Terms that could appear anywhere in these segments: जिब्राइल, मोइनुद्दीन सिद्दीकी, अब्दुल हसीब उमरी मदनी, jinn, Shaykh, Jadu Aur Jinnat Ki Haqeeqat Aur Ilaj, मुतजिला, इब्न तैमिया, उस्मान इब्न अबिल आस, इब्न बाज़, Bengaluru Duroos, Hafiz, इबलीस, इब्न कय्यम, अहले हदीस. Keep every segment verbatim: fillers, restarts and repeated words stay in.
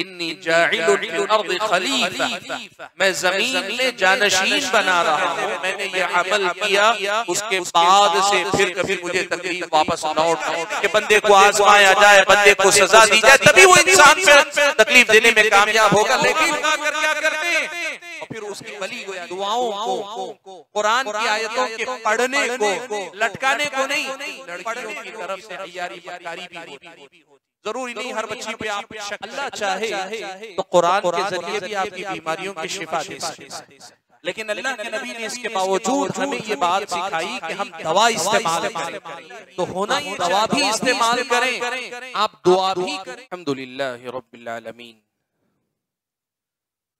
इन्नी जाइलुन फिल अर्द खलीफा, मैं जमीन में जानशीन बना रहा हूँ। मैंने ये अमल किया, उसके बाद से फिर कभी मुझे तकलीफ वापस न उठाओ कि बंदे को आजमाया जाए, बंदे को सजा दी जाए, तभी वो इंसान फिर तकलीफ देने में कामयाब होगा। लेकिन क्या करते हैं फिर उसकी वली गोया दुआओं को, कुरान की आयतों के पढ़ने को, लटकाने को नहीं, लड़कियों की तरफ से तैयारी भी होती। जरूरी नहीं हर बच्ची पे आप अल्लाह चाहे तो कुरान के जरिए भी आपकी बीमारियों की शिफा दे सकते हैं। लेकिन अल्लाह के नबी ने इसके बावजूद हमें ये बात सिखाई कि हम दवा इस्तेमाल करें, तो होना ही दवा भी इस्तेमाल करें, आप दुआ भी करें। अल्हम्दुलिल्लाहि रब्बिल आलमीन,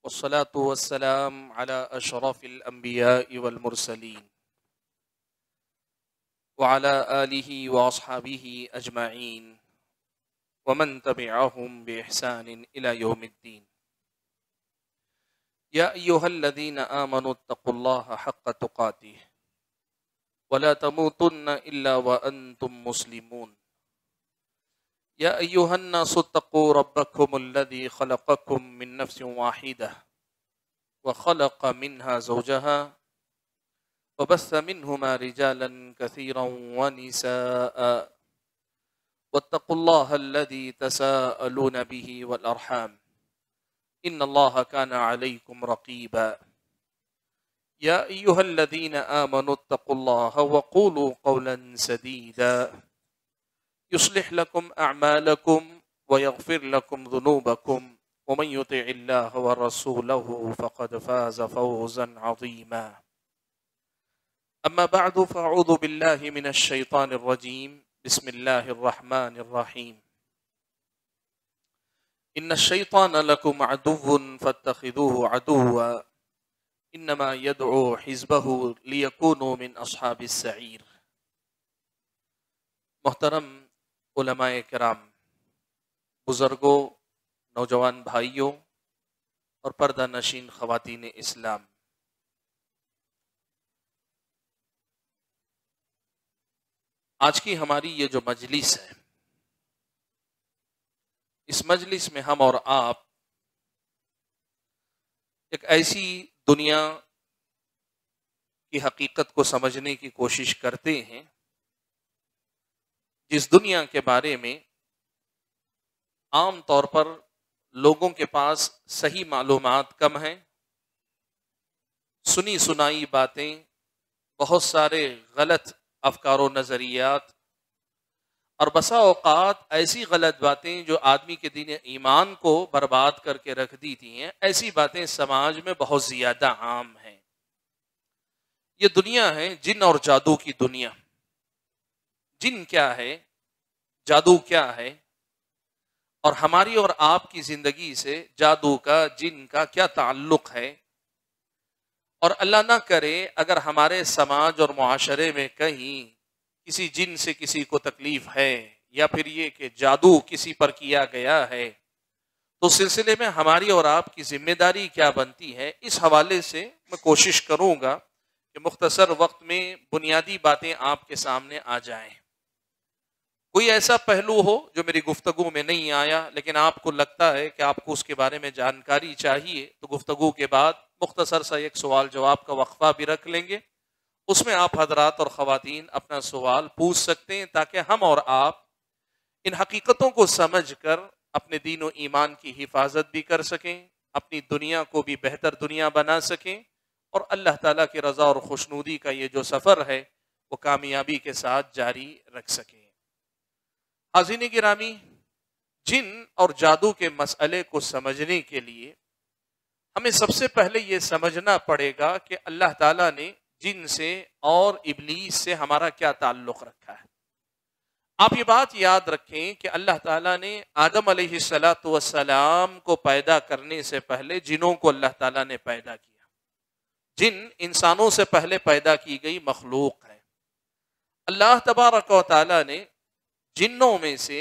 वस्सलातु वस्सलाम अला अशरफिल अंबिया वल मुरसलीन व अला आलिहि व अस्हाबिहि अजमाइन वमन तबिअहुम बिइहसान इला यौमिद्दीन। या अय्युहल्लज़ीना आमनुत्तक़ुल्लाहा हक़्क़ तुक़ातिह व ला तमूतुन्ना इल्ला व अंतुम मुस्लिमून। या अय्युहन्नासुत्तक़ू रब्बकुमुल्लज़ी ख़लक़कुम मिन नफ़्सिन वाहिदह व ख़लक़ मिन्हा ज़ौजहा व बस्स मिन्हुमा रिजालन कसीरन व निसाअ वत्तक़ुल्लाह अल्लज़ी तसाअलून बिही वल अरहम इन्नल्लाह काना अलैकुम रक़ीबा। या अय्युहल्लज़ीना आमनुत्तक़ुल्लाह व क़ूलू क़ौलन सदीदा युस्लिह लकुम अअमालकुम व यग़फिर लकुम ज़ुनूबकुम व मन युतिइल्लाह व रसूलहु फ़क़द फ़ाज़ा फ़ौज़न अज़ीमा। अम्मा बअदु फ़अऊज़ु बिल्लाहि मिनश शैतानिर रजीम। बिस्मिल्लाहिर्रहमानिर्रहीम। इन्नश्शैतान लकुम अदुव्वुन फत्तखिदूहु अदुव्वा इन्नमा यदउ हिज़बहु लियकूनु मिन अस्हाबिस सईर। मोहतरम उलमाए किराम, बुजुर्गों, नौजवान भाइयों और पर्दा नशीन ख़वातीन इस्लाम, आज की हमारी ये जो मजलिस है, इस मजलिस में हम और आप एक ऐसी दुनिया की हकीकत को समझने की कोशिश करते हैं जिस दुनिया के बारे में आम तौर पर लोगों के पास सही मालूमात कम हैं। सुनी सुनाई बातें, बहुत सारे गलत अफकारो नज़रियात और बसा औकात ऐसी गलत बातें जो आदमी के दीन ईमान को बर्बाद करके रख देती हैं, ऐसी बातें समाज में बहुत ज़्यादा आम हैं। ये दुनिया है जिन और जादू की दुनिया। जिन क्या है, जादू क्या है, और हमारी और आपकी ज़िंदगी से जादू का, जिन का क्या ताल्लुक़ है। और अल्लाह ना करे अगर हमारे समाज और मुआशरे में कहीं किसी जिन से किसी को तकलीफ है या फिर ये कि जादू किसी पर किया गया है, तो सिलसिले में हमारी और आपकी जिम्मेदारी क्या बनती है, इस हवाले से मैं कोशिश करूँगा कि मुख्तसर वक्त में बुनियादी बातें आपके सामने आ जाएं। कोई ऐसा पहलू हो जो मेरी गुफ्तगू में नहीं आया लेकिन आपको लगता है कि आपको उसके बारे में जानकारी चाहिए, तो गुफ्तगू के बाद मुख्तसर सा एक सवाल जवाब का वक्फा भी रख लेंगे। उसमें आप हजरात और ख़वातीन अपना सवाल पूछ सकते हैं ताकि हम और आप इन हकीकतों को समझकर अपने दीन और ईमान की हिफाजत भी कर सकें, अपनी दुनिया को भी बेहतर दुनिया बना सकें और अल्लाह ताला की रज़ा और खुशनूदी का ये जो सफ़र है वो कामयाबी के साथ जारी रख सकें। हाज़रीन गिरामी, जिन और जादू के मसले को समझने के लिए हमें सबसे पहले ये समझना पड़ेगा कि अल्लाह ताला ने जिन से और इबलीस से हमारा क्या ताल्लुक़ रखा है। आप ये बात याद रखें कि अल्लाह ताला ने आदम अलैहिस्सलातु वस्सलाम को पैदा करने से पहले जिनों को अल्लाह ताला ने पैदा किया। जिन इंसानों से पहले पैदा की गई मखलूक है। अल्लाह तबारक व तआला ने जिन्नों में से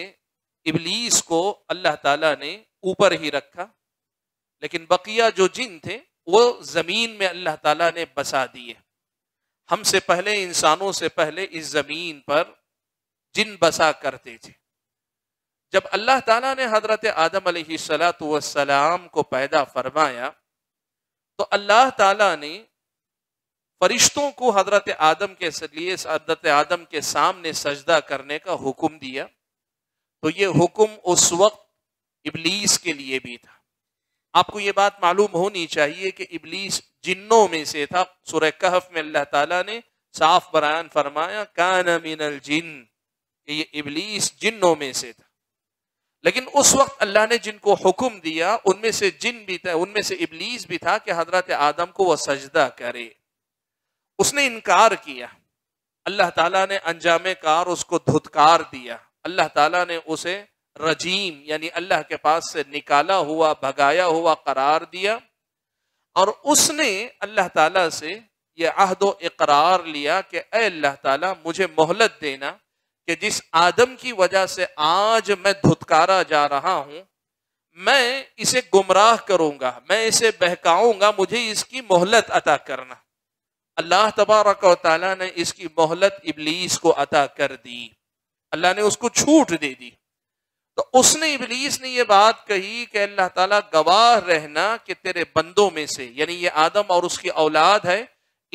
इबलीस को अल्लाह ताला ने ऊपर ही रखा, लेकिन बकिया जो जिन थे वो ज़मीन में अल्लाह ताला ने बसा दिए। हमसे पहले, इंसानों से पहले इस ज़मीन पर जिन बसा करते थे। जब अल्लाह ताला ने हजरत आदम अलैहिस्सलातु वस्सलाम को पैदा फरमाया तो अल्लाह ताला ने फरिश्तों को हजरत आदम के लिए हजरत आदम के सामने सजदा करने का हुक्म दिया। तो ये हुक्म उस वक्त इबलीस के लिए भी था। आपको ये बात मालूम होनी चाहिए कि इबलीस जिन्नों में से था। सूरह कहफ में अल्लाह ताला ने साफ बयान फरमाया कान मिनल जिन, ये इबलीस जिन्नों में से था। लेकिन उस वक्त अल्लाह ने जिनको हुक्म दिया उनमें से जिन भी था, उनमें से इबलीस भी था कि हजरत आदम को वह सजदा करे। उसने इनकार किया, अल्लाह ताला ने अंजामे कार उसको धुतकार दिया। अल्लाह ताला ने उसे रजीम यानी अल्लाह के पास से निकाला हुआ, भगाया हुआ करार दिया। और उसने अल्लाह ताला से ये अहद व इकरार लिया कि ऐ अल्लाह ताला मुझे मोहलत देना कि जिस आदम की वजह से आज मैं धुतकारा जा रहा हूं, मैं इसे गुमराह करूंगा, मैं इसे बहकाऊंगा, मुझे इसकी मोहलत अता करना। अल्लाह तबारक व तआला ने इसकी मोहलत इबलीस को अता कर दी, अल्लाह ने उसको छूट दे दी। तो उसने इबलीस ने यह बात कही कि अल्लाह ताला गवाह रहना कि तेरे बंदों में से यानी ये आदम और उसकी औलाद है,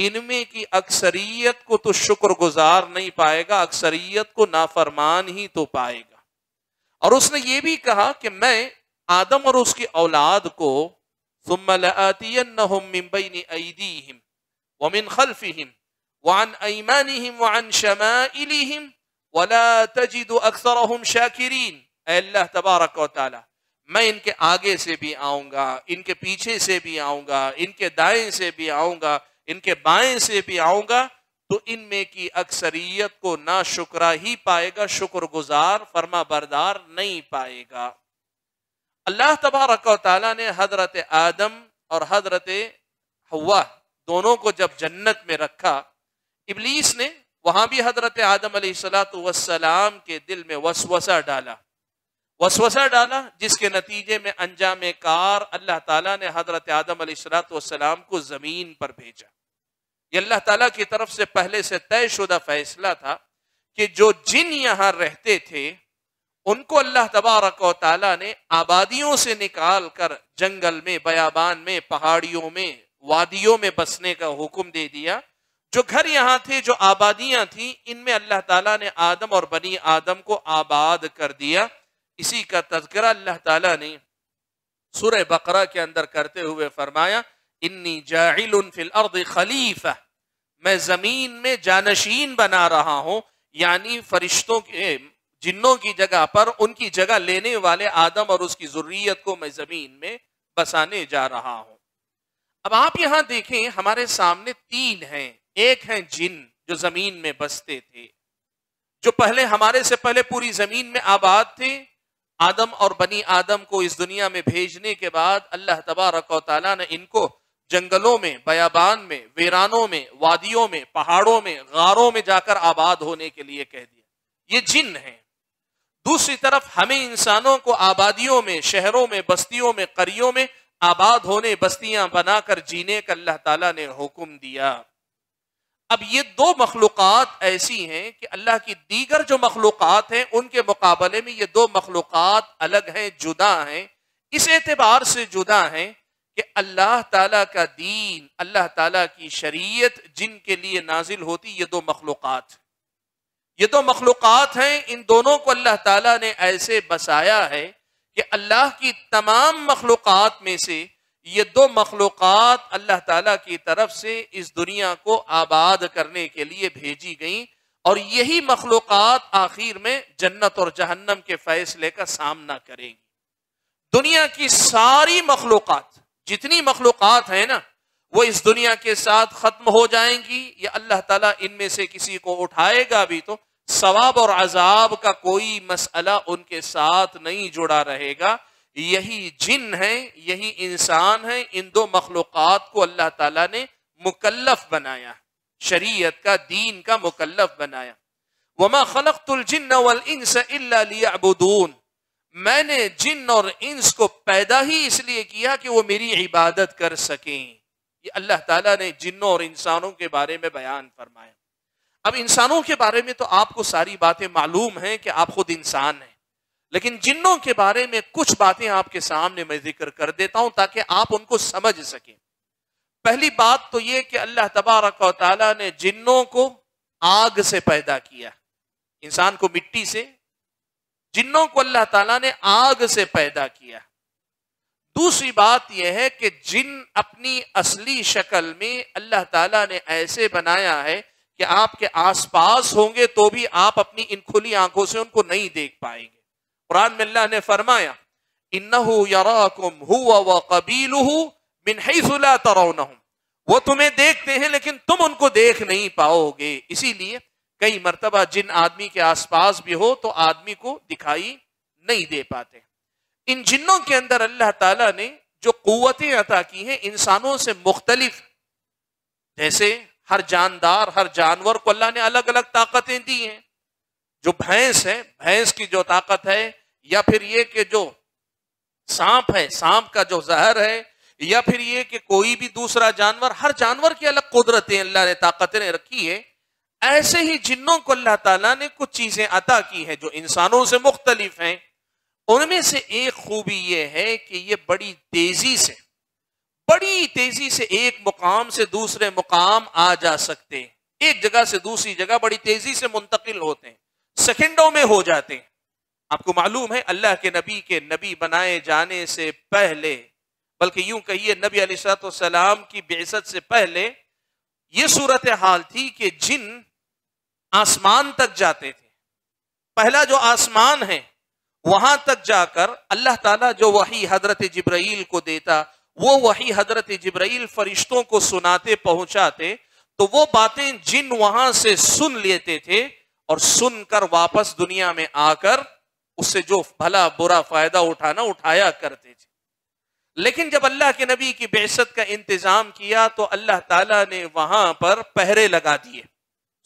इनमें की अक्सरियत को तो शुक्रगुजार नहीं पाएगा, अक्सरियत को नाफरमान ही तो पाएगा। और उसने ये भी कहा कि मैं आदम और उसकी औलाद को सुम्मा लआतियन्नहुम मिन बैनि ऐदीहिम व मिन खल्फिहिम व अन ऐमानिहिम व अन शमाइलिहिम वला तजिदु अक्सरहुम शाकिरीन। अल्लाह तबारक व तआला मैं इनके आगे से भी आऊंगा, इनके पीछे से भी आऊंगा, इनके दाएं से भी आऊंगा, इनके बाएं से भी आऊंगा, तो इनमें की अक्सरियत को ना शुक्रा ही पाएगा, शुक्रगुजार फर्मा बरदार नहीं पाएगा। अल्लाह तबारक व तआला ने हजरत आदम और हजरत हवा दोनों को जब जन्नत में रखा, इबलीस ने वहां भी हजरत आदम अलैहिस्सलातु वस्सलाम के दिल में वसवसा डाला, वसवसा डाला, जिसके नतीजे में अंजाम कार अल्लाह ताला ने हजरत आदम अलैहिस्सलाम को जमीन पर भेजा। ये अल्लाह ताला की तरफ से पहले से तय शुदा फैसला था कि जो जिन यहाँ रहते थे उनको अल्लाह तबारक व तआला ने आबादियों से निकाल कर जंगल में, बयाबान में, पहाड़ियों में, वादियों में बसने का हुक्म दे दिया। जो घर यहाँ थे, जो आबादियां थीं, इनमें अल्लाह ताला ने आदम और बनी आदम को आबाद कर दिया। इसी का तज़किरा अल्लाह ताला ने सूरह बकरा के अंदर करते हुए फरमाया इन्नी जाइलुन फिल अर्द खलीफा, मैं जमीन में जानशीन बना रहा हूँ, यानी फरिश्तों के जिन्नों की जगह पर उनकी जगह लेने वाले आदम और उसकी ज़ुर्रियत को मैं जमीन में बसाने जा रहा हूँ। अब आप यहाँ देखें हमारे सामने तीन हैं। एक हैं जिन जो जमीन में बसते थे, जो पहले हमारे से पहले पूरी जमीन में आबाद थे। आदम और बनी आदम को इस दुनिया में भेजने के बाद अल्लाह तबारक व तआला ने इनको जंगलों में, बयाबान में, वीरानों में, वादियों में, पहाड़ों में, गारों में जाकर आबाद होने के लिए कह दिया। ये जिन हैं। दूसरी तरफ हमें इंसानों को आबादियों में, शहरों में, बस्तियों में, करियों में आबाद होने, बस्तियां बनाकर जीने का अल्लाह ताला ने हुक्म दिया। अब ये दो मखलूक़ात ऐसी हैं कि अल्लाह की दीगर जो मखलूक़ात हैं उनके मुकाबले में ये दो मखलूक़ात अलग हैं, जुदा हैं। इस एतबार से जुदा हैं कि अल्लाह ताला का दीन, अल्लाह ताला की शरीयत जिनके लिए नाजिल होती, ये दो मखलूक़ात ये दो मखलूक़ात हैं। इन दोनों को अल्लाह ताला ने ऐसे बसाया है कि अल्लाह की तमाम मखलूक़ात में से ये दो मखलूक़ात अल्लाह ताला की तरफ से इस दुनिया को आबाद करने के लिए भेजी गई। और यही मखलूक़ात आखिर में जन्नत और जहन्नम के फैसले का सामना करेंगी। दुनिया की सारी मखलूक़ात, जितनी मखलूक़ात है ना, वो इस दुनिया के साथ ख़त्म हो जाएंगी या अल्लाह ताला इनमें से किसी को उठाएगा भी तो सवाब और अजाब का कोई मसला उनके साथ नहीं जुड़ा रहेगा। यही जिन है, यही इंसान है। इन दो मखलूक़ात को अल्लाह ताला ने मुकल्लफ बनाया, शरीयत का, दीन का मुकल्लफ बनाया। वमा खलक़तुल जिन्न वल इंस इल्ला लियअबुदून, मैंने जिन और इंस को पैदा ही इसलिए किया कि वो मेरी इबादत कर सकें। ये अल्लाह ताला ने जिन्नों और इंसानों के बारे में बयान फरमाया। अब इंसानों के बारे में तो आपको सारी बातें मालूम हैं कि आप खुद इंसान हैं। लेकिन जिन्नों के बारे में कुछ बातें आपके सामने मैं जिक्र कर देता हूं ताकि आप उनको समझ सकें। पहली बात तो यह कि अल्लाह तबारक व तआला ने जिन्नों को आग से पैदा किया, इंसान को मिट्टी से, जिन्नों को अल्लाह ताला ने आग से पैदा किया। दूसरी बात यह है कि जिन अपनी असली शक्ल में अल्लाह ताला ने ऐसे बनाया है कि आपके आसपास होंगे तो भी आप अपनी इन खुली आंखों से उनको नहीं देख पाएंगे। कुरान में अल्लाह ने फरमाया इन्नहु यराकुम हुवा व कबीलुहु मिन हैसु ला तराउनहुम, वो तुम्हें देखते हैं लेकिन तुम उनको देख नहीं पाओगे। इसीलिए कई मरतबा जिन आदमी के आसपास भी हो तो आदमी को दिखाई नहीं दे पाते। इन जिन्नों के अंदर अल्लाह ताला ने जो क़ुव्वतें अता की हैं इंसानों से मुख्तलिफ, जैसे हर जानदार हर जानवर को अल्लाह ने अलग अलग ताकतें दी हैं। जो भैंस है भैंस की जो ताकत है, या फिर ये कि जो सांप है सांप का जो जहर है, या फिर ये कि कोई भी दूसरा जानवर, हर जानवर की अलग कुदरतें अल्लाह ने ताकतें रखी है। ऐसे ही जिन्नों को अल्लाह ताला ने कुछ चीज़ें अता की हैं जो इंसानों से मुख्तलिफ हैं। उनमें से एक खूबी यह है कि ये बड़ी तेजी से बड़ी तेजी से एक मुकाम से दूसरे मुकाम आ जा सकते हैं, एक जगह से दूसरी जगह बड़ी तेजी से मुंतकिल होते हैं, सेकंडों में हो जाते हैं। आपको मालूम है अल्लाह के नबी के नबी बनाए जाने से पहले, बल्कि यूं कहिए नबी अलैहिस्सलाम की बेइसत से पहले, ये सूरत हाल थी कि जिन आसमान तक जाते थे, पहला जो आसमान है वहां तक जाकर अल्लाह ताला जो वही हजरत जिब्राइल को देता वो वही हजरत जिब्राइल फरिश्तों को सुनाते पहुंचाते, तो वो बातें जिन वहां से सुन लेते थे और सुनकर वापस दुनिया में आकर उससे जो भला बुरा फायदा उठाना उठाया करते थे। लेकिन जब अल्लाह के नबी की बेइज्जत का इंतजाम किया तो अल्लाह ताला ने वहां पर पहरे लगा दिए।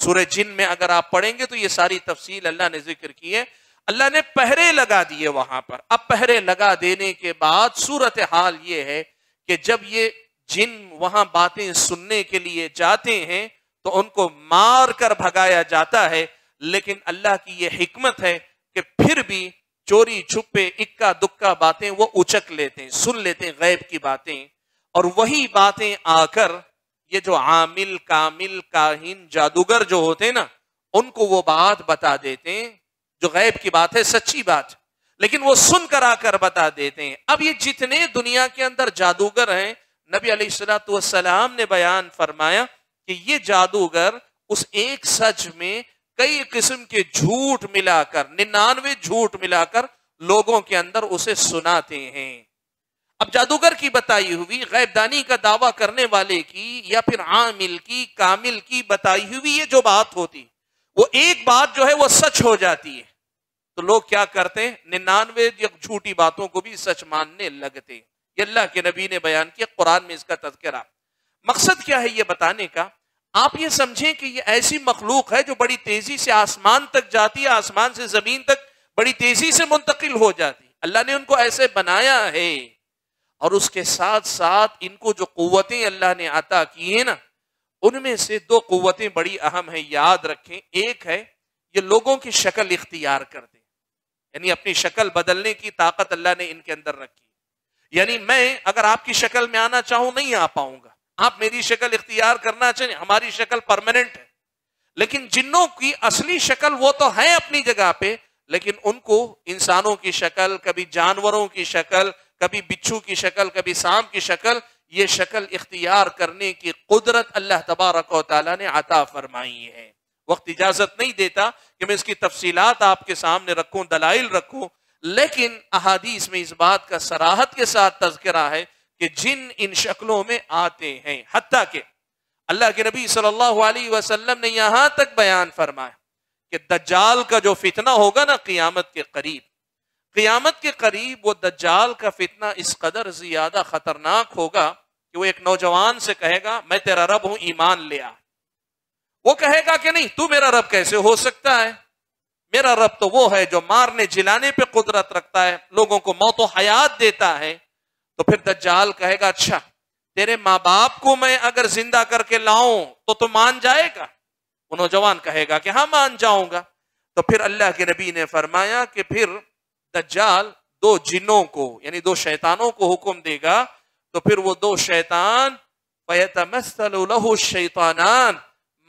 सूरह जिन में अगर आप पढ़ेंगे तो ये सारी तफसील अल्लाह ने जिक्र की है। अल्लाह ने पहरे लगा दिए वहां पर। अब पहरे लगा देने के बाद सूरत हाल ये है कि जब ये जिन वहां बातें सुनने के लिए जाते हैं तो उनको मार कर भगाया जाता है, लेकिन अल्लाह की ये हिकमत है कि फिर भी चोरी छुपे इक्का दुक्का बातें वो उचक लेते हैं, सुन लेते हैं गैब की बातें, और वही बातें आकर ये जो आमिल कामिल काहिन जादूगर जो होते हैं ना उनको वो बात बता देते हैं जो गैब की बात है, सच्ची बात, लेकिन वो सुनकर आकर बता देते हैं। अब ये जितने दुनिया के अंदर जादूगर हैं, नबी अलैहिस्सलातु वस्सलाम ने बयान फरमाया कि ये जादूगर उस एक सच में कई किस्म के झूठ मिलाकर निन्यानवे झूठ मिलाकर लोगों के अंदर उसे सुनाते हैं। अब जादूगर की बताई हुई, गैबदानी का दावा करने वाले की, या फिर आमिल की कामिल की बताई हुई ये जो बात होती वो एक बात जो है वो सच हो जाती है, तो लोग क्या करते हैं निन्यानवे झूठी बातों को भी सच मानने लगते। ये अल्लाह के नबी ने बयान किया, कुरान में इसका तज़किरा। मकसद क्या है ये बताने का, आप ये समझें कि ये ऐसी मखलूक है जो बड़ी तेजी से आसमान तक जाती है, आसमान से जमीन तक बड़ी तेजी से मुंतकिल हो जाती है। अल्लाह ने उनको ऐसे बनाया है और उसके साथ साथ इनको जो क़ुव्वतें अल्लाह ने अता की है ना उनमें से दो क़ुव्वतें बड़ी अहम है, याद रखें। एक है ये लोगों की शक्ल इख्तियार कर दें, यानी अपनी शक्ल बदलने की ताकत अल्लाह ने इनके अंदर रखी, यानी मैं अगर आपकी शक्ल में आना चाहूं नहीं आ पाऊंगा, आप मेरी शक्ल इख्तियार करना चाहिए, हमारी शक्ल परमानेंट है। लेकिन जिन्नों की असली शक्ल वो तो है अपनी जगह पे, लेकिन उनको इंसानों की शक्ल, कभी जानवरों की शक्ल, कभी बिच्छू की शक्ल, कभी सांप की शक्ल, ये शक्ल इख्तियार करने की कुदरत अल्लाह तबारक व तआला ने अता फरमाई है। वक्त इजाजत नहीं देता कि मैं इसकी तफसीलात आपके सामने रखूं, दलाइल रखूं, लेकिन अहादीस में इस बात का सराहत के साथ तज़किरा है कि जिन इन शक्लों में आते हैं। हत्ता के अल्लाह के नबी सल्लल्लाहु अलैहि वसल्लम ने यहाँ तक बयान फरमाया कि दज्जाल का जो फितना होगा ना क़ियामत के करीब, क़ियामत के करीब वो दज्जाल का फितना इस कदर ज़्यादा ख़तरनाक होगा कि वो एक नौजवान से कहेगा मैं तेरा रब हूं ईमान ले आ, वो कहेगा कि नहीं तू मेरा रब कैसे हो सकता है, मेरा रब तो वो है जो मारने जिलाने पे कुदरत रखता है, लोगों को मौत और हयात देता है। तो फिर दज्जाल कहेगा अच्छा तेरे माँ बाप को मैं अगर जिंदा करके लाऊं तो तू मान जाएगा, वो नौजवान कहेगा कि हाँ मान जाऊंगा। तो फिर अल्लाह के नबी ने फरमाया कि फिर दज्जाल दो जिन्नों को यानी दो शैतानों को हुक्म देगा, तो फिर वो दो शैतान फयतमस्सलु लहु शैतानान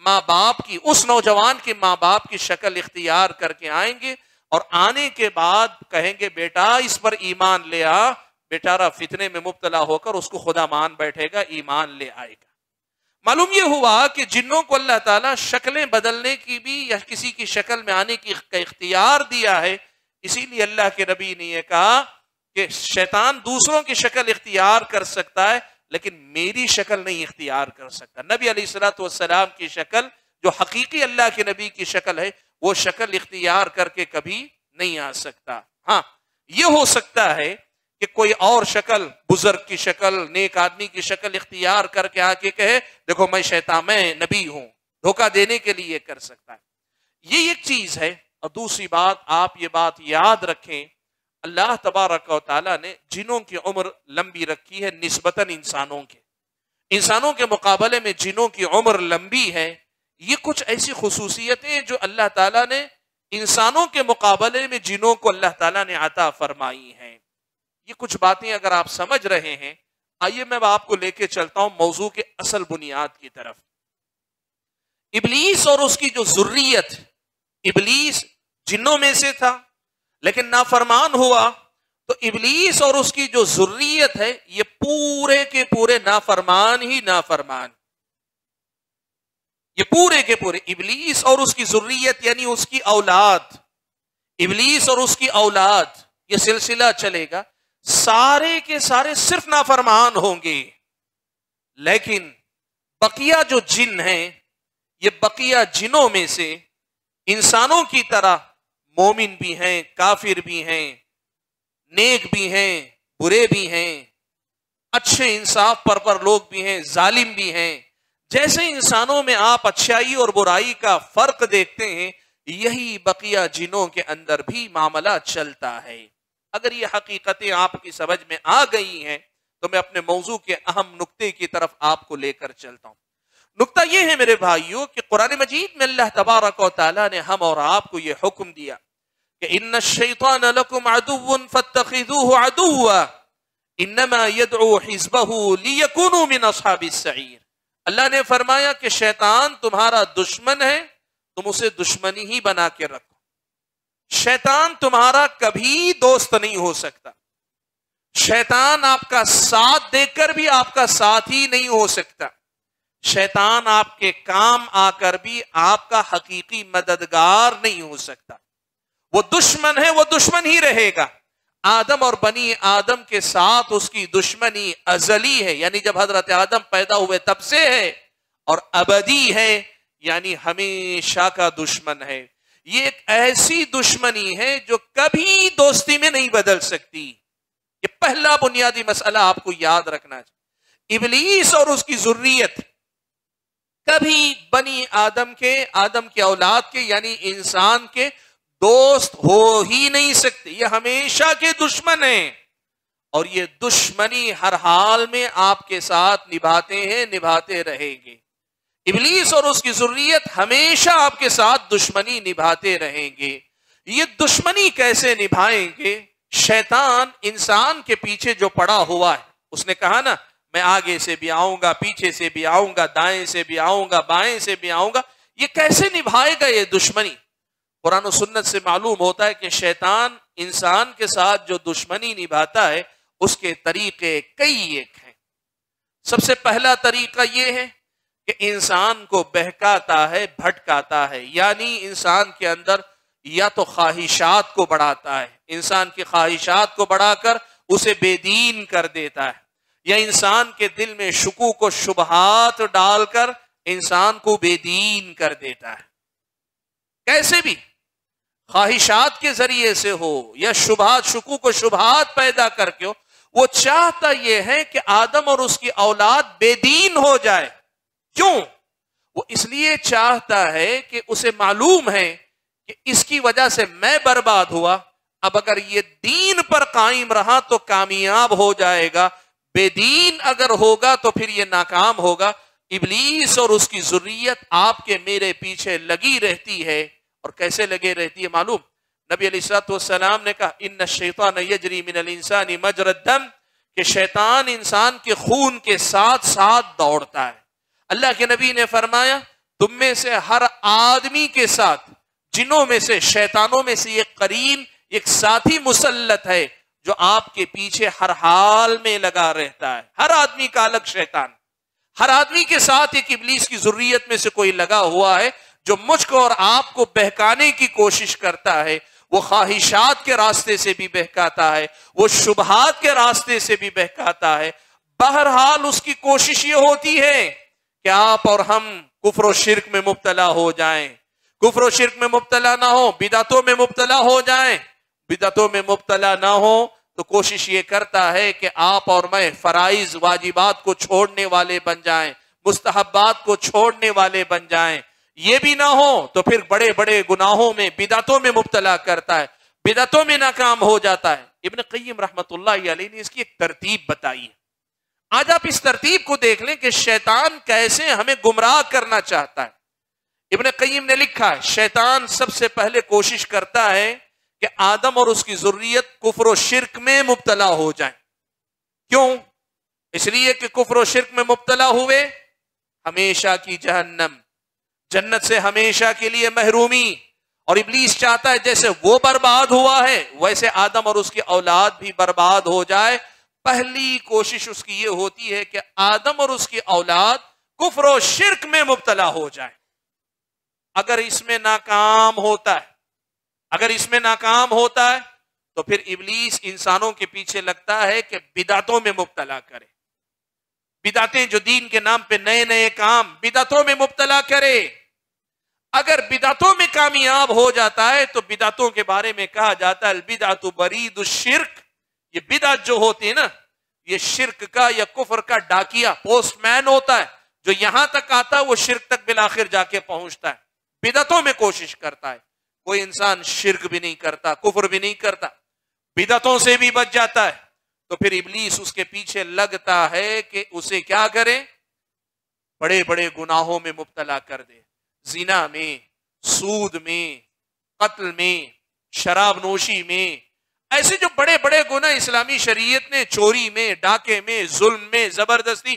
माँ बाप की, उस नौजवान के माँ बाप की शक्ल इख्तियार करके आएंगे और आने के बाद कहेंगे बेटा इस पर ईमान ले आ। बेचारा फितने में मुब्तला होकर उसको खुदा मान बैठेगा, ईमान ले आएगा। मालूम यह हुआ कि जिन्नों को अल्लाह ताला शक्लें बदलने की भी या किसी की शक्ल में आने की इख्तियार दिया है। इसीलिए अल्लाह के नबी ने यह कहा कि शैतान दूसरों की शक्ल इख्तियार कर सकता है लेकिन मेरी शक्ल नहीं इख्तियार कर सकता। नबी अलैहिस्सलातु वस्सलाम की शक्ल जो हकीकी अल्लाह के नबी की शक्ल है वो शक्ल इख्तियार करके कभी नहीं आ सकता। हाँ, ये हो सकता है कि कोई और शक्ल, बुजुर्ग की शक्ल, नेक आदमी की शक्ल इख्तियार करके आके कहे देखो मैं शैतान, मैं नबी हूं, धोखा देने के लिए कर सकता है। ये एक चीज है। और दूसरी बात, आप ये बात याद रखें, अल्लाह तबारक व तआला ने जिनों की उम्र लंबी रखी है निस्बतन इंसानों के, इंसानों के मुकाबले में जिनों की उम्र लंबी है। ये कुछ ऐसी खुसूसियतें जो अल्लाह ताला ने इंसानों के मुकाबले में जिनों को अल्लाह ताला ने अता फरमाई हैं। ये कुछ बातें अगर आप समझ रहे हैं, आइए मैं आपको लेके चलता हूं मौजू के असल बुनियाद की तरफ। इबलीस और उसकी जो जुर्रियत, इबलीस जिन्नों में से था लेकिन नाफरमान हुआ, तो इबलीस और उसकी जो जुर्रियत है ये पूरे के पूरे नाफरमान ही नाफरमान, ये पूरे के पूरे इबलीस और उसकी जुर्रियत यानी उसकी औलाद, इबलीस और उसकी औलाद, ये सिलसिला चलेगा। सारे के सारे सिर्फ नाफरमान होंगे, लेकिन बकिया जो जिन हैं ये बकिया जिनों में से इंसानों की तरह मोमिन भी हैं, काफिर भी हैं, नेक भी हैं, बुरे भी हैं, अच्छे इंसाफ परवर लोग भी हैं, जालिम भी हैं। जैसे इंसानों में आप अच्छाई और बुराई का फर्क देखते हैं, यही बकिया जिनों के अंदर भी मामला चलता है। अगर ये हकीकतें आपकी समझ में आ गई हैं तो मैं अपने मौजू के अहम नुक्ते की तरफ आपको लेकर चलता हूँ। नुक्ता यह है मेरे भाइयों कि कुरान मजीद में अल्लाह तबारक व तआला ने हम और आपको यह हुक्म दिया कि इन्न शैतान लकुम अदुव्वुन फत्तखिज़ूहु अदुव्वा इन्नमा यदउ हिज़बहु लियकुनू मिन अस्हाबिस सईर। अल्लाह ने फरमाया कि शैतान तुम्हारा दुश्मन है, तुम उसे दुश्मनी ही बना के रखो। शैतान तुम्हारा कभी दोस्त नहीं हो सकता, शैतान आपका साथ देकर भी आपका साथी नहीं हो सकता, शैतान आपके काम आकर भी आपका हकीकी मददगार नहीं हो सकता। वो दुश्मन है, वो दुश्मन ही रहेगा। आदम और बनी आदम के साथ उसकी दुश्मनी अजली है, यानी जब हजरत आदम पैदा हुए तब से है, और अबदी है यानी हमेशा का दुश्मन है। ये एक ऐसी दुश्मनी है जो कभी दोस्ती में नहीं बदल सकती। ये पहला बुनियादी मसला आपको याद रखना चाहिए। इबलीस और उसकी जुर्रियत कभी बनी आदम के, आदम के औलाद के यानी इंसान के दोस्त हो ही नहीं सकते। ये हमेशा के दुश्मन हैं और ये दुश्मनी हर हाल में आपके साथ निभाते हैं, निभाते रहेंगे। इबलीस और उसकी जुर्रियत हमेशा आपके साथ दुश्मनी निभाते रहेंगे। ये दुश्मनी कैसे निभाएंगे? शैतान इंसान के पीछे जो पड़ा हुआ है, उसने कहा ना मैं आगे से भी आऊंगा, पीछे से भी आऊंगा, दाएं से भी आऊंगा, बाएं से भी आऊंगा। ये कैसे निभाएगा ये दुश्मनी? कुरान और सुन्नत से मालूम होता है कि शैतान इंसान के साथ जो दुश्मनी निभाता है उसके तरीके कई एक हैं। सबसे पहला तरीका ये है कि इंसान को बहकाता है, भटकाता है, यानी इंसान के अंदर या तो ख्वाहिशात को बढ़ाता है, इंसान की ख्वाहिशात को बढ़ाकर उसे बेदीन कर देता है, या इंसान के दिल में शुकू को शुबहात डालकर इंसान को बेदीन कर देता है। कैसे भी, ख्वाहिशात के जरिए से हो या शुबहात, शुकू को शुबहात पैदा करके हो। वो चाहता यह है कि आदम और उसकी औलाद बेदीन हो जाए। क्यों? वो इसलिए चाहता है कि उसे मालूम है कि इसकी वजह से मैं बर्बाद हुआ, अब अगर ये दीन पर कायम रहा तो कामयाब हो जाएगा, बेदीन अगर होगा तो फिर ये नाकाम होगा। इबलीस और उसकी जुर्रियत आपके मेरे पीछे लगी रहती है। और कैसे लगे रहती है मालूम? नबी अलैहिस्सलाम ने कहा इन्ना शैतान यजरी मिनल इंसानी मजरा दम, कि शैतान इंसान के खून के साथ साथ दौड़ता है। अल्लाह के नबी ने फरमाया तुम में से हर आदमी के साथ जिनों में से शैतानों में से एक करीन एक साथी मुसल्लत है जो आपके पीछे हर हाल में लगा रहता है। हर आदमी का अलग शैतान, हर आदमी के साथ एक इब्लीस की जुर्रियत में से कोई लगा हुआ है जो मुझको और आपको बहकाने की कोशिश करता है। वो ख्वाहिशात के रास्ते से भी बहकाता है, वो शुबहात के रास्ते से भी बहकाता है। बहरहाल उसकी कोशिश ये होती है कि आप और हम कुफ्र और शिर्क में मुब्तला हो जाएं, कुफ्र और शिर्क में मुब्तला ना हो, बिदातों में मुब्तला हो जाएं, बिदातों में मुब्तला ना हो। तो कोशिश ये करता है कि आप और मैं फराइज वाजिबात को छोड़ने वाले बन जाएं, मुस्तहब्बात को छोड़ने वाले बन जाएं। ये भी ना हो तो फिर बड़े बड़े गुनाहों में बिदातों में मुब्तला करता है, बिदातों में नाकाम हो जाता है। इब्न कय्यम रहमतुल्लाहि अलैह ने इसकी एक तरतीब बताई है। आज आप इस तरतीब को देख लें कि शैतान कैसे हमें गुमराह करना चाहता है। इब्न कय्यम ने लिखा है शैतान सबसे पहले कोशिश करता है कि आदम और उसकी जुर्रियत कुफ्र और शिर्क में मुब्तला हो जाए। क्यों? इसलिए कि कुफ्र और शिर्क में मुब्तला हुए हमेशा की जहन्नम, जन्नत से हमेशा के लिए महरूमी। और इब्लीस चाहता है जैसे वो बर्बाद हुआ है वैसे आदम और उसकी औलाद भी बर्बाद हो जाए। पहली कोशिश उसकी ये होती है कि आदम और उसकी औलाद कुफ्र और शिर्क में मुब्तला हो जाए। अगर इसमें नाकाम होता है, अगर इसमें नाकाम होता है तो फिर इब्लीस इंसानों के पीछे लगता है कि बिदातों में मुब्तला करे, बिदातें जो दीन के नाम पे नए नए काम, बिदातों में मुब्तला करे। अगर बिदातों में कामयाब हो जाता है तो बिदातों के बारे में कहा जाता है बिदातु बरीदु शिर्क। ये बिदात जो होती है ना, ये शिर्क का या कुफर का डाकिया पोस्टमैन होता है, जो यहां तक आता है वो शिर्क तक बिलाखिर जाके पहुंचता है। बिदातों में कोशिश करता है। कोई इंसान शिर्क भी नहीं करता, कुफर भी नहीं करता, बिदातों से भी बच जाता है, तो फिर इब्लीस उसके पीछे लगता है कि उसे क्या करे, बड़े बड़े गुनाहों में मुब्तला कर दे। जीना में, सूद में, कत्ल में, शराब नोशी में, ऐसे जो बड़े बड़े गुनाह इस्लामी शरीयत ने, चोरी में, डाके में, जुल्म में, जबरदस्ती,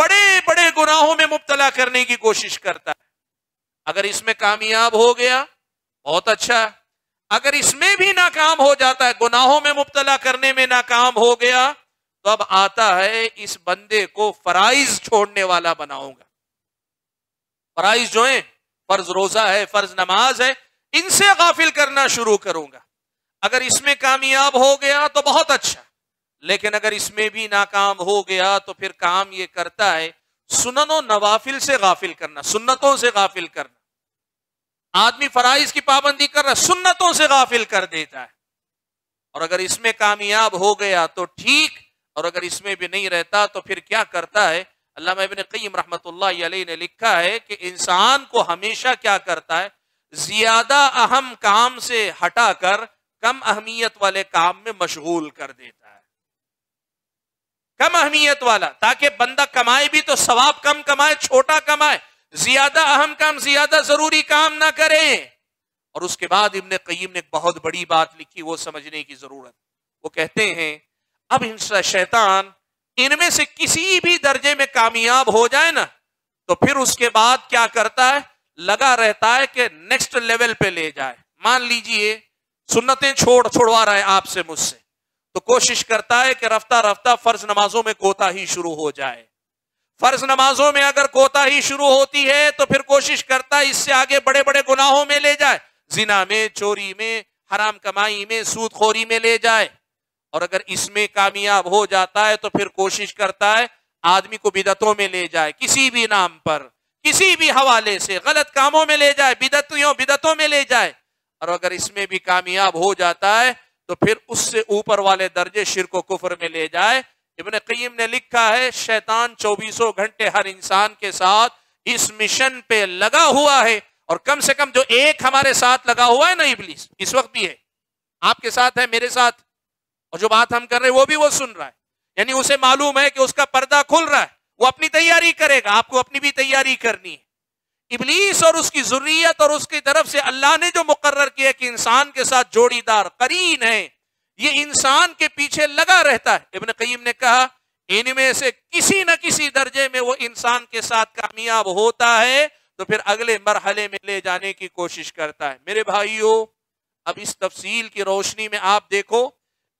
बड़े बड़े गुनाहों में मुब्तला करने की कोशिश करता है। अगर इसमें कामयाब हो गया बहुत अच्छा है। अगर इसमें भी नाकाम हो जाता है, गुनाहों में मुब्तला करने में नाकाम हो गया, तो अब आता है इस बंदे को फराइज छोड़ने वाला बनाऊंगा। फराइज जो है, फर्ज रोजा है, फर्ज नमाज है, इनसे गाफिल करना शुरू करूंगा। अगर इसमें कामयाब हो गया तो बहुत अच्छा, लेकिन अगर इसमें भी नाकाम हो गया तो फिर काम ये करता है सुननों नवाफिल से गाफिल करना, सुन्नतों से गाफिल करना। आदमी फराइज की पाबंदी कर रहा है, सुन्नतों से गाफिल कर देता है। और अगर इसमें कामयाब हो गया तो ठीक, और अगर इसमें भी नहीं रहता तो फिर क्या करता है। अल्लामा इब्न कय्यम रहमतुल्लाहि अलैह ने लिखा है कि इंसान को हमेशा क्या करता है, ज्यादा अहम काम से हटाकर कम अहमियत वाले काम में मशगूल कर देता है। कम अहमियत वाला, ताकि बंदा कमाए भी तो सवाब कम कमाए, छोटा कमाए, ज्यादा अहम काम, ज्यादा जरूरी काम ना करें। और उसके बाद इब्न कय्यम ने एक बहुत बड़ी बात लिखी, वो समझने की जरूरत। वो कहते हैं अब इंसान शैतान इनमें से किसी भी दर्जे में कामयाब हो जाए ना, तो फिर उसके बाद क्या करता है, लगा रहता है कि नेक्स्ट लेवल पे ले जाए। मान लीजिए सुन्नतें छोड़ छोड़वा रहा है आपसे मुझसे, तो कोशिश करता है कि रफ्ता रफ्ता फर्ज नमाजों में कोताही शुरू हो जाए। फर्ज नमाजों में अगर कोताही शुरू होती है तो फिर कोशिश करता है इससे आगे बड़े बड़े गुनाहों में ले जाए, जिना में, चोरी में, हराम कमाई में, सूदखोरी में ले जाए। और अगर इसमें कामयाब हो जाता है तो फिर कोशिश करता है आदमी को बिदतों में ले जाए, किसी भी नाम पर, किसी भी हवाले से गलत कामों में ले जाए, बिदतियों बिदतों में ले जाए। और अगर इसमें भी कामयाब हो जाता है तो फिर उससे ऊपर वाले दर्जे शिर्क व कुफ्र में ले जाए। इब्न कय्यम ने लिखा है शैतान चौबीसों घंटे हर इंसान के साथ इस मिशन पे लगा हुआ है। और कम से कम जो एक हमारे साथ लगा हुआ है ना, इब्लीस इस वक्त भी है, आपके साथ है, मेरे साथ, और जो बात हम कर रहे हैं वो भी वो सुन रहा है। यानी उसे मालूम है कि उसका पर्दा खुल रहा है, वो अपनी तैयारी करेगा, आपको अपनी भी तैयारी करनी है। इबलीस और उसकी जुर्रियत और उसकी तरफ से अल्लाह ने जो मुकर्रर किया कि इंसान के साथ जोड़ीदार करीन है, ये इंसान के पीछे लगा रहता है। इब्न कय्यम ने कहा इनमें से किसी न किसी दर्जे में वो इंसान के साथ कामयाब होता है तो फिर अगले मरहले में ले जाने की कोशिश करता है। मेरे भाइयों, अब इस तफसील की रोशनी में आप देखो,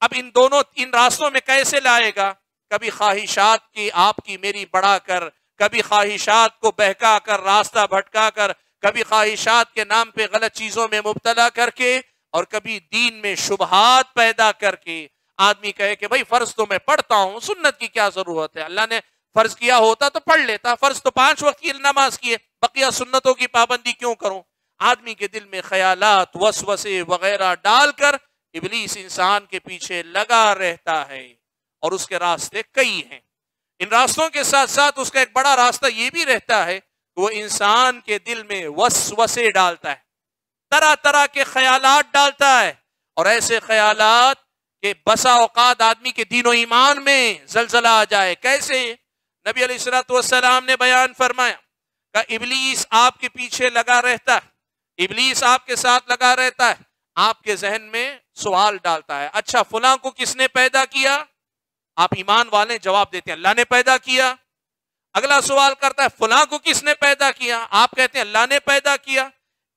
अब इन दोनों इन रास्तों में कैसे लाएगा, कभी ख्वाहिशात की आपकी मेरी बढ़ा कर, कभी ख्वाहिशात को बहका कर, रास्ता भटका कर, कभी ख्वाहिशात के नाम पे गलत चीज़ों में मुब्तला करके, और कभी दीन में शुबहात पैदा करके आदमी कहे कि भाई फ़र्ज तो मैं पढ़ता हूँ, सुन्नत की क्या ज़रूरत है, अल्लाह ने फ़र्ज किया होता तो पढ़ लेता, फ़र्ज तो पाँच वक्त की नमाज की है, बकिया सुन्नतों की पाबंदी क्यों करूँ। आदमी के दिल में ख्यालात, वसवसे वगैरह डालकर इबलीस इंसान के पीछे लगा रहता है, और उसके रास्ते कई हैं। इन रास्तों के साथ साथ उसका एक बड़ा रास्ता ये भी रहता है कि वो इंसान के दिल में वसवसे डालता है, तरह तरह के ख्यालात डालता है, और ऐसे ख्यालात के बसा औकात आदमी के दीन व ईमान में जलजला आ जाए। कैसे नबी अलैहिस्सलातु वस्सलाम ने बयान फरमाया का इबलीस आपके पीछे लगा रहता है, इबलीस आपके साथ लगा रहता है, आपके जहन में सवाल डालता है, अच्छा फुलां को किसने पैदा किया, आप ईमान वाले जवाब देते हैं अल्लाह ने पैदा किया। अगला सवाल करता है फुलां को किसने पैदा किया, आप कहते हैं अल्लाह ने पैदा किया।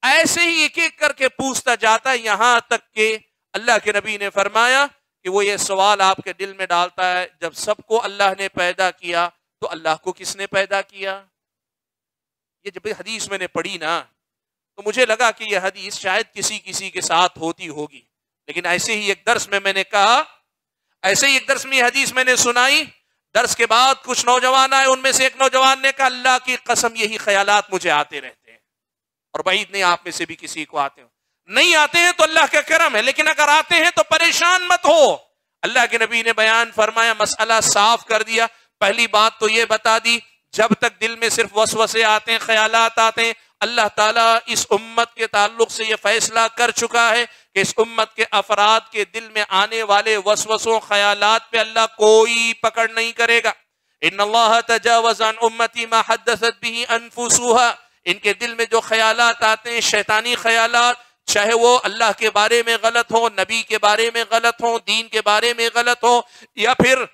ऐसे ही एक एक करके पूछता जाता है, यहां तक के अल्लाह के नबी ने फरमाया कि वो ये सवाल आपके दिल में डालता है, जब सबको अल्लाह ने पैदा किया तो अल्लाह को किसने पैदा किया। ये जब हदीस मैंने पढ़ी ना तो मुझे लगा कि यह हदीस शायद किसी किसी के साथ होती होगी, लेकिन ऐसे ही एक दर्स में मैंने कहा, ऐसे ही एक दर्स में हदीस मैंने सुनाई। दर्स के बाद कुछ नौजवान आए, उनमें से एक नौजवान ने कहा अल्लाह की कसम यही ख्यालात मुझे आते रहते हैं, और बईद नहीं आप में से भी किसी को आते हो, नहीं आते हैं तो अल्लाह का करम है, लेकिन अगर आते हैं तो परेशान मत हो। अल्लाह के नबी ने बयान फरमाया, मसला साफ कर दिया। पहली बात तो ये बता दी, जब तक दिल में सिर्फ वसवसे आते हैं, ख्यालात आते हैं, अल्लाह ताला इस उम्मत के ताल्लुक से यह फैसला कर चुका है कि इस उम्मत के अफराद के दिल में आने वाले वसवसों ख्यालात पे अल्लाह कोई पकड़ नहीं करेगा। इन्नल्लाह तजावज़ अन उम्मती मा हद्दसत बिही अनफुसुहा, इनके दिल में जो ख्यालात आते हैं, शैतानी ख्यालात, चाहे वो अल्लाह के बारे में गलत हो, नबी के बारे में गलत हो, दीन के बारे में गलत हो, या फिर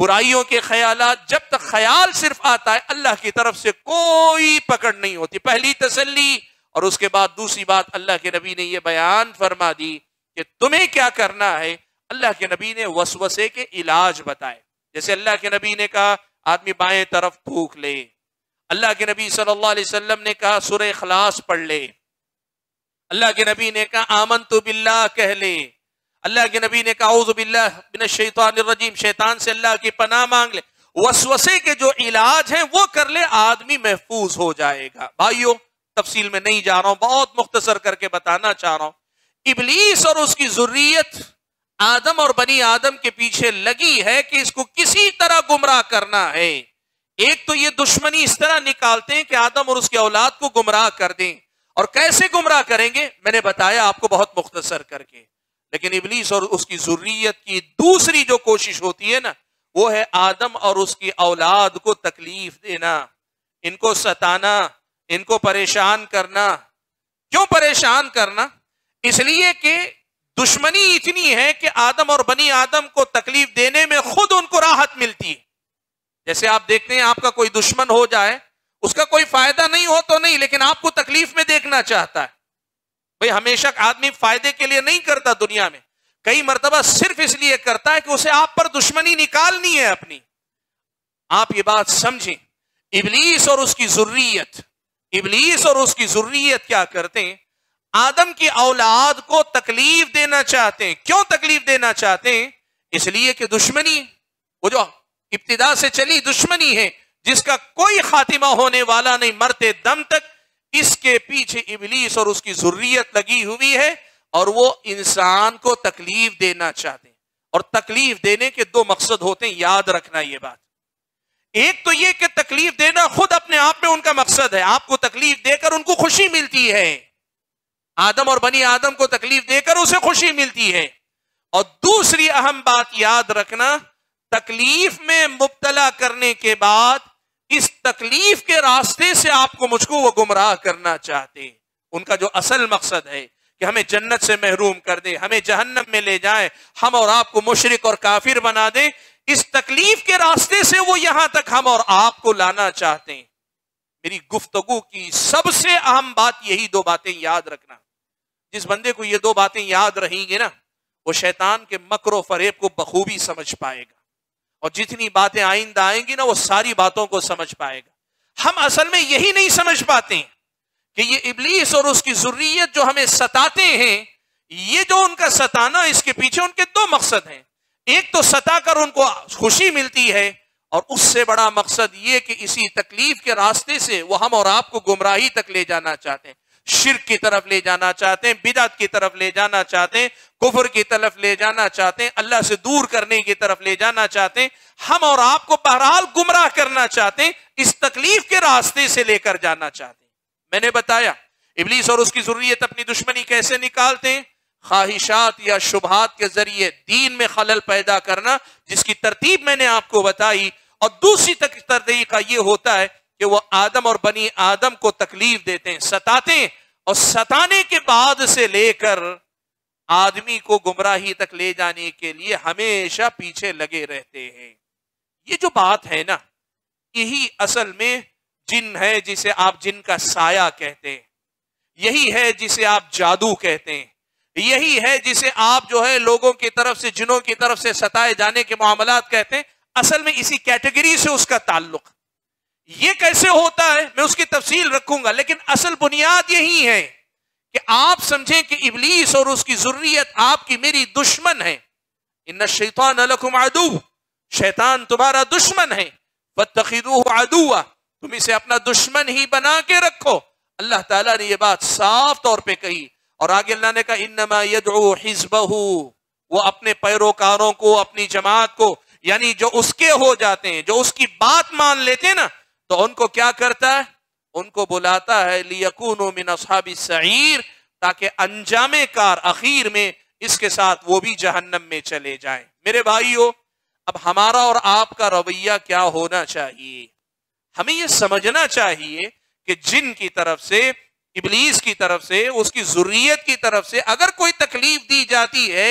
बुराइयों के ख्यालात, जब तक ख्याल सिर्फ आता है अल्लाह की तरफ से कोई पकड़ नहीं होती, पहली तसल्ली। और उसके बाद दूसरी बात अल्लाह के नबी ने यह बयान फरमा दी कि तुम्हें क्या करना है। अल्लाह के नबी ने वसवसे के इलाज बताए, जैसे अल्लाह के नबी ने कहा आदमी बाएं तरफ थूक ले, अल्लाह के नबी सल्लल्लाहु अलैहि वसल्लम ने कहा सूरह इखलास पढ़ ले, अल्लाह के नबी ने कहा आमन्तु बिल्लाह कह ले, अल्लाह के नबी ने कहा औज़ु बिल्लाह मिनश शैतानिर रजीम, शैतान से अल्लाह की पनाह मांग ले। वसवसे के जो इलाज हैं वो कर ले, आदमी महफूज हो जाएगा। भाइयों, तफसील में नहीं जा रहा हूं, बहुत मुख्तसर करके बताना चाह रहा हूं। इबलीस और उसकी जुर्रियत आदम और बनी आदम के पीछे लगी है कि इसको किसी तरह गुमराह करना है। एक तो ये दुश्मनी इस तरह निकालते हैं कि आदम और उसकी औलाद को गुमराह कर दें, और कैसे गुमराह करेंगे मैंने बताया आपको बहुत मुख्तसर करके। लेकिन इबलीस और उसकी जुर्रियत की दूसरी जो कोशिश होती है ना, वो है आदम और उसकी औलाद को तकलीफ देना, इनको सताना, इनको परेशान करना। क्यों परेशान करना? इसलिए कि दुश्मनी इतनी है कि आदम और बनी आदम को तकलीफ देने में खुद उनको राहत मिलती है। जैसे आप देखते हैं आपका कोई दुश्मन हो जाए, उसका कोई फायदा नहीं हो तो नहीं, लेकिन आपको तकलीफ में देखना चाहता है। भाई हमेशा आदमी फायदे के लिए नहीं करता दुनिया में, कई मरतबा सिर्फ इसलिए करता है कि उसे आप पर दुश्मनी निकालनी है अपनी। आप ये बात समझें, इबलीस और उसकी जुर्रियत, इबलीस और उसकी जुर्रियत क्या करते हैं, आदम की औलाद को तकलीफ देना चाहते हैं। क्यों तकलीफ देना चाहते हैं? इसलिए कि दुश्मनी, वो जो इब्तिदा से चली दुश्मनी है जिसका कोई खातिमा होने वाला नहीं मरते दम तक, इसके पीछे इबलीस और उसकी जुर्रियत लगी हुई है, और वो इंसान को तकलीफ देना चाहते हैं। और तकलीफ देने के दो मकसद होते हैं, याद रखना ये बात। एक तो ये कि तकलीफ देना खुद अपने आप में उनका मकसद है, आपको तकलीफ देकर उनको खुशी मिलती है, आदम और बनी आदम को तकलीफ देकर उसे खुशी मिलती है। और दूसरी अहम बात याद रखना, तकलीफ में मुब्तला करने के बाद इस तकलीफ के रास्ते से आपको मुझको वो गुमराह करना चाहते हैं। उनका जो असल मकसद है कि हमें जन्नत से महरूम कर दे, हमें जहन्नम में ले जाए, हम और आपको मुशरिक और काफिर बना दे, इस तकलीफ के रास्ते से वो यहां तक हम और आपको लाना चाहते हैं। मेरी गुफ्तगू की सबसे अहम बात यही दो बातें याद रखना। जिस बंदे को ये दो बातें याद रहेंगी ना, वो शैतान के मकर और फरेब को बखूबी समझ पाएगा, और जितनी बातें आइंदा आएंगी ना वो सारी बातों को समझ पाएगा। हम असल में यही नहीं समझ पाते हैं कि ये इब्लीस और उसकी ज़ुर्रियत जो हमें सताते हैं, ये जो उनका सताना, इसके पीछे उनके दो मकसद हैं। एक तो सताकर उनको खुशी मिलती है, और उससे बड़ा मकसद ये कि इसी तकलीफ के रास्ते से वो हम और आपको गुमराही तक ले जाना चाहते हैं, शिर्क की तरफ ले जाना चाहते हैं, बिदअत की तरफ ले जाना चाहते हैं, कुफ्र की तरफ ले जाना चाहते हैं, अल्लाह से दूर करने की तरफ ले जाना चाहते हैं। हम और आपको बहरहाल गुमराह करना चाहते हैं, इस तकलीफ के रास्ते से लेकर जाना चाहते हैं। मैंने बताया इब्लीस और उसकी ज़ुर्रियत अपनी दुश्मनी कैसे निकालते हैं, ख्वाहिशात या शुबहात के जरिए दीन में खलल पैदा करना, जिसकी तरतीब मैंने आपको बताई। और दूसरी तरीका ये होता है कि वो आदम और बनी आदम को तकलीफ देते हैं, सताते हैं, और सताने के बाद से लेकर आदमी को गुमराही तक ले जाने के लिए हमेशा पीछे लगे रहते हैं। ये जो बात है ना, यही असल में जिन है, जिसे आप जिन का साया कहते हैं, यही है जिसे आप जादू कहते हैं, यही है जिसे आप जो है लोगों की तरफ से, जिनों की तरफ से सताए जाने के मामलात कहते हैं। असल में इसी कैटेगरी से उसका ताल्लुक। ये कैसे होता है मैं उसकी तफसील रखूंगा, लेकिन असल बुनियाद यही है कि आप समझें कि इब्लीस और उसकी ज़ुर्रियत आपकी मेरी दुश्मन है। इन्ना शैतान लकुम अदू, शैतान तुम्हारा दुश्मन है, फत्तखिदूहु अदुवा, तुम इसे अपना दुश्मन ही बना के रखो। अल्लाह ताला ने यह बात साफ तौर पर कही, और आगे अल्लाह ने कहा इन्नमा यदउ हिज़बहु, वो अपने पैरोकारों को, अपनी जमात को, यानी जो उसके हो जाते हैं, जो उसकी बात मान लेते हैं ना, तो उनको क्या करता है, उनको बुलाता है लियकूनु मिन अस्हाबिस सईर, ताकि अंजामे कार आखिर में इसके साथ वो भी जहन्नम में चले जाएं। मेरे भाइयों, अब हमारा और आपका रवैया क्या होना चाहिए? हमें ये समझना चाहिए कि जिन की तरफ से, इब्लीस की तरफ से, उसकी ज़ुर्रियत की तरफ से अगर कोई तकलीफ दी जाती है,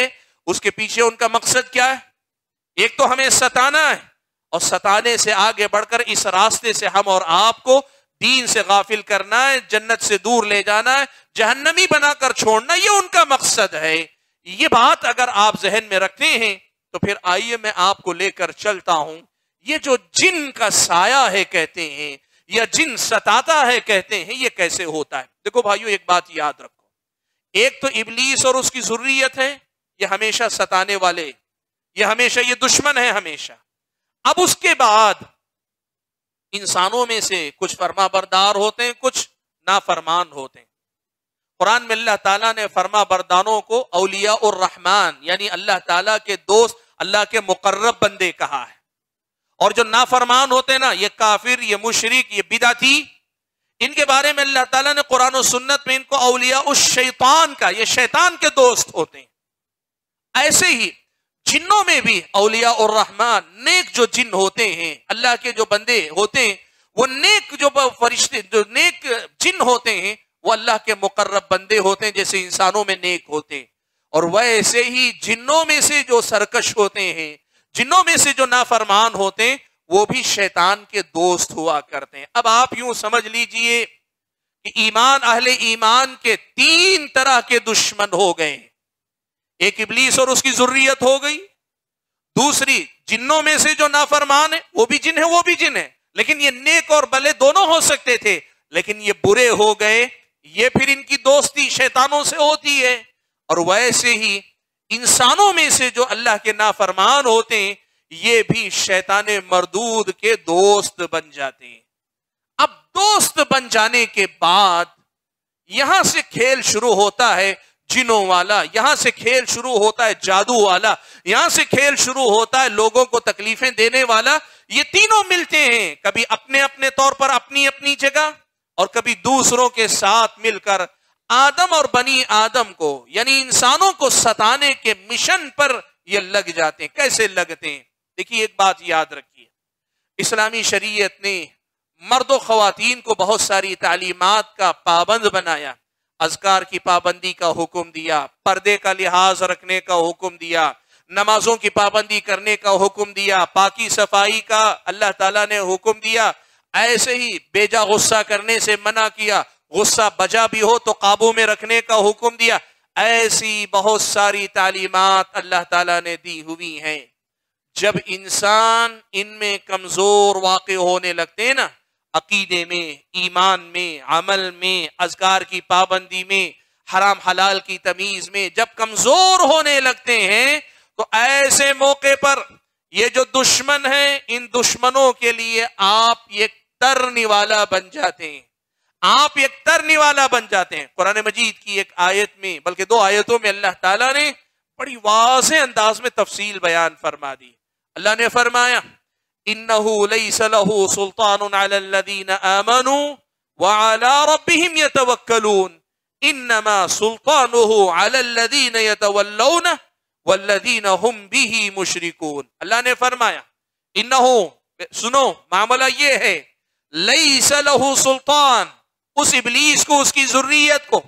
उसके पीछे उनका मकसद क्या है? एक तो हमें सताना है, और सताने से आगे बढ़कर इस रास्ते से हम और आपको दीन से गाफिल करना है, जन्नत से दूर ले जाना है, जहन्नमी बनाकर छोड़ना, ये उनका मकसद है। ये बात अगर आप जहन में रखते हैं तो फिर आइए मैं आपको लेकर चलता हूं। ये जो जिन का साया है कहते हैं, या जिन सताता है कहते हैं, ये कैसे होता है? देखो भाइयों, एक बात याद रखो, एक तो इब्लीस और उसकी ज़ुर्रियत है, ये हमेशा सताने वाले, ये हमेशा, ये दुश्मन है हमेशा। अब उसके बाद इंसानों में से कुछ फरमाबरदार होते हैं, कुछ नाफरमान होते हैं। कुरान में अल्लाह ताला ने फरमाबरदारों को औलिया और रहमान, यानी अल्लाह ताला के दोस्त, अल्लाह के मुकर्रब बंदे कहा है। और जो नाफरमान होते हैं ना, ये काफिर, ये मुशरिक, ये बिदाती, इनके बारे में अल्लाह ताला ने कुरान और सुन्नत में इनको औलिया उस शैतान का, ये शैतान के दोस्त होते हैं। ऐसे ही जिन्नों में भी औलिया और रहमान, नेक जो जिन होते हैं, अल्लाह के जो बंदे होते हैं, वो नेक जो फरिश्ते, जो नेक जिन होते हैं, वो अल्लाह के मुकर्रब बंदे होते हैं, जैसे इंसानों में नेक होते हैं। और वैसे ही जिन्नों में से जो सरकश होते हैं, जिन्नों में से जो नाफरमान होते हैं, वो भी शैतान के दोस्त हुआ करते हैं। अब आप यूं समझ लीजिए कि ईमान, अहले ईमान के तीन तरह के दुश्मन हो गए। एक इब्लीस और उसकी ज़ुर्रियत हो गई, दूसरी जिन्नों में से जो नाफरमान है, वो भी जिन है, वो भी जिन है, लेकिन ये नेक और भले दोनों हो सकते थे, लेकिन ये बुरे हो गए, ये फिर इनकी दोस्ती शैतानों से होती है। और वैसे ही इंसानों में से जो अल्लाह के नाफरमान होते हैं, ये भी शैताने मरदूद के दोस्त बन जाते हैं। अब दोस्त बन जाने के बाद यहां से खेल शुरू होता है जिनों वाला, यहां से खेल शुरू होता है जादू वाला, यहां से खेल शुरू होता है लोगों को तकलीफें देने वाला। ये तीनों मिलते हैं, कभी अपने अपने तौर पर, अपनी अपनी जगह, और कभी दूसरों के साथ मिलकर आदम और बनी आदम को, यानी इंसानों को सताने के मिशन पर ये लग जाते हैं। कैसे लगते हैं? देखिए, एक बात याद रखिए, इस्लामी शरीयत ने मर्द व ख़वातीन को बहुत सारी तालीमात का पाबंद बनाया, अज़कार की पाबंदी का हुक्म दिया, पर्दे का लिहाज रखने का हुक्म दिया, नमाजों की पाबंदी करने का हुक्म दिया, पाकी सफाई का अल्लाह ताला ने हुक्म दिया। ऐसे ही बेजा गुस्सा करने से मना किया, गुस्सा बजा भी हो तो काबू में रखने का हुक्म दिया। ऐसी बहुत सारी तालीमात अल्लाह ताला ने दी हुई हैं। जब इंसान इनमें कमज़ोर वाक़ होने लगते हैं ना, अकीदे में, ईमान में, अमल में, अज़कार की पाबंदी में, हराम हलाल की तमीज़ में जब कमज़ोर होने लगते हैं तो ऐसे मौके पर ये जो दुश्मन हैं, इन दुश्मनों के लिए आप एक तरने वाला बन जाते हैं, आप एक तरने वाला बन जाते हैं। कुरान मजीद की एक आयत में, बल्कि दो आयतों में अल्लाह ताला ने बड़ी वाज़े अंदाज में तफसील बयान फरमा दी। अल्लाह ने फरमाया, इन्नहु लैसा लहू सुल्तानुन अलल लदीना आमनू व अला रब्बिहिम यतवक्कलून इन्नमा सुल्तानुहु अलल लदीना यतवल्लौना वल्लदीना हुम बिही मुशरिकून। अल्लाह ने फरमाया, इन्नहु, सुनो मामला ये है, लैसा लहू सुल्तान, उस इबलीस को, उसकी ज़ुर्रियत को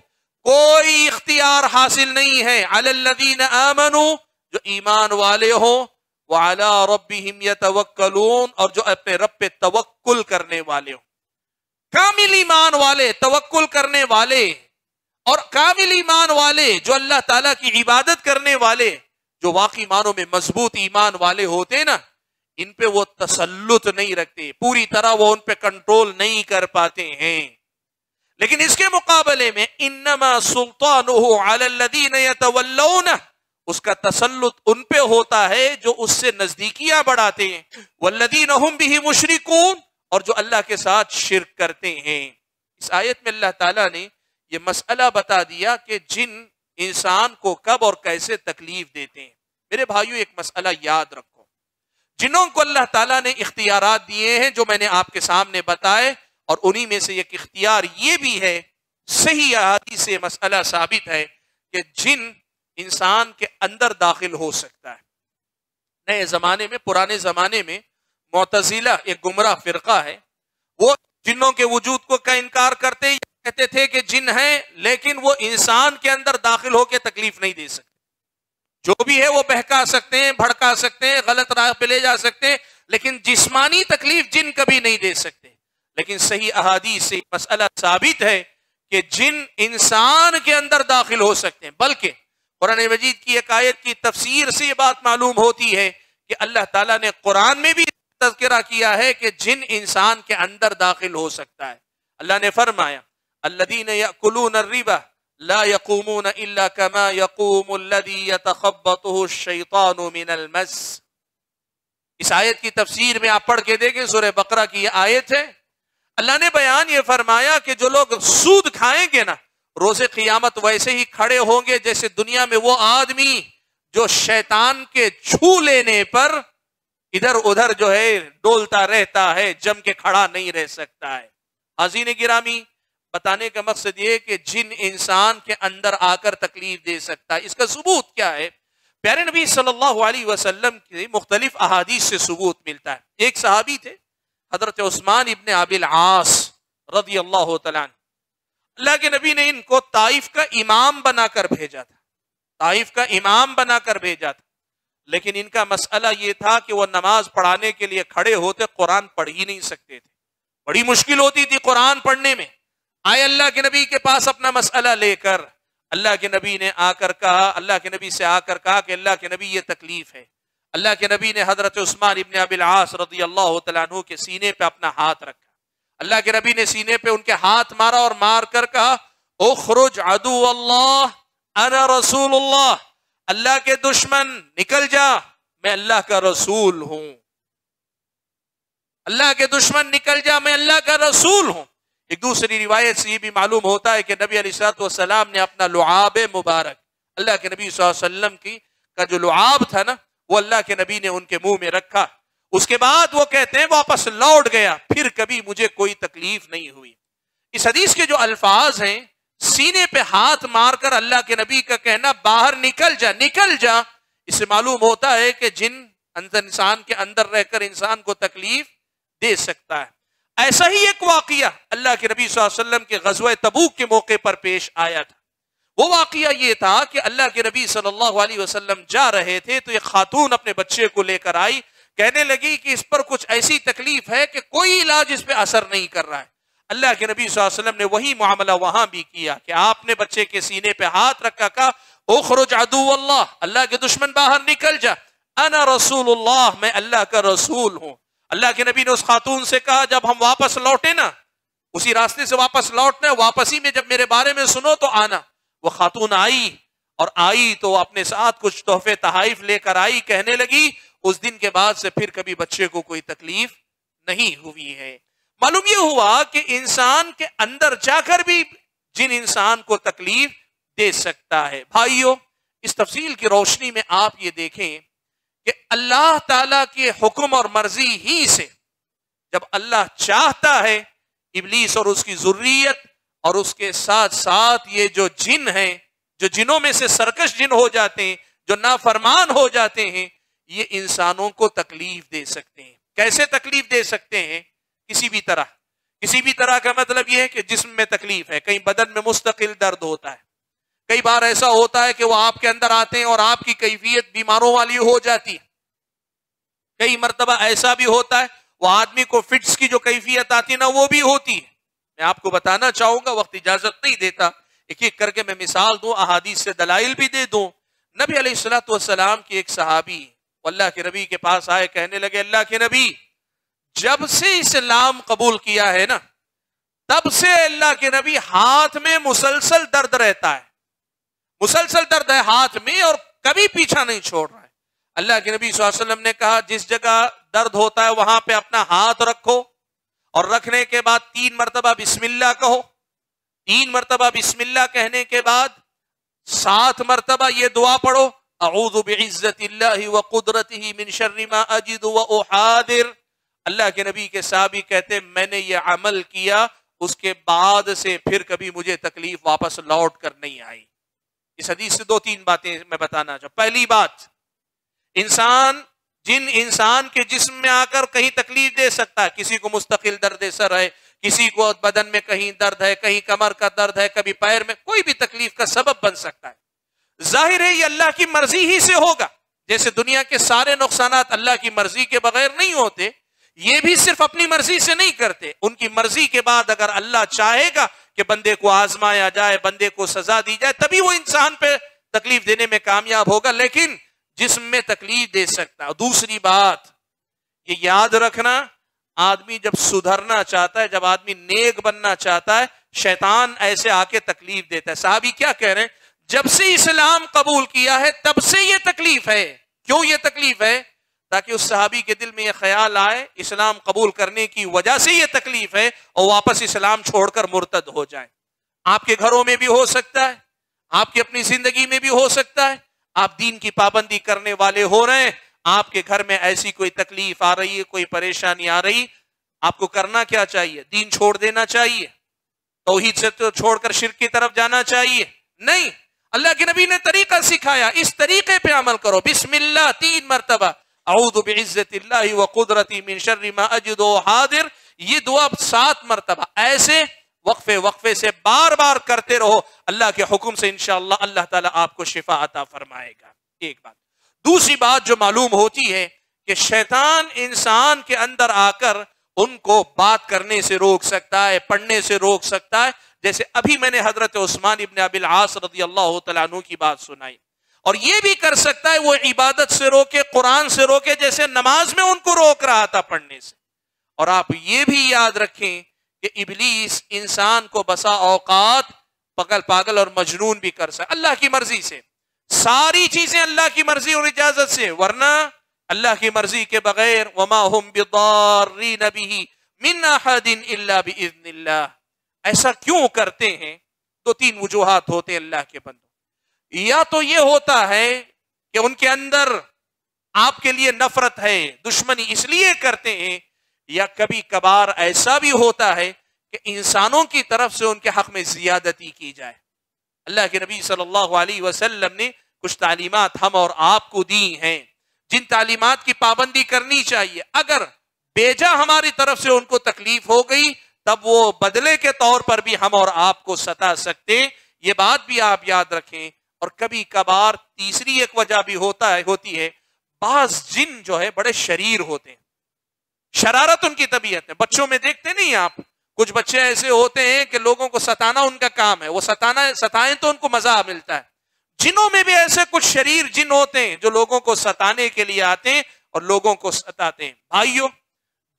कोई इख्तियार हासिल नहीं है, अलल्लज़ीन आमनू, जो ईमान वाले हो, व अला रब्बिहिम यतवक्कलून, और जो अपने रब पे तवक्कुल करने वाले हो। कामिल ईमान वाले, तवक्कुल करने वाले और कामिल ईमान वाले, जो अल्लाह ताला की इबादत करने वाले, जो वाकई मानों में मजबूत ईमान वाले होते हैं ना, इन पे वो तसल्लुत नहीं रखते, पूरी तरह वो उन पे कंट्रोल नहीं कर पाते हैं। लेकिन इसके मुकाबले में इन्नमा सुल्तानुहु अलल्लज़ीन यतवल्लौना, उसका तसल्लुत उन पे होता है जो उससे नजदीकियां बढ़ाते हैं, वल्लज़ीन हुम बिही मुशरिकून, और जो अल्लाह के साथ शिरक करते हैं। इस आयत में अल्लाह ताला ने ये मसला बता दिया कि जिन इंसान को कब और कैसे तकलीफ देते हैं। मेरे भाइयों, एक मसला याद रखो, जिन्हों को अल्लाह ताला ने इख्तियारात दिए हैं जो मैंने आपके सामने बताए, और उन्हीं में से एक इख्तियार ये भी है, सही अहादीस से मसला साबित है कि जिन इंसान के अंदर दाखिल हो सकता है। नए जमाने में, पुराने जमाने में मुतजिला एक गुमराह फिरका है, वो जिन्नों के वजूद को का इनकार करते ही कहते थे कि जिन हैं, लेकिन वो इंसान के अंदर दाखिल होकर तकलीफ नहीं दे सकते, जो भी है वो बहका सकते हैं, भड़का सकते हैं, गलत राह पे ले जा सकते हैं, लेकिन जिस्मानी तकलीफ जिन कभी नहीं दे सकते। लेकिन सही अहादीस से मसला साबित है कि जिन इंसान के अंदर दाखिल हो सकते हैं, बल्कि कुरान मजीद की एक आयत की तफसीर से ये बात मालूम होती है कि अल्लाह ताला ने कुरान में भी तज़किरा किया है कि जिन इंसान के अंदर दाखिल हो सकता है। अल्लाह ने फरमाया, अल्लज़ीन यअकुलून अर्रिबा ला यक़ूमून इल्ला कमा यक़ूमु अल्लज़ी यतख़ब्बतुहु अश्शैतानु मिनल मस। इस आयत की तफसीर में आप पढ़ के देखें, सूरह बकरा की आयत है। अल्लाह ने बयान ये फरमाया कि जो लोग सूद खाएंगे ना, रोज़े क़ियामत वैसे ही खड़े होंगे जैसे दुनिया में वो आदमी जो शैतान के छू लेने पर इधर उधर जो है डोलता रहता है, जम के खड़ा नहीं रह सकता है। हाज़रीन गिरामी, बताने का मकसद ये कि जिन इंसान के अंदर आकर तकलीफ दे सकता है, इसका सबूत क्या है? प्यारे नबी सल्लल्लाहु अलैहि वसल्लम की मुख्तलिफ अहादीस से सबूत मिलता है। एक सहाबी थे हजरत उस्मान इब्न अबिल आस रज़ी अल्लाह तआला अन्हु, अल्लाह के नबी ने इनको ताइफ का इमाम बनाकर भेजा था, ताइफ का इमाम बनाकर भेजा था, लेकिन इनका मसला ये था कि वह नमाज पढ़ाने के लिए खड़े होते, कुरान पढ़ ही नहीं सकते थे, बड़ी मुश्किल होती थी कुरान पढ़ने में। आए अल्लाह के नबी के पास अपना मसला लेकर, अल्लाह के नबी ने आकर कहा, अल्लाह के नबी से आकर कहा कि अल्लाह के नबी ये तकलीफ है। अल्लाह के नबी ने हजरत उस्मान इब्न अबिल आस रज़ियल्लाहु तआला अन्हु के सीने पे अपना हाथ रखा। अल्लाह के नबी ने सीने पे उनके हाथ मारा और मार कर कहा, उखरुज अदू अल्लाह अना रसूलुल्लाह, अल्लाह के दुश्मन निकल जा, मैं अल्लाह का रसूल हूं, अल्लाह के दुश्मन निकल जा, मैं अल्लाह का रसूल हूं। एक दूसरी रिवायत से ये भी मालूम होता है कि नबी अलैहिस्सलातु वस्सलाम ने अपना लुआब मुबारक, अल्लाह के नबी सल्लल्लाहु अलैहि वसल्लम की का जो लुआब था ना, वो अल्लाह के नबी ने उनके मुंह में रखा। उसके बाद वो कहते हैं वापस लौट गया, फिर कभी मुझे कोई तकलीफ नहीं हुई। इस हदीस के जो अल्फाज हैं, सीने पे हाथ मारकर अल्लाह के नबी का कहना बाहर निकल जा, निकल जा, इससे मालूम होता है कि जिन इंसान के अंदर रहकर इंसान को तकलीफ दे सकता है। ऐसा ही एक वाकया अल्लाह के नबी सल्लल्लाहु अलैहि वसल्लम के ग़ज़वा तबूक के मौके पर पेश आया था। वो वाकया ये था कि अल्लाह के नबी सल्लल्लाहु अलैहि वसल्लम जा रहे थे तो एक खातून अपने बच्चे को लेकर आई, कहने लगी कि इस पर कुछ ऐसी तकलीफ है कि कोई इलाज इस पर असर नहीं कर रहा है। अल्लाह के नबी सल्लल्लाहु अलैहि वसल्लम ने वही मामला वहां भी किया कि आपने बच्चे के सीने पे हाथ रखा, कहा उखरुज अदुवल्लाह, अल्लाह के दुश्मन बाहर निकल जा, अना रसूलुल्लाह, मैं अल्लाह का रसूल हूँ। अल्लाह के नबी ने उस खातून से कहा जब हम वापस लौटे ना, उसी रास्ते से वापस लौटना है, वापसी में जब मेरे बारे में सुनो तो आना। वो खातून आई और आई तो अपने साथ कुछ तोहफे तहाइफ लेकर आई, कहने लगी उस दिन के बाद से फिर कभी बच्चे को कोई तकलीफ नहीं हुई है। मालूम यह हुआ कि इंसान के अंदर जाकर भी जिन इंसान को तकलीफ दे सकता है। भाइयों, इस तफसील की रोशनी में आप ये देखें कि अल्लाह ताला के हुक्म और मर्जी ही से जब अल्लाह चाहता है, इबलीस और उसकी जुर्रियत और उसके साथ साथ ये जो जिन हैं, जो जिनों में से सरकश जिन हो जाते हैं, जो नाफरमान हो जाते हैं, ये इंसानों को तकलीफ दे सकते हैं। कैसे तकलीफ दे सकते हैं? किसी भी तरह। किसी भी तरह का मतलब यह है कि जिस्म में तकलीफ है, कहीं बदन में मुस्तकिल दर्द होता है, कई बार ऐसा होता है कि वो आपके अंदर आते हैं और आपकी कैफियत बीमारों वाली हो जाती है। कई मरतबा ऐसा भी होता है वो आदमी को फिट्स की जो कैफियत आती है ना, वो भी होती है। मैं आपको बताना चाहूंगा, वक्त इजाजत नहीं देता, एक एक करके मैं मिसाल दूं, अहादीस से दलाइल भी दे दूं। नबी अलैहिस्सलातु वस्सलाम की एक सहाबी अल्लाह के नबी के पास आए, कहने लगे अल्लाह के नबी, जब से इस्लाम कबूल किया है ना तब से अल्लाह के नबी हाथ में मुसलसल दर्द रहता है, मुसलसल दर्द है हाथ में और कभी पीछा नहीं छोड़ रहा है। अल्लाह के नबी सल्लल्लाहु अलैहि वसल्लम ने कहा जिस जगह दर्द होता है वहां पे अपना हाथ रखो और रखने के बाद तीन मरतबा बिस्मिल्लाह कहो। तीन मरतबा बिस्मिल्लाह कहने के बाद सात मरतबा ये दुआ पढ़ो, अऊज़ु बिइज़्ज़तिल्लाहि व कुदरतिही मिन शर्रि मा अजिदु व उहादिर। अल्लाह के नबी के साहबी कहते मैंने ये अमल किया, उसके बाद से फिर कभी मुझे तकलीफ वापस लौट कर नहीं आई। इस हदीस से दो तीन बातें मैं बताना चाहता हूं। पहली बात, इंसान जिन इंसान के जिस्म में आकर कहीं तकलीफ दे सकता है, किसी को मुस्तकिल दर्द सर है, किसी को बदन में कहीं दर्द है, कहीं कमर का दर्द है, कभी पैर में, कोई भी तकलीफ का सबब बन सकता है। जाहिर है ये अल्लाह की मर्जी ही से होगा, जैसे दुनिया के सारे नुकसान अल्लाह की मर्जी के बगैर नहीं होते, ये भी सिर्फ अपनी मर्जी से नहीं करते, उनकी मर्जी के बाद अगर अल्लाह चाहेगा कि बंदे को आजमाया जाए, बंदे को सजा दी जाए, तभी वो इंसान पे तकलीफ देने में कामयाब होगा, लेकिन जिस्म में तकलीफ दे सकता है। दूसरी बात ये याद रखना, आदमी जब सुधरना चाहता है, जब आदमी नेक बनना चाहता है, शैतान ऐसे आके तकलीफ देता है। साहबी क्या कह रहे हैं, जब से इस्लाम कबूल किया है तब से ये तकलीफ है। क्यों ये तकलीफ है? ताकि उस सहाबी के दिल में यह ख्याल आए इस्लाम कबूल करने की वजह से यह तकलीफ है और वापस इस्लाम छोड़कर मुर्तद हो जाए। आपके घरों में भी हो सकता है, आपकी अपनी जिंदगी में भी हो सकता है। आप दीन की पाबंदी करने वाले हो रहे हैं, आपके घर में ऐसी कोई तकलीफ आ रही है, कोई परेशानी आ रही, आपको करना क्या चाहिए? दीन छोड़ देना चाहिए? तौहीद से तो छोड़कर शिर्क की तरफ जाना चाहिए? नहीं, अल्लाह के नबी ने तरीका सिखाया, इस तरीके पे अमल करो। बिस्मिल्लाह तीन मरतबा, औदु बिइज्जतिल्लाहि व कुदरती मिन शर्रि मा अजिदु हादिर, ये दुआ सात मरतबा ऐसे वक्फे वक्फे से बार बार करते रहो। अल्लाह के हुक्म से इंशाअल्लाह अल्लाह ताला आपको शिफा अता फरमाएगा। एक बात। दूसरी बात जो मालूम होती है कि शैतान इंसान के अंदर आकर उनको बात करने से रोक सकता है, पढ़ने से रोक सकता है। जैसे अभी मैंने हजरत उस्मान इब्न अबिल आस रदियल्लाहु तआला अन्हु की बात सुनाई, और ये भी कर सकता है वो इबादत से रोके, कुरान से रोके, जैसे नमाज में उनको रोक रहा था पढ़ने से। और आप ये भी याद रखें कि इबलीस इंसान को बसा औकात पगल पागल और मजनून भी कर सकता है। अल्लाह की मर्जी से सारी चीजें, अल्लाह की मर्जी और इजाजत से, वरना अल्लाह की मर्जी के बगैर वमा हुम बिदार्रीन बिही मिन अहदिन इल्ला बिइज़्निल्लाह। ऐसा क्यों करते हैं? दो तीन वजूहात होते हैं अल्लाह के बंदों। या तो ये होता है कि उनके अंदर आपके लिए नफरत है, दुश्मनी, इसलिए करते हैं, या कभी कभार ऐसा भी होता है कि इंसानों की तरफ से उनके हक में ज्यादती की जाए। अल्लाह के नबी सल्लल्लाहु अलैहि वसल्लम ने कुछ तालीमात हम और आपको दी हैं, जिन तालीमात की पाबंदी करनी चाहिए। अगर बेजा हमारी तरफ से उनको तकलीफ हो गई, तब वो बदले के तौर पर भी हम और आपको सता सकते। ये बात भी आप याद रखें। और कभी कभार तीसरी एक वजह भी होता है होती है, बास जिन जो है बड़े शरीर होते हैं, शरारत उनकी तबीयत है। बच्चों में देखते नहीं आप, कुछ बच्चे ऐसे होते हैं कि लोगों को सताना उनका काम है, वो सताना सताएं तो उनको मजा मिलता है। जिनों में भी ऐसे कुछ शरीर जिन होते हैं जो लोगों को सताने के लिए आते हैं और लोगों को सताते हैं। भाइयों,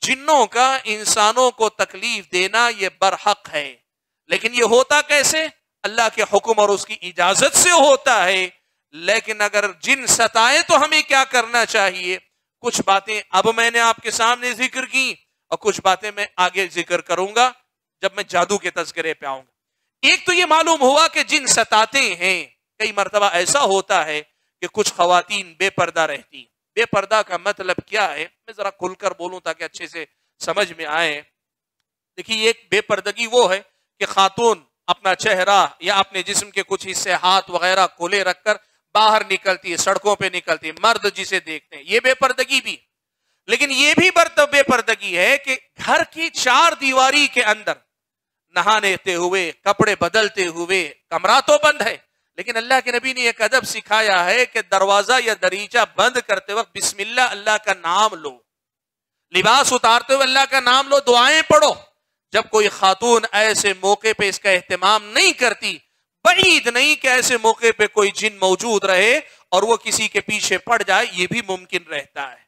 जिन्नों का इंसानों को तकलीफ देना यह बरहक है, लेकिन यह होता कैसे? अल्लाह के हुक्म और उसकी इजाजत से होता है। लेकिन अगर जिन सताए तो हमें क्या करना चाहिए? कुछ बातें अब मैंने आपके सामने जिक्र की और कुछ बातें मैं आगे जिक्र करूंगा जब मैं जादू के तस्करे पे आऊंगा। एक तो यह मालूम हुआ कि जिन सताते हैं, कई मरतबा ऐसा होता है कि कुछ खवातीन बेपर्दा रहती हैं। बेपर्दा का मतलब क्या है, मैं जरा खुलकर बोलूं ताकि अच्छे से समझ में आए। देखिए, एक बेपर्दगी वो है कि खातून अपना चेहरा या अपने जिस्म के कुछ हिस्से, हाथ वगैरह खुले रखकर बाहर निकलती है, सड़कों पे निकलती है, मर्द जिसे देखते हैं, ये बेपर्दगी भी। लेकिन ये भी बेपर्दगी है कि घर की चार दीवारी के अंदर नहाते हुए, कपड़े बदलते हुए, कमरा तो बंद है, लेकिन अल्लाह के नबी ने एक अदब सिखाया है कि दरवाजा या दरीचा बंद करते वक्त बिस्मिल्लाह अल्लाह का नाम लो, लिबास उतारते हुए अल्लाह का नाम लो, दुआएं पढ़ो। जब कोई खातून ऐसे मौके पे इसका एहतमाम नहीं करती, बईद नहीं कि ऐसे मौके पे कोई जिन मौजूद रहे और वो किसी के पीछे पड़ जाए, ये भी मुमकिन रहता है।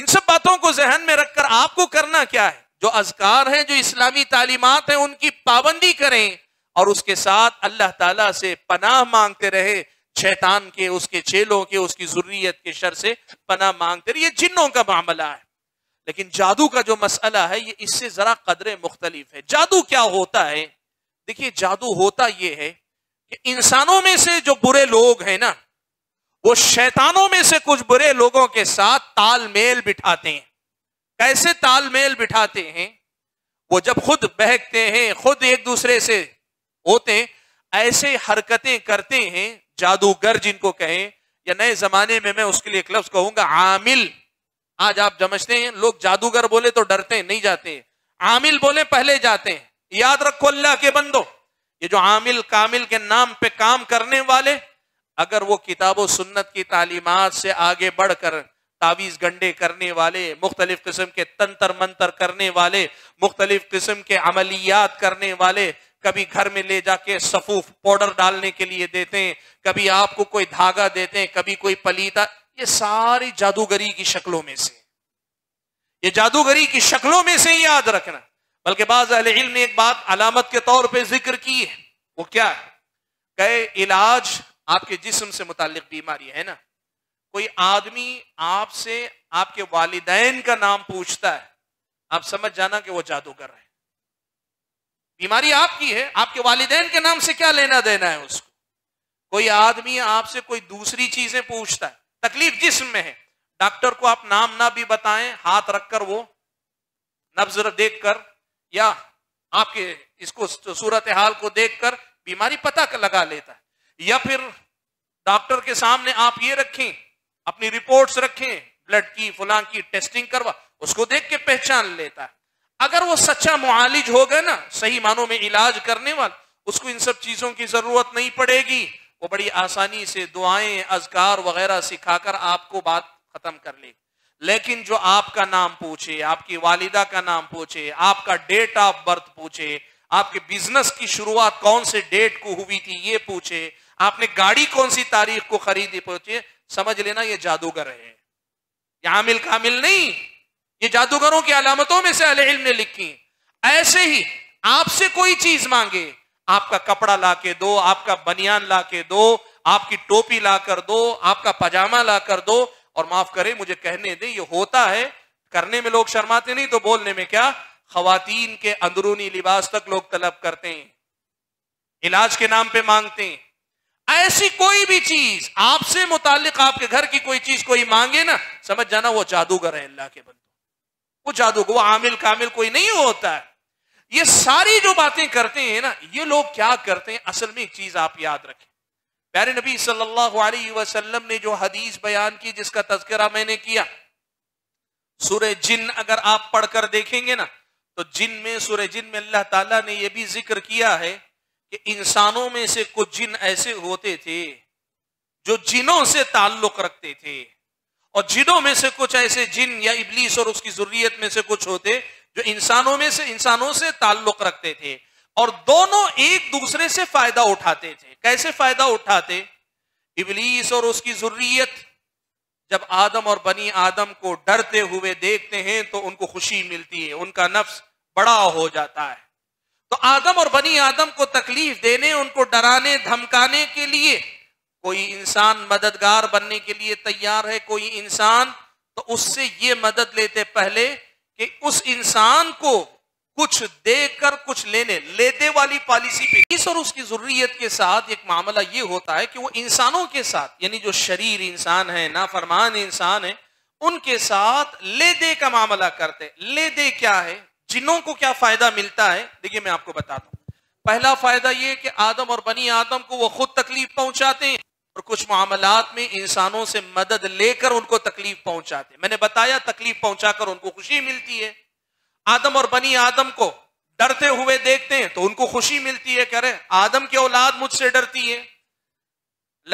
इन सब बातों को जहन में रखकर आपको करना क्या है, जो अज़कार है, जो इस्लामी तालीमात है, उनकी पाबंदी करें और उसके साथ अल्लाह ताला से पनाह मांगते रहे, शैतान के, उसके चेलों के, उसकी ज़ुर्रियत के शर से पनाह मांगते रहे। ये जिन्नों का मामला है। लेकिन जादू का जो मसला है, ये इससे जरा कदरे मुख्तलिफ है। जादू क्या होता है? देखिए, जादू होता ये है कि इंसानों में से जो बुरे लोग हैं ना, वो शैतानों में से कुछ बुरे लोगों के साथ तालमेल बिठाते हैं। कैसे तालमेल बिठाते हैं? वो जब खुद बहकते हैं, खुद एक दूसरे से होते हैं, ऐसे हरकतें करते हैं। जादूगर जिनको कहें, या नए जमाने में मैं उसके लिए एक लफ्ज कहूंगा, आमिल। आज आप समझते हैं, लोग जादूगर बोले तो डरते हैं, नहीं जाते हैं, आमिल बोले पहले जाते हैं। याद रखो अल्लाह के बंदो, ये जो आमिल कामिल के नाम पे काम करने वाले, अगर वो किताब व सुन्नत की तालीमात से आगे बढ़कर तावीज़ गंडे करने वाले, मुख्तलिफ किस्म के तंतर मंतर करने वाले, मुख्तलिफ किस्म के अमलियात करने वाले, कभी घर में ले जाके सफूफ पाउडर डालने के लिए देते हैं, कभी आपको कोई धागा देते हैं, कभी कोई पलीता, ये सारी जादूगरी की शक्लों में से, ये जादूगरी की शक्लों में से, याद रखना। बल्कि बाज़ अहले इल्म ने एक बात अलामत के तौर पे जिक्र की है, वो क्या है? कहे इलाज, आपके जिस्म से मुतालिक बीमारी है ना, कोई आदमी आपसे आपके वालिदैन का नाम पूछता है, आप समझ जाना कि वो जादूगर है। बीमारी आपकी है, आपके वालिदैन के नाम से क्या लेना देना है उसको। कोई आदमी आपसे कोई दूसरी चीजें पूछता है, तकलीफ जिस्म में है, डॉक्टर को आप नाम ना भी बताएं, हाथ रखकर वो नब्ज देखकर या आपके इसको सूरत हाल को देखकर बीमारी पता लगा लेता है। या फिर डॉक्टर के सामने आप ये रखें, अपनी रिपोर्ट्स रखें, ब्लड की फलां की टेस्टिंग करवा, उसको देख के पहचान लेता है। अगर वो सच्चा मुआलिज होगा ना, सही मानों में इलाज करने वाला, उसको इन सब चीजों की जरूरत नहीं पड़ेगी। वो बड़ी आसानी से दुआएं, अज़कार वगैरह सिखाकर आपको बात खत्म कर लेगी। लेकिन जो आपका नाम पूछे, आपकी वालिदा का नाम पूछे, आपका डेट ऑफ बर्थ पूछे, आपके बिजनेस की शुरुआत कौन से डेट को हुई थी ये पूछे, आपने गाड़ी कौन सी तारीख को खरीदी पूछे, समझ लेना ये जादूगर है। ये आमिल कामिल नहीं, ये जादूगरों की अलामतों में से अहले इल्म ने लिखी। ऐसे ही आपसे कोई चीज मांगे, आपका कपड़ा ला के दो, आपका बनियान ला के दो, आपकी टोपी ला कर दो, आपका पजामा ला कर दो। और माफ करे, मुझे कहने दे, ये होता है, करने में लोग शर्माते नहीं तो बोलने में क्या, खवातीन के अंदरूनी लिबास तक लोग तलब करते हैं, इलाज के नाम पे मांगते हैं। ऐसी कोई भी चीज आपसे मुतालिक, आपके घर की कोई चीज कोई मांगे ना, समझ जाना वो जादूगर है अल्लाह के बंदो, वो जादूगर, वो आमिल कामिल कोई नहीं होता है। ये सारी जो बातें करते हैं ना, ये लोग क्या करते हैं असल में, एक चीज आप याद रखें। प्यारे नबी सल्लल्लाहु अलैहि वसल्लम ने जो हदीस बयान की, जिसका तज़किरा मैंने किया, सूरह जिन अगर आप पढ़कर देखेंगे ना तो जिन में सूरह जिन में अल्लाह ताला ने यह भी जिक्र किया है कि इंसानों में से कुछ जिन ऐसे होते थे जो जिनों से ताल्लुक रखते थे, और जिनों में से कुछ ऐसे जिन या इबलीस और उसकी जुर्रियत में से कुछ होते जो इंसानों में से इंसानों से ताल्लुक रखते थे, और दोनों एक दूसरे से फायदा उठाते थे। कैसे फायदा उठाते? इबलीस और उसकी जुर्रियत जब आदम और बनी आदम को डरते हुए देखते हैं तो उनको खुशी मिलती है, उनका नफ्स बड़ा हो जाता है। तो आदम और बनी आदम को तकलीफ देने, उनको डराने धमकाने के लिए कोई इंसान मददगार बनने के लिए तैयार है, कोई इंसान तो उससे ये मदद लेते पहले कि उस इंसान को कुछ देकर कुछ लेने लेते वाली पॉलिसी पे। इस और उसकी जरूरियत के साथ एक मामला ये होता है कि वो इंसानों के साथ, यानी जो शरीर इंसान है, नाफरमान इंसान है, उनके साथ ले दे का मामला करते। ले दे क्या है? जिन्नों को क्या फायदा मिलता है, देखिए मैं आपको बताता हूं। पहला फायदा ये कि आदम और बनी आदम को वो खुद तकलीफ पहुंचाते हैं, और कुछ मामलात में इंसानों से मदद लेकर उनको तकलीफ पहुंचाते। मैंने बताया तकलीफ पहुंचाकर उनको खुशी मिलती है। आदम और बनी आदम को डरते हुए देखते हैं तो उनको खुशी मिलती है, कह रहे आदम की औलाद मुझसे डरती है।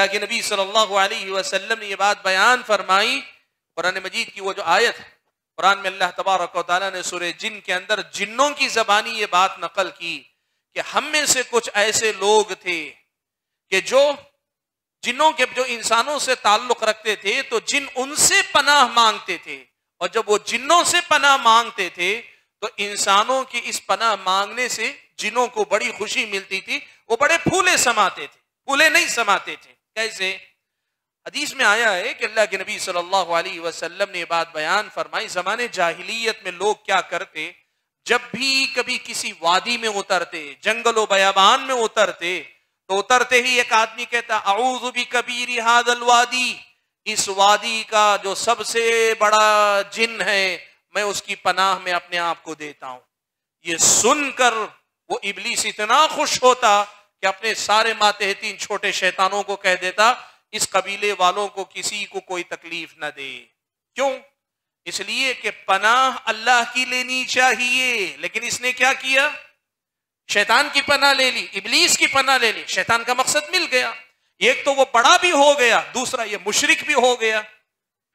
लेकिन नबी सल्लल्लाहु अलैहि वसल्लम ने यह बात बयान फरमाई, कुरान मजीद की वो जो आयत है, कुरान में अल्लाह तबारक व तआला ने सूरह जिन के अंदर जिन्नों की जबानी ये बात नकल की कि हम में से कुछ ऐसे लोग थे कि जो जिन्नों के जो इंसानों से ताल्लुक रखते थे, तो जिन उनसे पनाह मांगते थे, और जब वो जिन्नों से पनाह मांगते थे तो इंसानों की इस पनाह मांगने से जिन्नों को बड़ी खुशी मिलती थी, वो बड़े फूले समाते थे, फूले नहीं समाते थे। कैसे? हदीस में आया है कि अल्लाह के नबी सल्लल्लाहु अलैहि वसल्लम ने बात बयान फरमाई, ज़माने जाहिलियत में लोग क्या करते, जब भी कभी किसी वादी में उतरते, जंगलों बयाबान में उतरते, तो उतरते ही एक आदमी कहता अऊज़ु बि कबीर हादल वादी, इस वादी का जो सबसे बड़ा जिन है मैं उसकी पनाह में अपने आप को देता हूं। ये सुनकर वो इबलीस इतना खुश होता कि अपने सारे मातहतीन छोटे शैतानों को कह देता इस कबीले वालों को किसी को कोई तकलीफ न दे। क्यों? इसलिए कि पनाह अल्लाह की लेनी चाहिए, लेकिन इसने क्या किया, शैतान की पनाह ले ली, इबलीस की पनाह ले ली। शैतान का मकसद मिल गया, एक तो वो बड़ा भी हो गया, दूसरा ये मुशरिक भी हो गया।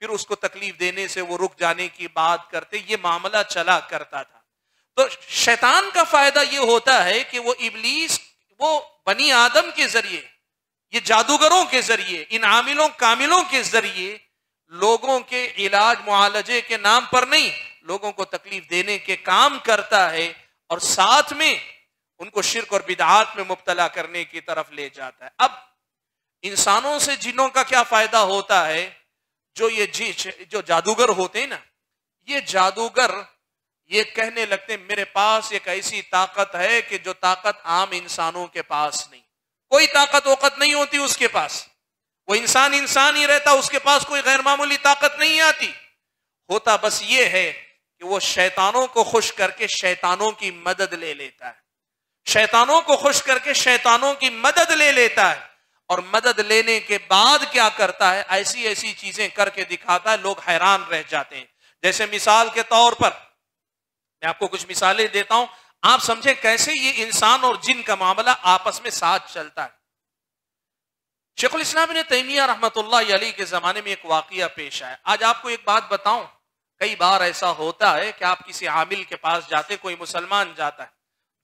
फिर उसको तकलीफ देने से वो रुक जाने की बात करते, ये मामला चला करता था। तो शैतान का फायदा ये होता है कि वो इबलीस वो बनी आदम के जरिए, ये जादूगरों के जरिए, इन आमिलों कामिलों के जरिए लोगों के इलाज मुआलजे के नाम पर नहीं, लोगों को तकलीफ देने के काम करता है, और साथ में उनको शिर्क और बिदआत में मुब्तला करने की तरफ ले जाता है। अब इंसानों से जिन्नों का क्या फायदा होता है? जो ये जी जो जादूगर होते हैं ना, ये जादूगर ये कहने लगते हैं मेरे पास एक ऐसी ताकत है कि जो ताकत आम इंसानों के पास नहीं, कोई ताकत वकत नहीं होती उसके पास, वो इंसान इंसान ही रहता, उसके पास कोई गैर मामूली ताकत नहीं आती। होता बस ये है कि वो शैतानों को खुश करके शैतानों की मदद ले लेता है, शैतानों को खुश करके शैतानों की मदद ले लेता है, और मदद लेने के बाद क्या करता है, ऐसी ऐसी चीजें करके दिखाता है, लोग हैरान रह जाते हैं। जैसे मिसाल के तौर पर मैं आपको कुछ मिसालें देता हूं, आप समझें कैसे ये इंसान और जिन का मामला आपस में साथ चलता है। शेखुल इस्लाम इब्न तैमिया रहमतुल्लाह अलैह के जमाने में एक वाकया पेश आया। आज आपको एक बात बताऊं, कई बार ऐसा होता है कि आप किसी आमिल के पास जाते, कोई मुसलमान जाता है,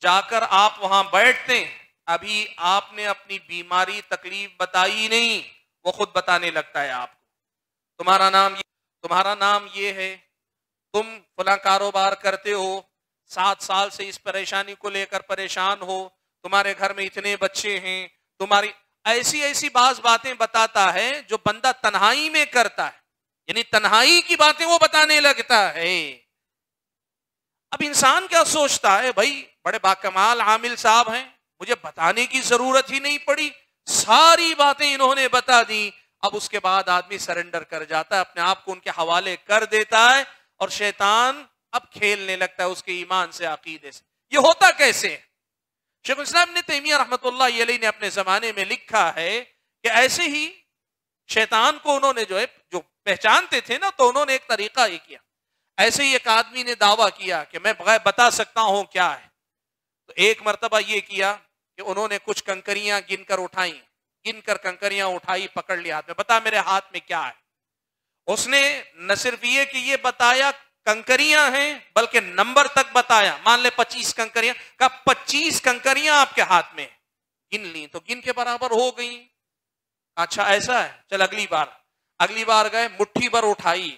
जाकर आप वहां बैठते हैं, अभी आपने अपनी बीमारी तकलीफ बताई नहीं, वो खुद बताने लगता है आपको, तुम्हारा नाम ये, तुम्हारा नाम ये है, तुम फला कारोबार करते हो, सात साल से इस परेशानी को लेकर परेशान हो, तुम्हारे घर में इतने बच्चे हैं, तुम्हारी ऐसी ऐसी बाज बातें बताता है जो बंदा तन्हाई में करता है, यानी तन्हाई की बातें वो बताने लगता है। अब इंसान क्या सोचता है, भाई बड़े बाकमाल आमिल साहब हैं, मुझे बताने की जरूरत ही नहीं पड़ी, सारी बातें इन्होंने बता दी। अब उसके बाद आदमी सरेंडर कर जाता है, अपने आप को उनके हवाले कर देता है, और शैतान अब खेलने लगता है उसके ईमान से, अकीदे से। ये होता कैसे? शेखुल इस्लाम इब्न तैमिया रहमतुल्लाह अलैह ने अपने जमाने में लिखा है कि ऐसे ही शैतान को उन्होंने जो है जो पहचानते थे ना, तो उन्होंने एक तरीका ही किया, ऐसे ही एक आदमी ने दावा किया कि मैं बगैर बता सकता हूं क्या है। तो एक मरतबा ये किया कि उन्होंने कुछ कंकरियां गिनकर उठाई, गिनकर कंकरियां उठाई, पकड़ लिया हाथ में, बता मेरे हाथ में क्या है। उसने न सिर्फ ये कि ये बताया कंकरियां हैं बल्कि नंबर तक बताया। मान ले पच्चीस कंकरियां, कहा पच्चीस कंकरियां आपके हाथ में, गिन ली तो गिन के बराबर हो गई। अच्छा ऐसा है, चल अगली बार। अगली बार गए, मुट्ठी भर उठाई,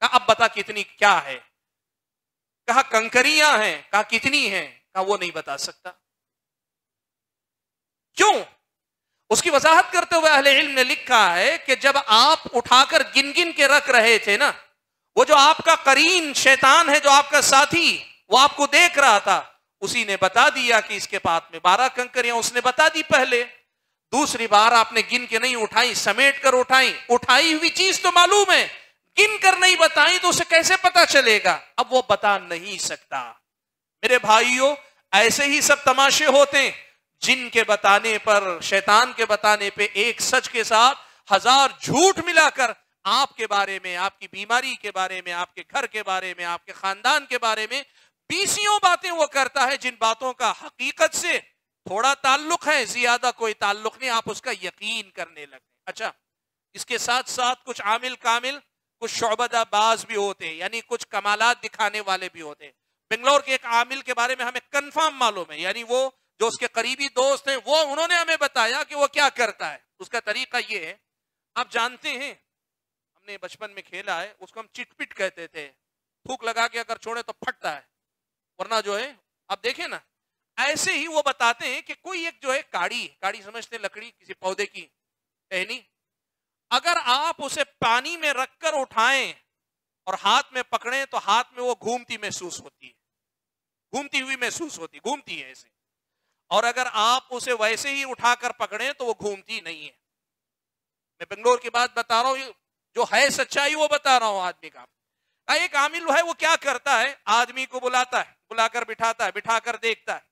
कहा अब बता कितनी क्या है। कहा कंकरियां हैं, कहा कितनी हैं, कहा वो नहीं बता सकता। क्यों? उसकी वजाहत करते हुए अहले इल्म ने लिखा है कि जब आप उठाकर गिन गिन के रख रहे थे ना, वो जो आपका करीन शैतान है, जो आपका साथी, वो आपको देख रहा था, उसी ने बता दिया कि इसके पास में बारह कंकरियां, उसने बता दी पहले। दूसरी बार आपने गिन के नहीं उठाई, समेट कर उठाई। उठाई हुई चीज तो मालूम है, गिन कर नहीं बताई तो उसे कैसे पता चलेगा? अब वो बता नहीं सकता। मेरे भाइयों, ऐसे ही सब तमाशे होते हैं। जिन के बताने पर, शैतान के बताने पे एक सच के साथ हजार झूठ मिलाकर आपके बारे में, आपकी बीमारी के बारे में, आपके घर के बारे में, आपके खानदान के बारे में बीसियों बातें वो करता है, जिन बातों का हकीकत से थोड़ा ताल्लुक है, ज्यादा कोई ताल्लुक नहीं, आप उसका यकीन करने लगे। अच्छा, इसके साथ साथ कुछ आमिल कामिल, कुछ शोबदाबाज भी होते हैं, यानी कुछ कमालात दिखाने वाले भी होते हैं। बेंगलोर के एक आमिल के बारे में हमें कन्फर्म मालूम है, यानी वो जो उसके करीबी दोस्त हैं, वो उन्होंने हमें बताया कि वो क्या करता है, उसका तरीका ये है। आप जानते हैं, हमने बचपन में खेला है, उसको हम चिटपिट कहते थे। फूक लगा के अगर छोड़े तो फटता है, वरना जो है आप देखें ना। ऐसे ही वो बताते हैं कि कोई एक जो है काड़ी, काड़ी समझते लकड़ी, किसी पौधे की टहनी, अगर आप उसे पानी में रखकर उठाएं और हाथ में पकड़ें तो हाथ में वो घूमती महसूस होती है, घूमती हुई महसूस होती, घूमती है ऐसे। और अगर आप उसे वैसे ही उठाकर पकड़ें तो वो घूमती नहीं है। मैं बेंगलोर की बात बता रहा हूं, जो है सच्चाई वो बता रहा हूं। आदमी का एक आमिल है, वो क्या करता है, आदमी को बुलाता है, बुलाकर बिठाता है, बिठाकर देखता है,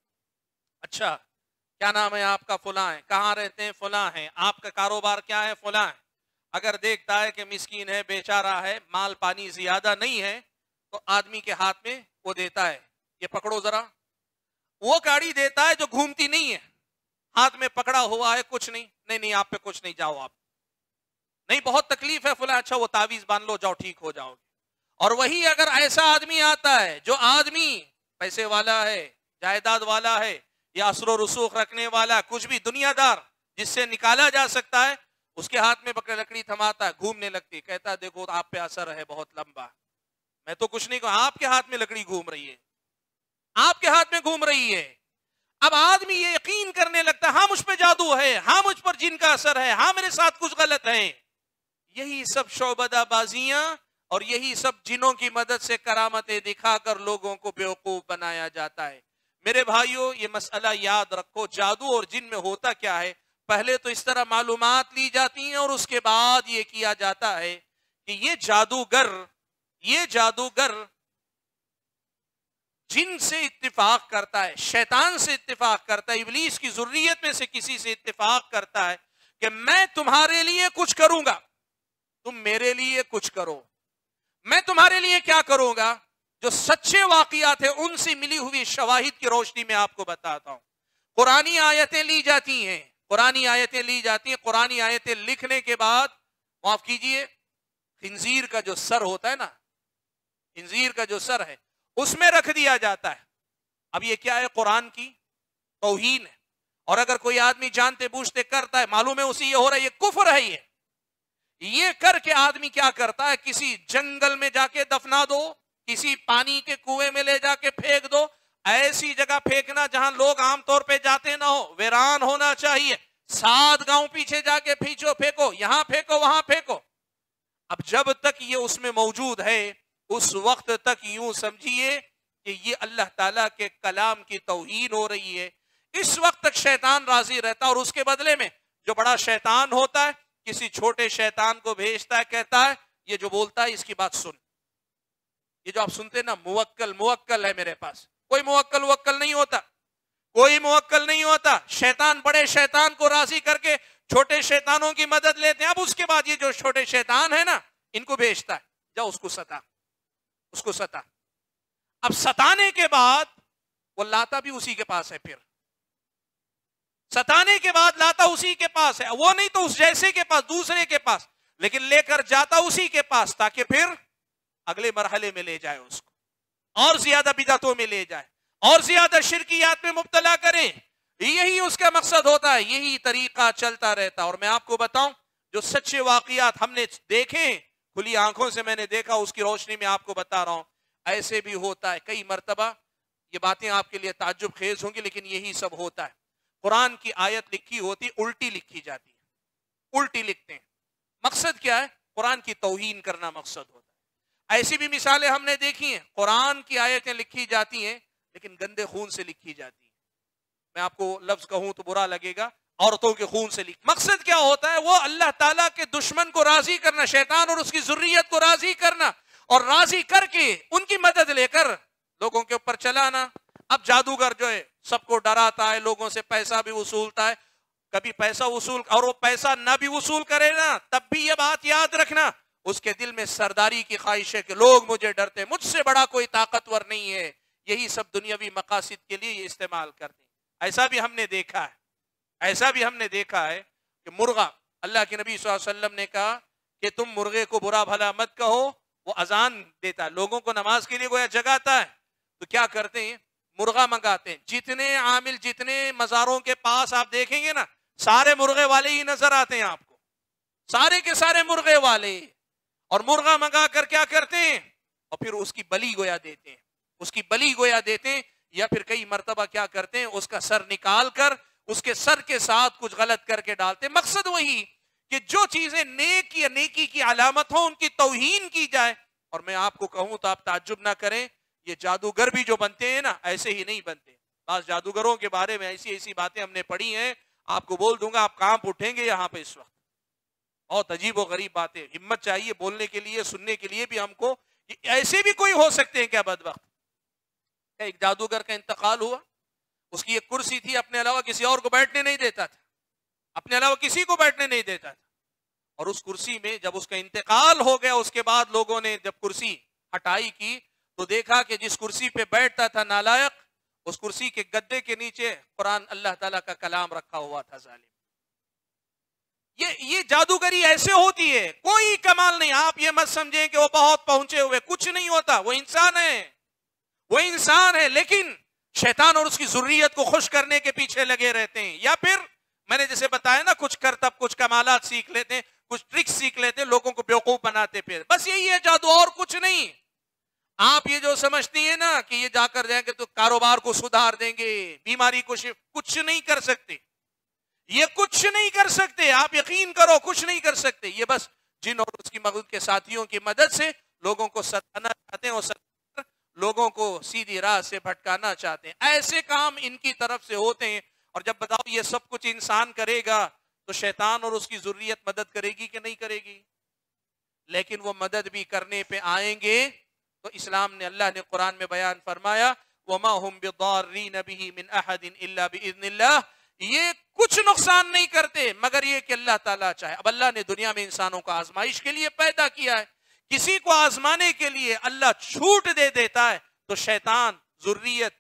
अच्छा क्या नाम है आपका, फुला है, कहाँ रहते हैं, फुला है, आपका कारोबार क्या है, फुला है। अगर देखता है कि मिस्कीन है, बेचारा है, माल पानी ज्यादा नहीं है, तो आदमी के हाथ में वो देता है, ये पकड़ो जरा। वो गाड़ी देता है जो घूमती नहीं है, हाथ में पकड़ा हुआ है, कुछ नहीं, नहीं नहीं आप पे कुछ नहीं, जाओ आप, नहीं बहुत तकलीफ है फुला, अच्छा वो तावीज बांध लो, जाओ ठीक हो जाओगे। और वही अगर ऐसा आदमी आता है, जो आदमी पैसे वाला है, जायदाद वाला है, या असरो रसूख रखने वाला, कुछ भी दुनियादार जिससे निकाला जा सकता है, उसके हाथ में पकड़ लकड़ी थमाता है, घूमने लगती, कहता है देखो आप पे असर है बहुत लंबा, मैं तो कुछ नहीं कहूँ, आपके हाथ में लकड़ी घूम रही है, आपके हाथ में घूम रही है। अब आदमी ये यकीन करने लगता है, हाँ मुझ पर जादू है, हाँ मुझ पर जिन का असर है, हाँ मेरे साथ कुछ गलत है। यही सब शोबदाबाजियां और यही सब जिनों की मदद से करामतें दिखाकर लोगों को बेवकूफ बनाया जाता है। मेरे भाइयों, ये मसला याद रखो, जादू और जिन में होता क्या है, पहले तो इस तरह मालूमात ली जाती हैं और उसके बाद ये किया जाता है कि ये जादूगर, ये जादूगर जिन से इत्तिफाक करता है, शैतान से इत्तिफाक करता है, इबलीस की जुर्रियत में से किसी से इत्तिफाक करता है कि मैं तुम्हारे लिए कुछ करूंगा, तुम मेरे लिए कुछ करो, मैं तुम्हारे लिए क्या करूंगा। जो सच्चे वाकियात है उनसे मिली हुई शवाहिद की रोशनी में आपको बताता हूं। कुरानी आयतें ली जाती हैं, कुरानी आयतें ली जाती हैं, कुरानी आयतें लिखने के बाद, माफ कीजिए, खिंजीर का जो सर होता है ना, खिंजीर का जो सर है, उसमें रख दिया जाता है। अब ये क्या है, कुरान की तौहीन है। और अगर कोई आदमी जानते बूझते करता है, मालूम है उसी ये हो रहा है, ये कुफर है। ये ये करके आदमी क्या करता है, किसी जंगल में जाके दफना दो, किसी पानी के कुएं में ले जाके फेंक दो, ऐसी जगह फेंकना जहां लोग आमतौर पे जाते ना हो, वीरान होना चाहिए। सात गांव पीछे जाके पीछो फेंको, यहां फेंको, वहां फेंको। अब जब तक ये उसमें मौजूद है, उस वक्त तक यूं समझिए कि ये अल्लाह ताला के कलाम की तौहीन हो रही है। इस वक्त तक शैतान राजी रहता है और उसके बदले में जो बड़ा शैतान होता है किसी छोटे शैतान को भेजता है, कहता है ये जो बोलता है इसकी बात सुन। ये जो आप सुनते हैं ना, मुवक्कल, मुवक्कल है मेरे पास, कोई मुवक्कल वक्कल नहीं होता, कोई मुवक्कल नहीं होता। शैतान बड़े शैतान को राजी करके छोटे शैतानों की मदद लेते हैं। अब उसके बाद ये जो छोटे शैतान है ना, इनको भेजता है, जाओ उसको सता, उसको सता। अब सताने के बाद वो लाता भी उसी के पास है, फिर सताने के बाद लाता उसी के पास है, वो नहीं तो उस जैसे के पास, दूसरे के पास, लेकिन लेकर जाता उसी के पास ताकि फिर अगले मरहले में ले जाए उसको, और ज्यादा बिदअतों में ले जाए, और ज्यादा शिरकियात में मुब्तला करें। यही उसका मकसद होता है, यही तरीका चलता रहता। और मैं आपको बताऊं जो सच्चे वाकियात हमने देखे, खुली आंखों से मैंने देखा, उसकी रोशनी में आपको बता रहा हूं। ऐसे भी होता है कई मरतबा, ये बातें आपके लिए ताज्जुब खेज होंगी, लेकिन यही सब होता है। कुरान की आयत लिखी होती उल्टी लिखी जाती है, उल्टी लिखते हैं। मकसद क्या है? कुरान की तौहीन करना मकसद होता है। ऐसी भी मिसालें हमने देखी हैं, कुरान की आयतें लिखी जाती हैं लेकिन गंदे खून से लिखी जाती हैं। मैं आपको लफ्ज कहूं तो बुरा लगेगा, औरतों के खून से लिखी। मकसद क्या होता है? वो अल्लाह ताला के दुश्मन को राजी करना, शैतान और उसकी जुर्रियत को राजी करना, और राजी करके उनकी मदद लेकर लोगों के ऊपर चलाना। अब जादूगर जो है सबको डराता है, लोगों से पैसा भी वसूलता है, कभी पैसा वसूल, और वो पैसा ना भी वसूल करे ना, तब भी ये बात याद रखना उसके दिल में सरदारी की ख्वाहिश है कि लोग मुझे डरते हैं, मुझसे बड़ा कोई ताकतवर नहीं है। यही सब दुनियावी मकासद के लिए ये इस्तेमाल करते हैं। ऐसा भी हमने देखा है, ऐसा भी हमने देखा है कि मुर्गा, अल्लाह के नबी सल्लल्लाहु अलैहि वसल्लम ने कहा कि तुम मुर्गे को बुरा भला मत कहो, वो अजान देता है, लोगों को नमाज के लिए गोया जगाता है। तो क्या करते हैं? मुर्गा मंगाते हैं। जितने आमिल, जितने मज़ारों के पास आप देखेंगे ना, सारे मुर्गे वाले ही नजर आते हैं आपको, सारे के सारे मुर्गे वाले। और मुर्गा मंगा कर क्या करते हैं? और फिर उसकी बलि गोया देते हैं, उसकी बलि गोया देते हैं। या फिर कई मरतबा क्या करते हैं? उसका सर निकाल कर उसके सर के साथ कुछ गलत करके डालते। मकसद वही कि जो चीजें नेक या नेकी की अलामत हो उनकी तौहीन की जाए। और मैं आपको कहूं तो आप ताज्जुब ना करें, ये जादूगर भी जो बनते हैं ना ऐसे ही नहीं बनते। बस जादूगरों के बारे में ऐसी ऐसी बातें हमने पढ़ी हैं, आपको बोल दूंगा आप कांप उठेंगे यहाँ पे इस वक्त। बहुत अजीब व गरीब बातें, हिम्मत चाहिए बोलने के लिए, सुनने के लिए भी हमको। ऐसे भी कोई हो सकते हैं क्या बदबख्त? क्या एक जादूगर का इंतकाल हुआ, उसकी एक कुर्सी थी, अपने अलावा किसी और को बैठने नहीं देता था, अपने अलावा किसी को बैठने नहीं देता था। और उस कुर्सी में जब उसका इंतकाल हो गया, उसके बाद लोगों ने जब कुर्सी हटाई की तो देखा कि जिस कुर्सी पे बैठता था नालायक, उस कुर्सी के गद्दे के नीचे कुरान अल्लाह ताला का कलाम रखा हुआ था। जालिम, ये ये जादूगरी ऐसे होती है, कोई कमाल नहीं। आप ये मत समझें कि वो बहुत पहुंचे हुए, कुछ नहीं होता, वो इंसान है, वो इंसान है, लेकिन शैतान और उसकी जुर्रियत को खुश करने के पीछे लगे रहते हैं। या फिर मैंने जैसे बताया ना, कुछ करतब, कुछ कमालात सीख लेते हैं, कुछ ट्रिक्स सीख लेते हैं, लोगों को बेवकूफ बनाते फिर। बस यही है जादू, और कुछ नहीं। आप ये जो समझती है ना कि ये जाकर जाएंगे तो कारोबार को सुधार देंगे, बीमारी को शिफ, कुछ नहीं कर सकते, ये कुछ नहीं कर सकते। आप यकीन करो कुछ नहीं कर सकते। ये बस जिन और उसकी मगरूर के साथियों की मदद से लोगों को सताना चाहते हैं और सताकर लोगों को सीधी राह से भटकाना चाहते हैं। ऐसे काम इनकी तरफ से होते हैं। और जब बताओ ये सब कुछ इंसान करेगा तो शैतान और उसकी जुर्रियत मदद करेगी कि नहीं करेगी? लेकिन वो मदद भी करने पे आएंगे। तो इस्लाम ने, अल्लाह ने कुरान में बयान फरमाया, वमा हुम बिदार्रीन बिही मिन अहदिन इल्ला बिइज़्निल्लाह, ये कुछ नुकसान नहीं करते मगर ये कि अल्लाह ताला चाहे। अब अल्लाह ने दुनिया में इंसानों को आजमाइश के लिए पैदा किया है, किसी को आजमाने के लिए अल्लाह छूट दे देता है। तो शैतान, जुर्रियत,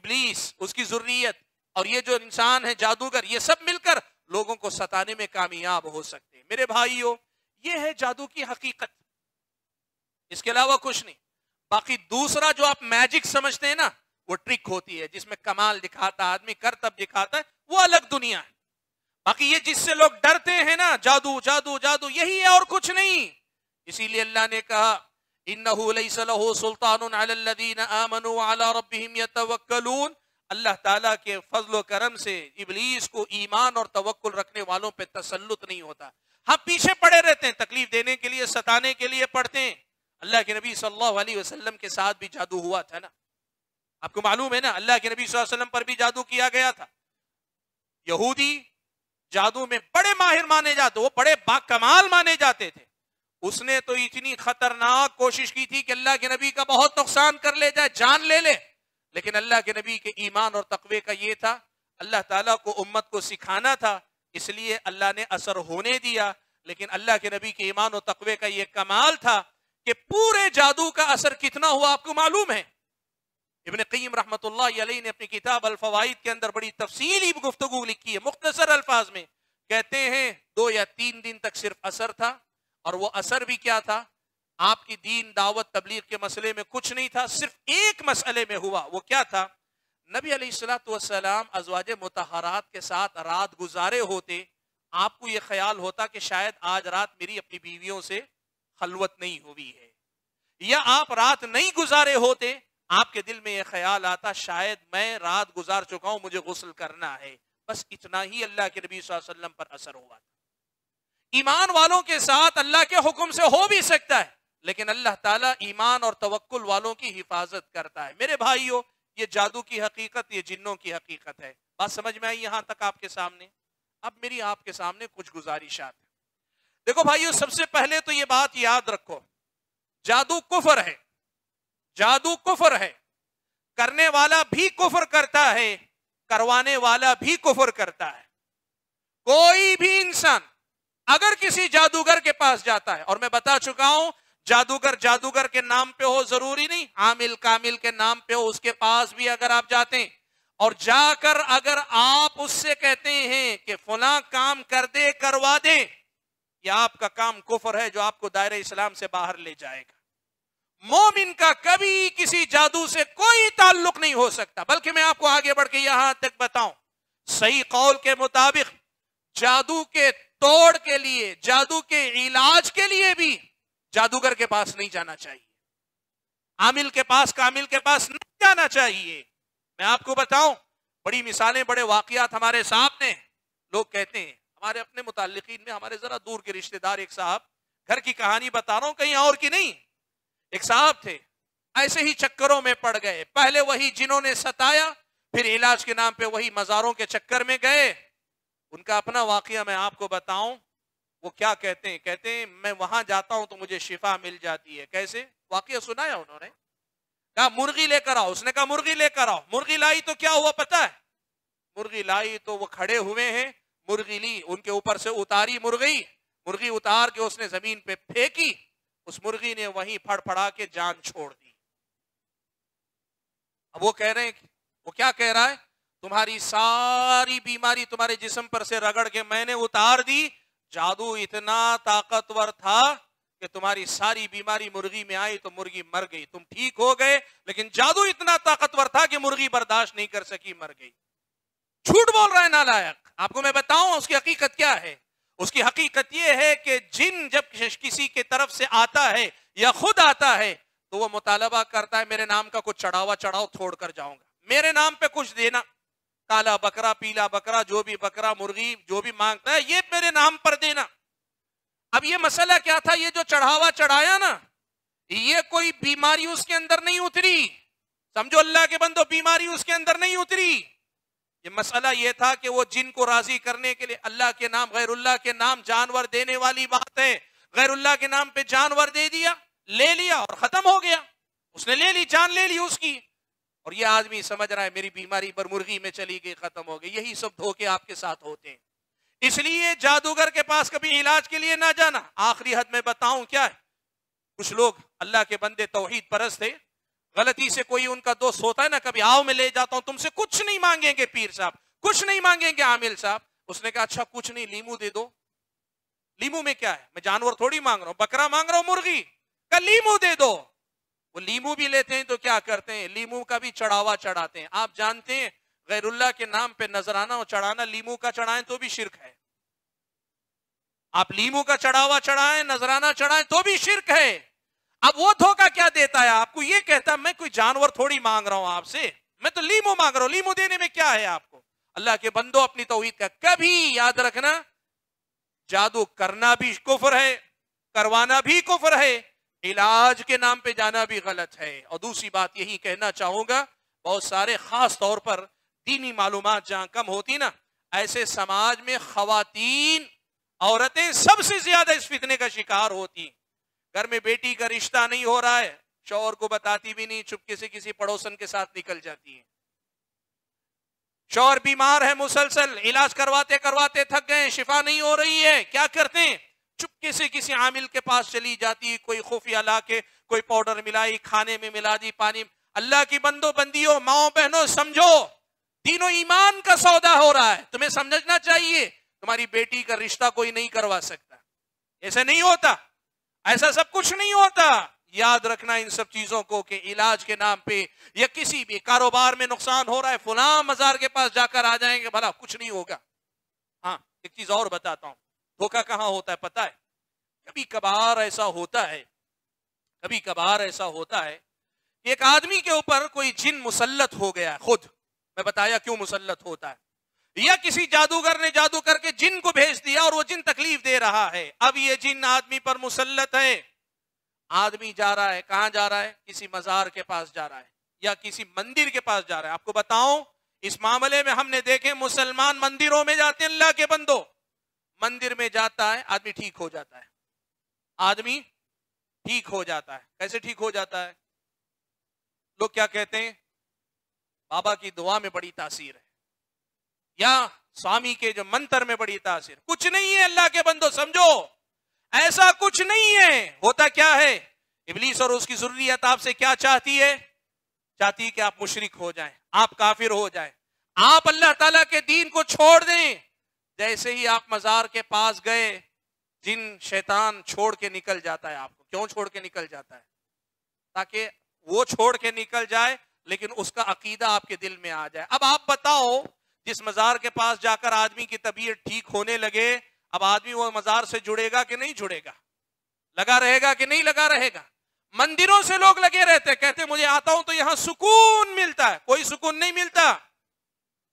इब्लीस, उसकी जुर्रियत और ये जो इंसान है जादूगर, ये सब मिलकर लोगों को सताने में कामयाब हो सकते हैं। मेरे भाइयों, ये है जादू की हकीकत, इसके अलावा कुछ नहीं। बाकी दूसरा जो आप मैजिक समझते हैं ना, वो ट्रिक होती है जिसमें कमाल दिखाता है आदमी, करतब दिखाता है, वो अलग दुनिया है। बाकी ये जिससे लोग डरते हैं ना, जादू जादू जादू, यही है और कुछ नहीं। इसीलिए अल्लाह ने कहा, इन्नहु लैसा लहू सुल्तानुन अलल लदीना आमनू व अला रब्बिहिम यतवक्कलून। अल्लाह ताला के फजल व करम से इब्लीस को ईमान और तवक्कुल रखने वालों पे तसल्लुत नहीं होता। हम पीछे पड़े रहते हैं, तकलीफ देने के लिए, सताने के लिए पड़ते हैं। अल्लाह के नबी सल्लल्लाहु अलैहि वसल्लम के साथ भी जादू हुआ था ना, आपको मालूम है ना। अल्लाह के नबी सल्लल्लाहु अलैहि वसल्लम पर भी जादू किया गया था। यहूदी जादू में बड़े माहिर माने जाते, वो बड़े बाकमाल माने जाते थे। उसने तो इतनी खतरनाक कोशिश की थी कि अल्लाह के नबी का बहुत नुकसान कर ले जाए, जान ले ले, लेकिन अल्लाह के नबी के ईमान और तकवे का ये था, अल्लाह ताला को उम्मत को सिखाना था, इसलिए अल्लाह ने असर होने दिया। लेकिन अल्लाह के नबी के ईमान और तकवे का ये कमाल था कि पूरे जादू का असर कितना हुआ आपको मालूम है। इब्ने क़य्यिम रहमतुल्लाह अलैह ने अपनी किताब अल फवाइद के अंदर बड़ी तफसीली गुफ्तगू लिखी है। मुख्तसर अल्फाज में कहते हैं दो या तीन दिन तक सिर्फ असर था, और वो असर भी क्या था, आपकी दीन दावत तबलीग के मसले में कुछ नहीं था, सिर्फ एक मसले में हुआ। वो क्या था, नबी अलैहिस्सलातु वस्सलाम अज़वाजे मुतहरात के साथ रात गुजारे होते, आपको ये ख्याल होता कि शायद आज रात मेरी अपनी बीवियों से खलवत नहीं हुई है, या आप रात नहीं गुजारे होते, आपके दिल में यह ख्याल आता शायद मैं रात गुजार चुका हूं, मुझे गुस्ल करना है। बस इतना ही अल्लाह के नबी सल्लल्लाहु अलैहि वसल्लम पर असर हुआ था। ईमान वालों के साथ अल्लाह के हुक्म से हो भी सकता है, लेकिन अल्लाह ताला ईमान और तवक्कुल वालों की हिफाजत करता है। मेरे भाइयों, ये जादू की हकीकत, ये जिन्नों की हकीकत है। बात समझ में आई यहाँ तक आपके सामने? अब मेरी आपके सामने कुछ गुजारिशात है। देखो भाइयों, सबसे पहले तो ये बात याद रखो, जादू कुफर है, जादू कुफर है, करने वाला भी कुफर करता है, करवाने वाला भी कुफर करता है। कोई भी इंसान अगर किसी जादूगर के पास जाता है, और मैं बता चुका हूं जादूगर जादूगर के नाम पे हो जरूरी नहीं, आमिल कामिल के नाम पे हो उसके पास भी अगर आप जाते हैं और जाकर अगर आप उससे कहते हैं कि फला काम कर दे, करवा दे, या आपका काम कुफर है जो आपको दायरे इस्लाम से बाहर ले जाएगा। मोमिन का कभी किसी जादू से कोई ताल्लुक नहीं हो सकता। बल्कि मैं आपको आगे बढ़ के यहां तक बताऊं, सही कौल के मुताबिक जादू के तोड़ के लिए, जादू के इलाज के लिए भी जादूगर के पास नहीं जाना चाहिए, आमिल के पास, कामिल के पास नहीं जाना चाहिए। मैं आपको बताऊं, बड़ी मिसालें, बड़े वाकयात हमारे सामने। लोग कहते हैं हमारे अपने मुतालिकीन में, हमारे जरा दूर के रिश्तेदार, एक साहब, घर की कहानी बता रहा हूं, कहीं और की नहीं, एक साहब थे, ऐसे ही चक्करों में पड़ गए। पहले वही जिन्होंने सताया, फिर इलाज के नाम पे वही मज़ारों के चक्कर में गए। उनका अपना वाकया मैं आपको बताऊं, वो क्या कहते हैं, कहते हैं मैं वहां जाता हूं तो मुझे शिफा मिल जाती है। कैसे वाकया सुनाया उन्होंने, कहा मुर्गी लेकर आओ, उसने कहा मुर्गी लेकर आओ, मुर्गी लाई तो क्या हुआ पता है, मुर्गी लाई तो वो खड़े हुए हैं, मुर्गी ली, उनके ऊपर से उतारी मुर्गी, मुर्गी उतार के उसने जमीन पे फेंकी, उस मुर्गी ने वहीं फड़फड़ा के जान छोड़ दी। अब वो कह रहे हैं, वो क्या कह रहा है, तुम्हारी सारी बीमारी तुम्हारे जिस्म पर से रगड़ के मैंने उतार दी, जादू इतना ताकतवर था कि तुम्हारी सारी बीमारी मुर्गी में आई तो मुर्गी मर गई, तुम ठीक हो गए, लेकिन जादू इतना ताकतवर था कि मुर्गी बर्दाश्त नहीं कर सकी, मर गई। झूठ बोल रहा है नालायक। आपको मैं बताऊं उसकी हकीकत क्या है, उसकी हकीकत यह है कि जिन जब किसी के तरफ से आता है या खुद आता है तो वो मुतालबा करता है, मेरे नाम का कुछ चढ़ावा चढ़ाओ, छोड़ कर जाऊंगा, मेरे नाम पे कुछ देना, काला बकरा, पीला बकरा, जो भी बकरा, मुर्गी, जो भी मांगता है, ये मेरे नाम पर देना। अब ये मसला क्या था, ये जो चढ़ावा चढ़ाया ना, ये कोई बीमारी उसके अंदर नहीं उतरी, समझो अल्लाह के बंदो, बीमारी उसके अंदर नहीं उतरी। ये मसला ये था कि वो जिन को राजी करने के लिए अल्लाह के नाम, गैरुल्लाह के नाम जानवर देने वाली बात है, गैरुल्लाह के नाम पे जानवर दे दिया, ले लिया और खत्म हो गया, उसने ले ली, जान ले ली उसकी, और ये आदमी समझ रहा है मेरी बीमारी पर मुर्गी में चली गई, खत्म हो गई। यही सब धोखे आपके साथ होते हैं। इसलिए जादूगर के पास कभी इलाज के लिए ना जाना। आखिरी हद में बताऊं क्या है, कुछ लोग अल्लाह के बंदे तौहीद परस्त थे, गलती से कोई उनका दोस्त होता है ना, कभी आओ मैं ले जाता हूं, तुमसे कुछ नहीं मांगेंगे पीर साहब, कुछ नहीं मांगेंगे आमिल साहब। उसने कहा अच्छा कुछ नहीं, लीमू दे दो, लीमू में क्या है, मैं जानवर थोड़ी मांग रहा हूं, बकरा मांग रहा हूं, मुर्गी का लीमू दे दो। वो लीमू भी लेते हैं तो क्या करते हैं, लीमू का भी चढ़ावा चढ़ाते हैं। आप जानते हैं गैरुल्लाह के नाम पे नजराना और चढ़ाना, लीमू का चढ़ाएं तो भी शिरक है। आप लीमू का चढ़ावा चढ़ाएं, नजराना चढ़ाएं तो भी शिरक है। अब वो धोखा क्या देता है आपको, ये कहता है मैं कोई जानवर थोड़ी मांग रहा हूं आपसे, मैं तो लीमू मांग रहा हूं, लीमू देने में क्या है आपको। अल्लाह के बंदो, अपनी तौहीद का कभी याद रखना, जादू करना भी कुफर है, करवाना भी कुफर है, इलाज के नाम पे जाना भी गलत है। और दूसरी बात यही कहना चाहूंगा, बहुत सारे खास तौर पर दीनी मालूमात जहां कम होती ना, ऐसे समाज में खवातीन, औरतें सबसे ज्यादा इस फितने का शिकार होती। घर में बेटी का रिश्ता नहीं हो रहा है, शौहर को बताती भी नहीं, चुपके से किसी पड़ोसन के साथ निकल जाती है। शौहर बीमार है मुसलसल, इलाज करवाते करवाते थक गए, शिफा नहीं हो रही है, क्या करते हैं, चुपके से किसी आमिल के पास चली जाती, कोई खुफिया लाके कोई पाउडर मिलाई, खाने में मिला दी, पानी। अल्लाह की बंदो बंदियों, माओ बहनों, समझो दीनो ईमान का सौदा हो रहा है। तुम्हें समझना चाहिए तुम्हारी बेटी का रिश्ता कोई नहीं करवा सकता। ऐसा नहीं होता, ऐसा सब कुछ नहीं होता। याद रखना इन सब चीजों को कि इलाज के नाम पे या किसी भी कारोबार में नुकसान हो रहा है, फलां मजार के पास जाकर आ जाएंगे, भला कुछ नहीं होगा। हाँ, एक चीज और बताता हूँ, धोखा कहाँ होता है पता है? कभी कभार ऐसा होता है, कभी कभार ऐसा होता है कि एक आदमी के ऊपर कोई जिन मुसल्लत हो गया, खुद मैं बताया क्यों मुसल्लत होता है, या किसी जादूगर ने जादू करके जिन को भेज दिया और वो जिन तकलीफ दे रहा है। अब ये जिन आदमी पर मुसल्लत है, आदमी जा रहा है, कहाँ जा रहा है? किसी मजार के पास जा रहा है या किसी मंदिर के पास जा रहा है। आपको बताऊं, इस मामले में हमने देखे मुसलमान मंदिरों में जाते हैं। अल्लाह के बंदो, मंदिर में जाता है आदमी, ठीक हो जाता है आदमी, ठीक हो जाता है। कैसे ठीक हो जाता है? लोग क्या कहते हैं? बाबा की दुआ में बड़ी तासीर है, या स्वामी के जो मंत्र में बड़ी तासीर। कुछ नहीं है अल्लाह के बंदो, समझो, ऐसा कुछ नहीं है। होता क्या है, इबलीस और उसकी ज़ुर्रियत आपसे क्या चाहती है? चाहती है कि आप मुशरिक हो जाएं, आप काफिर हो जाएं, आप अल्लाह ताला के दीन को छोड़ दें। जैसे ही आप मजार के पास गए, जिन शैतान छोड़ के निकल जाता है आपको। क्यों छोड़ के निकल जाता है? ताकि वो छोड़ के निकल जाए लेकिन उसका अकीदा आपके दिल में आ जाए। अब आप बताओ, जिस मजार के पास जाकर आदमी की तबीयत ठीक होने लगे, अब आदमी वो मजार से जुड़ेगा कि नहीं जुड़ेगा, लगा रहेगा कि नहीं लगा रहेगा? मंदिरों से लोग लगे रहते, कहते मुझे आता हूं तो यहां सुकून मिलता है। कोई सुकून नहीं मिलता,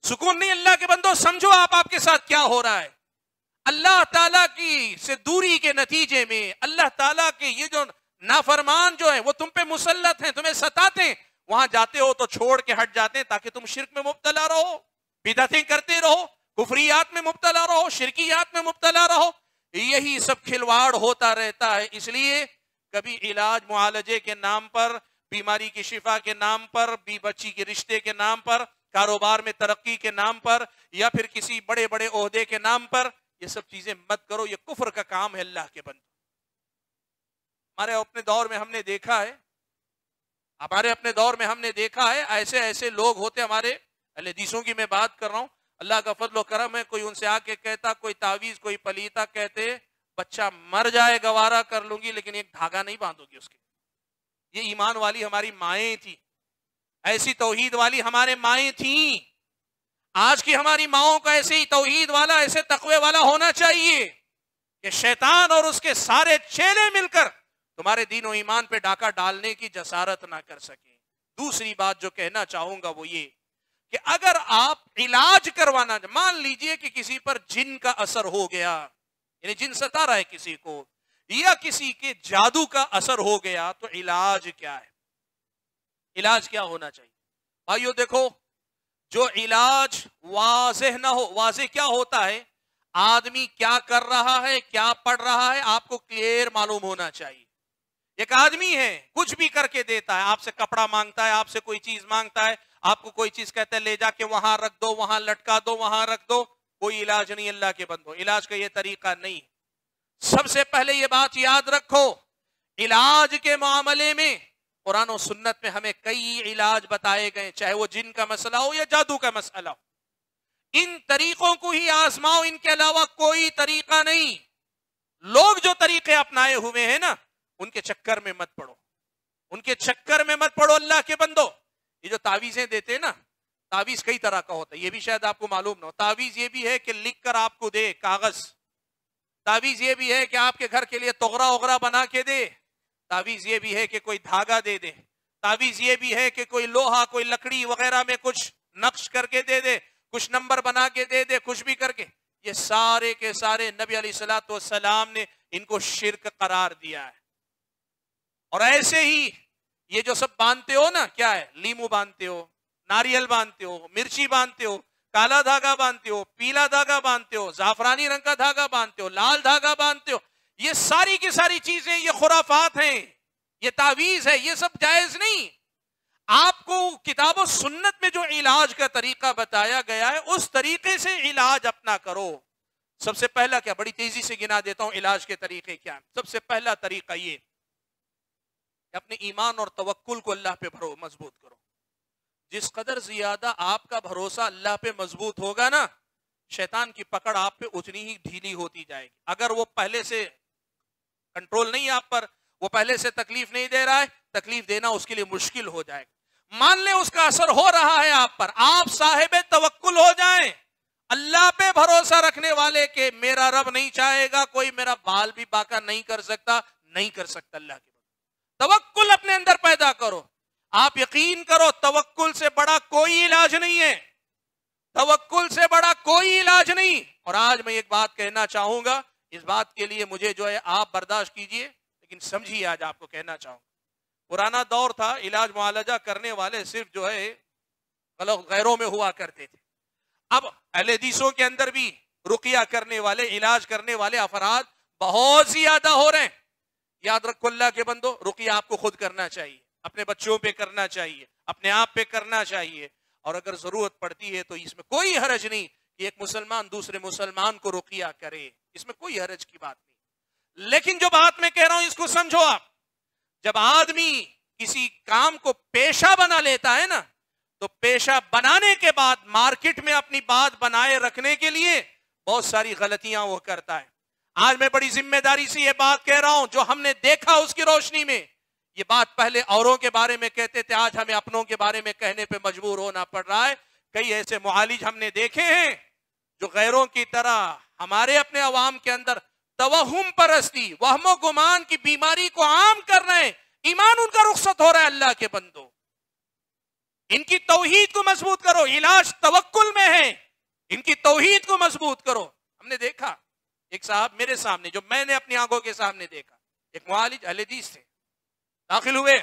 सुकून नहीं। अल्लाह के बंदो समझो, आप आपके साथ क्या हो रहा है। अल्लाह ताला की से दूरी के नतीजे में अल्लाह ताला के ये जो नाफरमान जो है वो तुम पे मुसल्लत हैं, तुम्हें सताते हैं। वहां जाते हो तो छोड़ के हट जाते हैं ताकि तुम शिरक में मुब्तला रहो, बिदअतें करते रहो, कुफरियात में मुब्तला रहो, शिरकियात में मुब्तला रहो। यही सब खिलवाड़ होता रहता है। इसलिए कभी इलाज मुआलजे के नाम पर, बीमारी की शिफा के नाम पर, बी बच्ची के रिश्ते के नाम पर, कारोबार में तरक्की के नाम पर, या फिर किसी बड़े बड़े ओहदे के नाम पर ये सब चीजें मत करो। ये कुफर का काम है अल्लाह के बंदो। हमारे अपने दौर में हमने देखा है, हमारे अपने दौर में हमने देखा है ऐसे ऐसे लोग होते। हमारे अहले हदीसों की मैं बात कर रहा हूँ, अल्लाह का फजल व करम है। कोई उनसे आके कहता, कोई तावीज, कोई पलीता, कहते बच्चा मर जाए गवारा कर लूंगी लेकिन एक धागा नहीं बांधोगी उसके। ये ईमान वाली हमारी माएँ थी, ऐसी तौहीद वाली हमारे माएँ थी। आज की हमारी माओं का ऐसे ही तौहीद वाला, ऐसे तकवे वाला होना चाहिए कि शैतान और उसके सारे चेले मिलकर तुम्हारे दीन और ईमान पे डाका डालने की जसारत ना कर सके। दूसरी बात जो कहना चाहूंगा वो ये कि अगर आप इलाज करवाना, मान लीजिए कि किसी पर जिन का असर हो गया, यानी जिन सता रहा है किसी को, या किसी के जादू का असर हो गया, तो इलाज क्या है? इलाज क्या होना चाहिए भाइयों? देखो, जो इलाज वाज़ेह ना हो। वाज़ेह क्या होता है? आदमी क्या कर रहा है, क्या पढ़ रहा है, आपको क्लियर मालूम होना चाहिए। एक आदमी है, कुछ भी करके देता है, आपसे कपड़ा मांगता है, आपसे कोई चीज मांगता है, आपको कोई चीज कहता है ले जाके वहां रख दो, वहां लटका दो, वहां रख दो। कोई इलाज नहीं अल्लाह के बंदो, इलाज का ये तरीका नहीं। सबसे पहले ये बात याद रखो, इलाज के मामले में कुरान और सुन्नत में हमें कई इलाज बताए गए, चाहे वो जिन का मसला हो या जादू का मसला हो। इन तरीकों को ही आजमाओ, इनके अलावा कोई तरीका नहीं। लोग जो तरीके अपनाए हुए हैं ना, उनके चक्कर में मत पड़ो, उनके चक्कर में मत पड़ो अल्लाह के बंदो। ये जो तावीजें देते हैं ना, तावीज कई तरह का होता है, ये भी शायद आपको मालूम ना हो। तावीज ये भी है कि लिख कर आपको दे कागज, तावीज ये भी है कि आपके घर के लिए तोगरा ओगरा बना के दे, तावीज ये भी है कि कोई धागा दे दे, तावीज ये भी है कि कोई लोहा, कोई लकड़ी वगैरह में कुछ नक्श करके दे दे, कुछ नंबर बना के दे दे, कुछ भी करके। ये सारे के सारे नबी अलैहिस्सलातु वस्सलाम ने इनको शिरक करार दिया है। और ऐसे ही ये जो सब बांधते हो ना, क्या है, लीमू बांधते हो, नारियल बांधते हो, मिर्ची बांधते हो, काला धागा बांधते हो, पीला धागा बांधते हो, जाफरानी रंग का धागा बांधते हो, लाल धागा बांधते हो, ये सारी की सारी चीजें ये खुराफात हैं, ये तावीज है, ये सब जायज नहीं। आपको किताब और सुन्नत में जो इलाज का तरीका बताया गया है, उस तरीके से इलाज अपना करो। सबसे पहला क्या, बड़ी तेजी से गिना देता हूं इलाज के तरीके क्या है। सबसे पहला तरीका ये, अपने ईमान और तवक्कुल को अल्लाह पे भरो मजबूत करो। जिस कदर ज्यादा आपका भरोसा अल्लाह पे मजबूत होगा ना, शैतान की पकड़ आप पे उतनी ही ढीली होती जाएगी। अगर वो पहले से कंट्रोल नहीं है आप पर, वो पहले से तकलीफ नहीं दे रहा है, तकलीफ देना उसके लिए मुश्किल हो जाएगा। मान ले उसका असर हो रहा है आप पर, आप साहिब तवक्कुल हो जाएं, अल्लाह पे भरोसा रखने वाले के मेरा रब नहीं चाहेगा, कोई मेरा बाल भी बाका नहीं कर सकता, नहीं कर सकता। अल्लाह के तवक्कुल अपने अंदर पैदा करो। आप यकीन करो, तवक्कुल से बड़ा कोई इलाज नहीं है, तवक्कुल से बड़ा कोई इलाज नहीं। और आज मैं एक बात कहना चाहूंगा, इस बात के लिए मुझे जो है आप बर्दाश्त कीजिए, लेकिन समझिए आज आपको कहना चाहूंगा। पुराना दौर था, इलाज मुआलजा करने वाले सिर्फ जो है मतलब गैरों में हुआ करते थे। अब अहले हदीसों के अंदर भी रुकिया करने वाले, इलाज करने वाले अफराद बहुत ज्यादा हो रहे हैं। याद रखो अल्लाह के बंदो, रुकिया आपको खुद करना चाहिए, अपने बच्चों पे करना चाहिए, अपने आप पे करना चाहिए। और अगर जरूरत पड़ती है तो इसमें कोई हरज नहीं कि एक मुसलमान दूसरे मुसलमान को रुकिया करे, इसमें कोई हरज की बात नहीं। लेकिन जो बात मैं कह रहा हूं इसको समझो आप, जब आदमी किसी काम को पेशा बना लेता है ना, तो पेशा बनाने के बाद मार्केट में अपनी बात बनाए रखने के लिए बहुत सारी गलतियां वो करता है। आज मैं बड़ी जिम्मेदारी से ये बात कह रहा हूं, जो हमने देखा उसकी रोशनी में। ये बात पहले औरों के बारे में कहते थे, आज हमें अपनों के बारे में कहने पे मजबूर होना पड़ रहा है। कई ऐसे मुआलिज हमने देखे हैं जो गैरों की तरह हमारे अपने अवाम के अंदर तवहुम परस्ती, वहमो गुमान की बीमारी को आम कर रहे हैं। ईमान उनका रुखसत हो रहा है। अल्लाह के बंदो, इनकी तौहीद को मजबूत करो, इलाज तवक्कुल में है, इनकी तौहीद को मजबूत करो। हमने देखा एक साहब मेरे सामने, जो मैंने अपनी आंखों के सामने देखा, एक मुआलिज अहले हदीस थे, दाखिल हुए,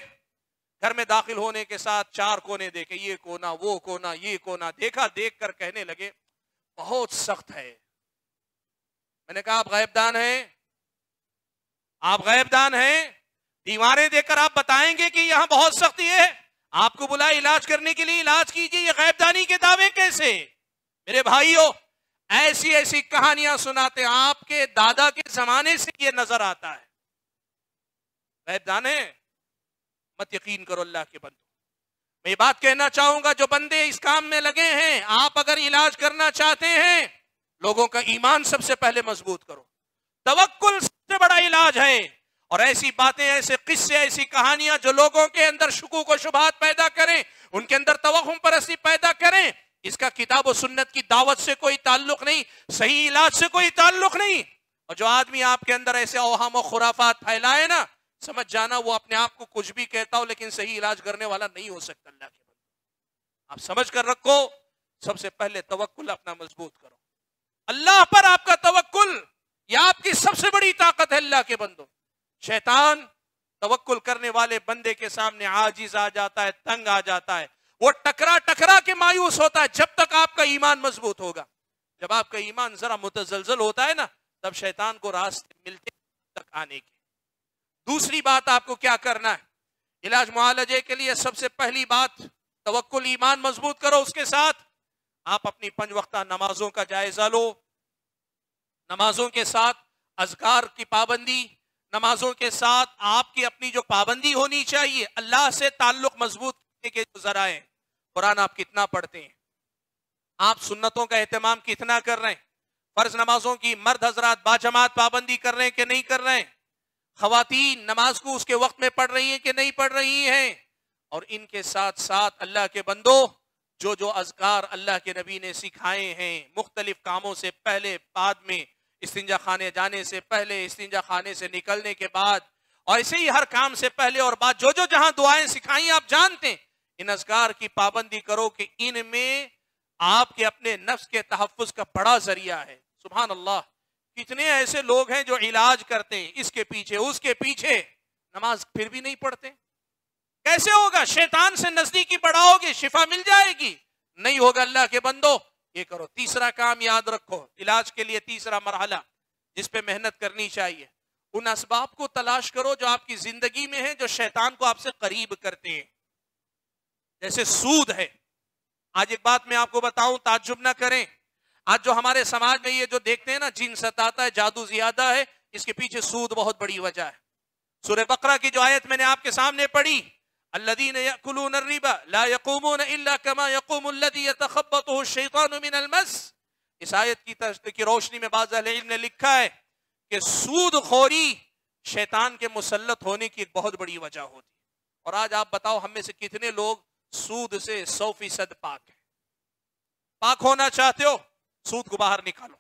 घर में दाखिल होने के साथ चार कोने देखे, ये कोना वो कोना ये कोना देखा, देख कर कहने लगे बहुत सख्त है। मैंने कहा आप गायबदान हैं, आप गायबदान हैं, दीवारें देखकर आप बताएंगे कि यहां बहुत सख्ती है? आपको बुलाए इलाज करने के लिए, इलाज कीजिए, ये गैबदानी के दावे कैसे? मेरे भाइयों, ऐसी ऐसी कहानियां सुनाते हैं, आपके दादा के जमाने से ये नजर आता है। गैबदान है, मत यकीन करो अल्लाह के बंदो। मैं ये बात कहना चाहूंगा, जो बंदे इस काम में लगे हैं, आप अगर इलाज करना चाहते हैं, लोगों का ईमान सबसे पहले मजबूत करो, तवक्कुल सबसे बड़ा इलाज है। और ऐसी बातें, ऐसे किस्से, ऐसी कहानियां जो लोगों के अंदर शुकूक व शुबहात पैदा करें, उनके अंदर तवहुम परस्ती पैदा करें, इसका किताब और सुन्नत की दावत से कोई ताल्लुक नहीं, सही इलाज से कोई ताल्लुक नहीं। और जो आदमी आपके अंदर ऐसे औहम और खुराफात फैलाए ना, समझ जाना वो अपने आप को कुछ भी कहता हो लेकिन सही इलाज करने वाला नहीं हो सकता। अल्लाह के बंदो, आप समझ कर रखो, सबसे पहले तवक्कुल अपना मजबूत करो। अल्लाह पर आपका तवक्कुल, यह आपकी सबसे बड़ी ताकत है। अल्लाह के बंदो, शैतान तवक्कुल करने वाले बंदे के सामने आजिज आ जाता है, तंग आ जाता है, वो टकरा टकरा के मायूस होता है। जब तक आपका ईमान मजबूत होगा, जब आपका ईमान जरा मुतजलजल होता है ना, तब शैतान को रास्ते मिलते तक आने के। दूसरी बात आपको क्या करना है इलाज मुआलजे के लिए, सबसे पहली बात तवक्कुल, ईमान मजबूत करो। उसके साथ आप अपनी पंज वक्ता नमाजों का जायजा लो, नमाजों के साथ अजकार की पाबंदी, नमाजों के साथ आपकी अपनी जो पाबंदी होनी चाहिए, अल्लाह से ताल्लुक मजबूत करने के जो जराए। कुरान आप कितना पढ़ते हैं, आप सुन्नतों का एहतमाम कितना कर रहे हैं, फर्ज नमाजों की मर्द हजरात बाजमात पाबंदी कर रहे हैं कि नहीं कर रहे हैं, खवातीन नमाज को उसके वक्त में पढ़ रही हैं कि नहीं पढ़ रही हैं। और इनके साथ साथ अल्लाह के बंदो, जो जो अजकार अल्लाह के नबी ने सिखाए हैं, मुख्तलिफ कामों से पहले, बाद में, इस्तिंजा खाने जाने से पहले, इस्तिंजा खाने से निकलने के बाद, और ऐसे ही हर काम से पहले और बाद, जो जो जहां दुआएं सिखाई आप जानते हैं, इन अज़कार की पाबंदी करो कि इनमें आपके अपने नफ्स के तहफ़्फ़ुज़ का बड़ा जरिया है। सुभान अल्लाह, कितने ऐसे लोग हैं जो इलाज करते हैं, इसके पीछे उसके पीछे, नमाज फिर भी नहीं पढ़ते। कैसे होगा? शैतान से नजदीकी बढ़ाओगे, शिफा मिल जाएगी, नहीं होगा अल्लाह के बंदो, ये करो। तीसरा काम याद रखो इलाज के लिए, तीसरा मरहला जिस पे मेहनत करनी चाहिए, उन असबाब को तलाश करो जो आपकी जिंदगी में है, जो शैतान को आपसे करीब करते हैं। जैसे सूद है, आज एक बात मैं आपको बताऊं, ताज्जुब ना करें, आज जो हमारे समाज में ये जो देखते हैं ना, जिन सताता है, जादू ज्यादा है, इसके पीछे सूद बहुत बड़ी वजह है। सूरह बकरा की जो आयत मैंने आपके सामने पढ़ी, अल्लज़ीना यअकुलूना रिबा ला यक़ूमूना इल्ला कमा यक़ूमुल लज़ी यतख़ब्बतुहु शैतानु मिनल मस, इस आयत की, की रोशनी में बाज़ अहले इल्म ने लिखा है कि सूदखोरी शैतान के मुसल्लत होने की एक बहुत बड़ी वजह होती है। और आज आप बताओ हम में से कितने लोग सूद से सौ फीसद पाक है। पाक होना चाहते हो, सूद को बाहर निकालो,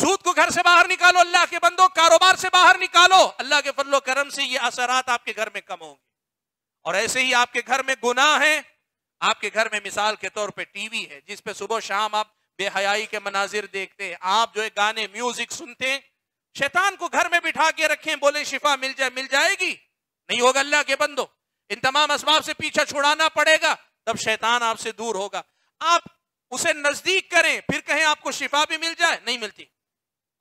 सूद को घर से बाहर निकालो, अल्लाह के बंदो कारोबार से बाहर निकालो, अल्लाह के फजलो करम से ये असरात आपके घर में कम होंगे। और ऐसे ही आपके घर में गुनाह है, आपके घर में मिसाल के तौर पे टीवी है जिस पे सुबह शाम आप बेहयाई के मनाजिर देखते हैं, आप जो है गाने म्यूजिक सुनते हैं। शैतान को घर में बिठा के रखें, बोले शिफा मिल जाए, मिल जाएगी, नहीं होगा अल्लाह के बंदो। इन तमाम असबाब से पीछा छुड़ाना पड़ेगा, तब शैतान आपसे दूर होगा। आप उसे नजदीक करें, फिर कहें आपको शिफा भी मिल जाए, नहीं मिलती।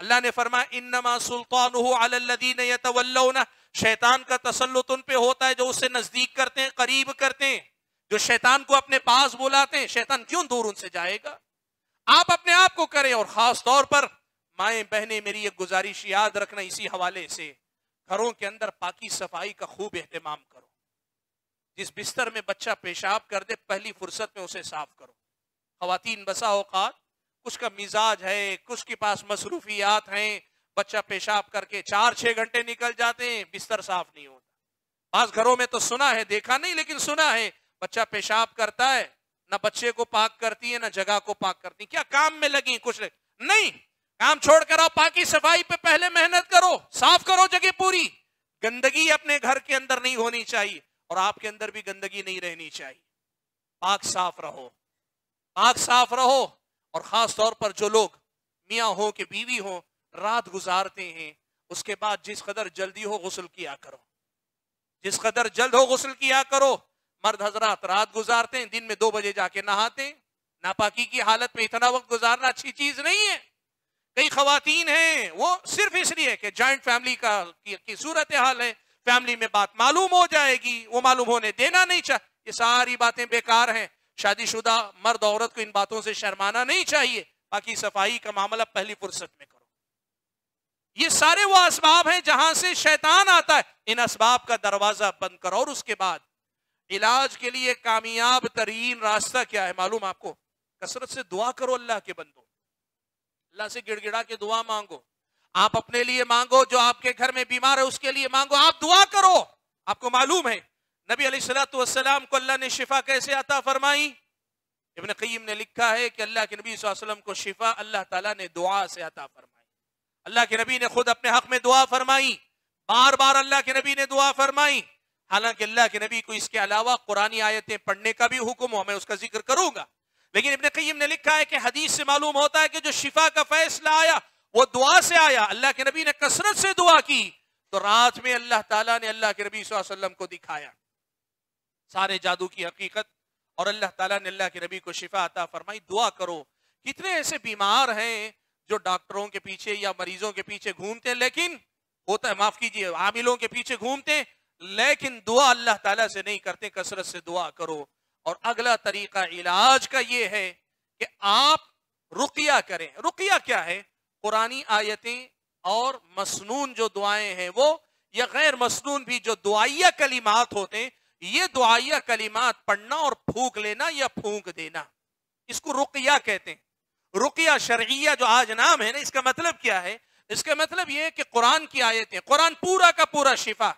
अल्लाह ने फरमाया इन्नमा सुल्तानुहु अलल्लज़ीना यतवल्लौना, शैतान का तसल्लुत उन पे होता है जो उससे नजदीक करते हैं, करीब करते हैं, जो शैतान को अपने पास बुलाते हैं। शैतान क्यों दूर उनसे जाएगा। आप अपने आप को करें। और खास तौर पर माएँ बहनें, मेरी एक गुजारिश याद रखना, इसी हवाले से घरों के अंदर पाकी सफाई का खूब एहतमाम करो। जिस बिस्तर में बच्चा पेशाब कर दे, पहली फुर्सत में उसे साफ करो। खवातीन बसा औकात कुछ का मिजाज है, कुछ के पास मसरूफियात हैं, बच्चा पेशाब करके चार छः घंटे निकल जाते हैं, बिस्तर साफ नहीं होता। पास घरों में तो सुना है, देखा नहीं लेकिन सुना है, बच्चा पेशाब करता है ना बच्चे को पाक करती है ना जगह को पाक करती है। क्या काम में लगी, कुछ नहीं, काम छोड़ कर आओ, पाकी सफाई पे पहले मेहनत करो, साफ करो जगह पूरी। गंदगी अपने घर के अंदर नहीं होनी चाहिए और आपके अंदर भी गंदगी नहीं रहनी चाहिए। पाक साफ रहो, पाक साफ रहो। और खास तौर पर जो लोग मियाँ हो के बीवी हो रात गुजारते हैं, उसके बाद जिस कदर जल्दी हो गुस्ल किया करो, जिस कदर जल्द हो गुस्ल किया करो। मर्द हजरात रात गुजारते हैं, दिन में दो बजे जाके नहाते हैं। नापाकी की हालत में इतना वक्त गुजारना अच्छी चीज नहीं है। कई खवातीन हैं वो सिर्फ इसलिए कि जॉइंट फैमिली का की, की सूरत हाल है, फैमिली में बात मालूम हो जाएगी, वो मालूम होने देना नहीं चाह। ये सारी बातें बेकार हैं। शादीशुदा मर्द औरत को इन बातों से शर्माना नहीं चाहिए। बाकी सफाई का मामला पहली फुर्सत में करो। ये सारे वो असबाब हैं जहां से शैतान आता है, इन असबाब का दरवाजा बंद करो। और उसके बाद इलाज के लिए कामयाब तरीन रास्ता क्या है मालूम आपको? कसरत से दुआ करो। अल्लाह के बंदो, अल्लाह से गिड़गिड़ा के दुआ मांगो। आप अपने लिए मांगो, जो आपके घर में बीमार है उसके लिए मांगो, आप दुआ करो। आपको मालूम है नबी अलैहिस्सलातु वस्सलाम को अल्लाह ने शिफा कैसे अता फरमाई? इब्न क़य्यिम ने लिखा है कि अल्लाह के नबी सल्लल्लाहु अलैहि वसल्लम को शिफा अल्लाह ताला ने दुआ से अता फरमाई। अल्लाह के नबी ने खुद अपने हक में दुआ फरमाई, बार बार अल्लाह के नबी ने दुआ फरमाई। हालांकि अल्लाह के नबी को इसके अलावा कुरानी आयतें पढ़ने का भी हुक्म हो, मैं उसका जिक्र करूंगा। लेकिन इब्न क़य्यिम ने लिखा है कि हदीस से मालूम होता है कि जो शिफा का फैसला आया वो दुआ से आया। अल्लाह के नबी ने कसरत से दुआ की तो रात में अल्लाह ताला ने अल्लाह के नबी सल्लल्लाहु अलैहि वसल्लम को दिखाया सारे जादू की हकीकत, और अल्लाह ताला ने अल्लाह के नबी को शिफा अता फरमाई। दुआ करो। कितने ऐसे बीमार हैं जो डॉक्टरों के पीछे या मरीजों के पीछे घूमते हैं, लेकिन होता है माफ कीजिए आमिलों के पीछे घूमते हैं, लेकिन दुआ अल्लाह ताला से नहीं करते। कसरत से दुआ करो। और अगला तरीका इलाज का ये है कि आप रुकिया करें। रुकिया क्या है? कुरानी आयतें और मसनून जो दुआएं हैं वो, या गैर मसनून भी जो दुआया कलिमात होते हैं, ये दुआया कलिमात पढ़ना और फूंक लेना या फूंक देना, इसको रुकिया कहते हैं। रुकिया शरईया जो आज नाम है ना, इसका मतलब क्या है? इसका मतलब ये है कि कुरान की आयतें, कुरान पूरा का पूरा शिफा।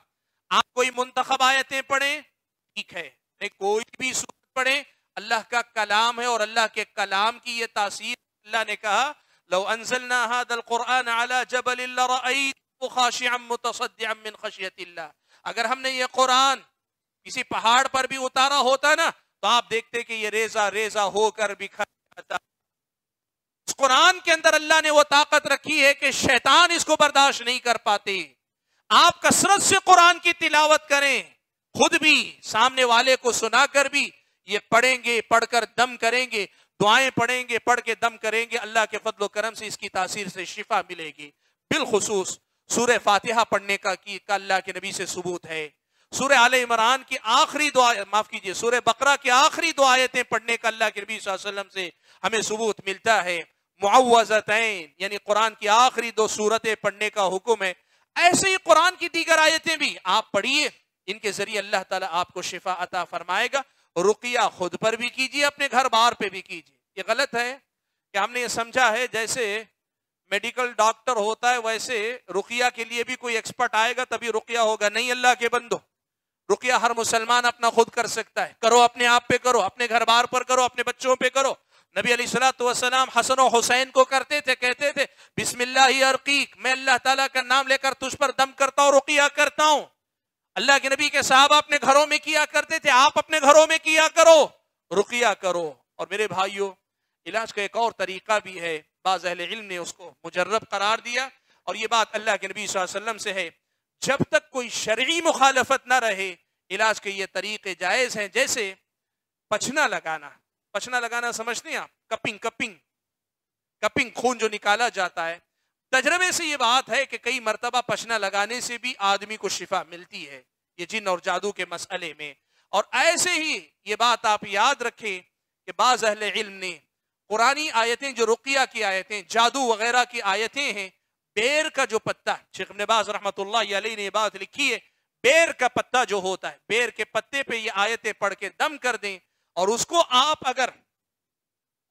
आप कोई मुंतखब आयतें पढ़ें, ठीक है, नहीं कोई भी सूरत पढ़ें, अल्लाह का कलाम है और अल्लाह के कलाम की ये तासीर। अल्लाह ने कहा लौ अंज़लना हादल कुरान अला जबलिन लरअयतहू खाशिअम मुतसद्दिअम मिन खशियतिल्लाह, अगर हमने ये कुरान किसी पहाड़ पर भी उतारा होता ना तो आप देखते कि ये रेजा रेजा होकर बिखर जाता। इस कुरान के अंदर अल्लाह ने वो ताकत रखी है कि शैतान इसको बर्दाश्त नहीं कर पाते। आप कसरत से कुरान की तिलावत करें, खुद भी सामने वाले को सुनाकर भी। ये पढ़ेंगे, पढ़कर दम करेंगे, दुआएं पढ़ेंगे, पढ़ के दम करेंगे, अल्लाह के फजलो करम से इसकी तासीर से शिफा मिलेगी। बिलखुसूस सूरह फातिहा पढ़ने का की अल्लाह के नबी से सबूत है। सूरह आले इमरान की आखिरी दुआ, माफ कीजिए, सूरह बकरा की आखिरी दुआएं पढ़ने का अल्लाह के नबी सल्लल्लाहु अलैहि वसल्लम से हमें सबूत मिलता है। मुअव्वज़तैन यानी कुरान की आखिरी दो सूरतें पढ़ने का हुक्म है। ऐसे ही कुरान की दीगर आयतें भी आप पढ़िए, इनके जरिए अल्लाह ताला आपको शिफा अता फरमाएगा। रुकिया खुद पर भी कीजिए, अपने घर बार पे भी कीजिए। ये गलत है कि हमने ये समझा है जैसे मेडिकल डॉक्टर होता है वैसे रुकिया के लिए भी कोई एक्सपर्ट आएगा तभी रुकिया होगा। नहीं अल्लाह के बंदो, रुकिया हर मुसलमान अपना खुद कर सकता है। करो, अपने आप पे करो, अपने घर बार पर करो, अपने बच्चों पे करो। नबी अलैहिस्सलातु वस्सलाम हसन और हुसैन को करते थे, कहते थे बिस्मिल्लाहि अर्कीक, मैं अल्लाह ताला का नाम लेकर तुझ पर दम करता हूँ, रुकिया करता हूँ। अल्लाह के नबी के साहब अपने घरों में किया करते थे, आप अपने घरों में किया करो, रुकिया करो। और मेरे भाइयों, इलाज का एक और तरीका भी है, बाज़ अहले इल्म ने उसको मुजर्रब करार दिया, और ये बात अल्लाह के नबी सल्लल्लाहु अलैहि वसल्लम से है, जब तक कोई शरई मुखालफत ना रहे इलाज के ये तरीके जायज़ हैं। जैसे पछना लगाना, पछना लगाना समझते हैं आप, कपिंग कपिंग कपिंग खून जो निकाला जाता है। तजर्बे से ये बात है कि कई मरतबा पछना लगाने से भी आदमी को शिफा मिलती है, ये जिन और जादू के मसले में। और ऐसे ही ये बात आप याद रखें कि बाज़ अहले इल्म ने कुरानी आयतें जो रुकिया की आयतें, जादू वगैरह की आयतें हैं, बेर का जो पत्ता, शेख इब्न बाज़ रहमतुल्लाह अलैह ने ये बात लिखी है, बेर का पत्ता जो होता है, बेर के पत्ते पे ये आयतें पढ़ के दम कर दें और उसको आप अगर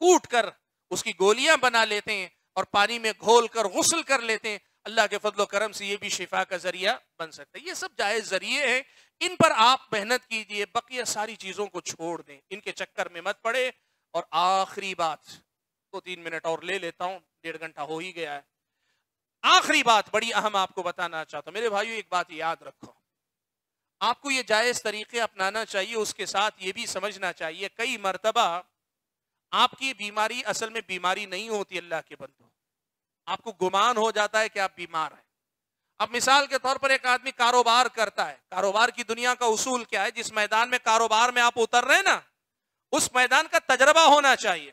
कूट कर उसकी गोलियां बना लेते हैं और पानी में घोल कर गुस्ल कर लेते हैं, अल्लाह के फजलो करम से ये भी शिफा का जरिया बन सकता है। ये सब जायज़ जरिए हैं, इन पर आप मेहनत कीजिए, बकिया सारी चीज़ों को छोड़ दें, इनके चक्कर में मत पड़े। और आखिरी बात, दो तो तीन मिनट और ले लेता हूँ, डेढ़ घंटा हो ही गया है। आखिरी बात बड़ी अहम आपको बताना चाहता हूँ मेरे भाइयों, एक बात याद रखो, आपको ये जायज़ तरीके अपनाना चाहिए, उसके साथ ये भी समझना चाहिए कई मरतबा आपकी बीमारी असल में बीमारी नहीं होती। अल्लाह के बंदो, आपको गुमान हो जाता है कि आप बीमार हैं। अब मिसाल के तौर पर एक आदमी कारोबार करता है, कारोबार की दुनिया का उसूल क्या है, जिस मैदान में कारोबार में आप उतर रहे हैं ना, उस मैदान का तजर्बा होना चाहिए।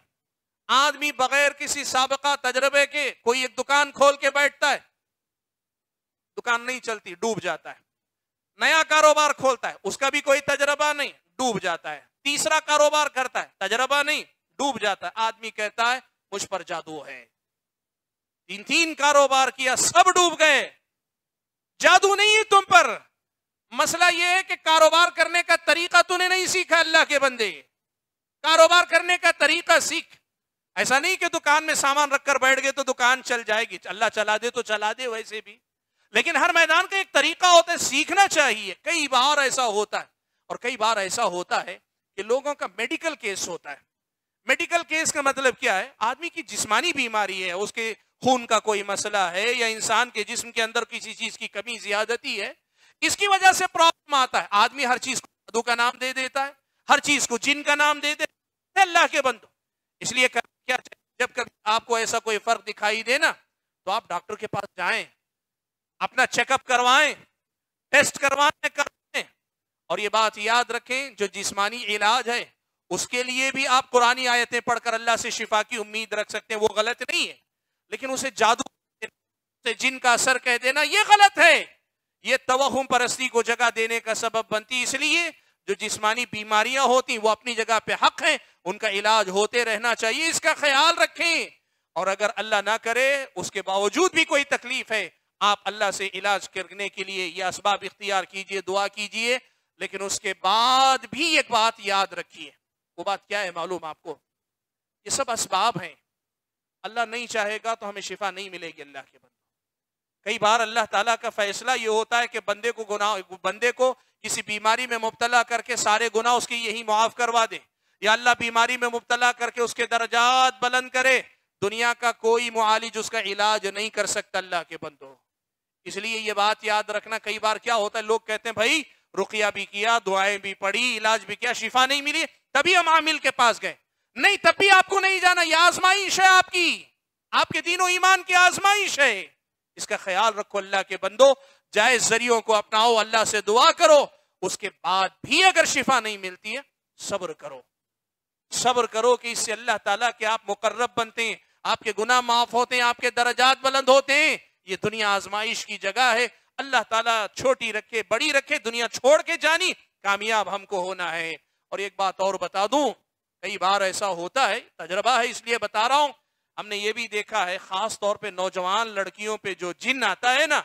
आदमी बगैर किसी साबका तजर्बे के कोई एक दुकान खोल के बैठता है, दुकान नहीं चलती, डूब जाता है। नया कारोबार खोलता है, उसका भी कोई तजर्बा नहीं, डूब जाता है। तीसरा कारोबार करता है, तजर्बा नहीं, डूब जाता है। आदमी कहता है मुझ पर जादू है, तीन तीन कारोबार किया, सब डूब गए, जादू नहीं है तुम पर। मसला यह है कि कारोबार करने का तरीका तूने नहीं सीखा। अल्लाह के बंदे, कारोबार करने का तरीका सीख। ऐसा नहीं कि दुकान में सामान रखकर बैठ गए तो दुकान चल जाएगी, अल्लाह चला दे तो चला दे। वैसे भी लेकिन हर मैदान का एक तरीका होता है, सीखना चाहिए। कई बार ऐसा होता है, और कई बार ऐसा होता है कि लोगों का मेडिकल केस होता है। मेडिकल केस का मतलब क्या है, आदमी की जिस्मानी बीमारी है, उसके खून का कोई मसला है, या इंसान के जिस्म के अंदर किसी चीज की कमी ज्यादती है, इसकी वजह से प्रॉब्लम आता है। आदमी हर चीज को जादू का नाम दे देता है, हर चीज को जिन का नाम दे देता है। अल्लाह के बंदो, इसलिए क्या, जब कभी आपको ऐसा कोई फर्क दिखाई देना तो आप डॉक्टर के पास जाएं, अपना चेकअप करवाएं, टेस्ट करवाएं करवाएं और ये बात याद रखें, जो जिस्मानी इलाज है उसके लिए भी आप कुरानी आयतें पढ़कर अल्लाह से शिफा की उम्मीद रख सकते हैं, वो गलत नहीं है। लेकिन उसे जादू से जिन का असर कह देना ये गलत है, ये तवहुम परस्ती को जगह देने का सबब बनती। इसलिए जो जिस्मानी बीमारियां होती वो अपनी जगह पे हक हैं, उनका इलाज होते रहना चाहिए, इसका ख्याल रखें। और अगर अल्लाह ना करे उसके बावजूद भी कोई तकलीफ है, आप अल्लाह से इलाज करने के लिए यह असबाब इख्तियार कीजिए, दुआ कीजिए। लेकिन उसके बाद भी एक बात याद रखिए, वो बात क्या है मालूम आपको, ये सब असबाब हैं। अल्लाह नहीं चाहेगा तो हमें शिफा नहीं मिलेगी। अल्लाह के बंदे, कई बार अल्लाह ताला का फैसला ये होता है कि बंदे को गुनाह, बंदे को किसी बीमारी में मुब्तला करके सारे गुनाह उसके यही मुआफ करवा दे, या अल्लाह बीमारी में मुब्तला करके उसके दर्जात बुलंद करे। दुनिया का कोई मुआलिज उसका इलाज नहीं कर सकता अल्लाह के बंदो। इसलिए ये बात याद रखना, कई बार क्या होता है, लोग कहते हैं भाई रुकिया भी किया, दुआएं भी पढ़ी, इलाज भी किया, शिफा नहीं मिली, तभी हम आमिल के पास गए। नहीं, तब भी आपको नहीं जाना, यह आजमाइश है आपकी, आपके दीन और ईमान की आजमाइश है। इसका ख्याल रखो अल्लाह के बंदो, जायज जरियों को अपनाओ, अल्लाह से दुआ करो। उसके बाद भी अगर शिफा नहीं मिलती है, सब्र करो, सब्र करो कि इससे अल्लाह ताला के आप मुकर्रब बनते हैं, आपके गुनाह माफ होते हैं, आपके दर्जात बुलंद होते हैं। ये दुनिया आजमाइश की जगह है, अल्लाह ताला छोटी रखे बड़ी रखे, दुनिया छोड़ के जानी, कामयाब हमको होना है। और एक बात और बता दूं, कई बार ऐसा होता है, तजर्बा है इसलिए बता रहा हूं, हमने ये भी देखा है खास तौर पे नौजवान लड़कियों पे जो जिन आता है ना,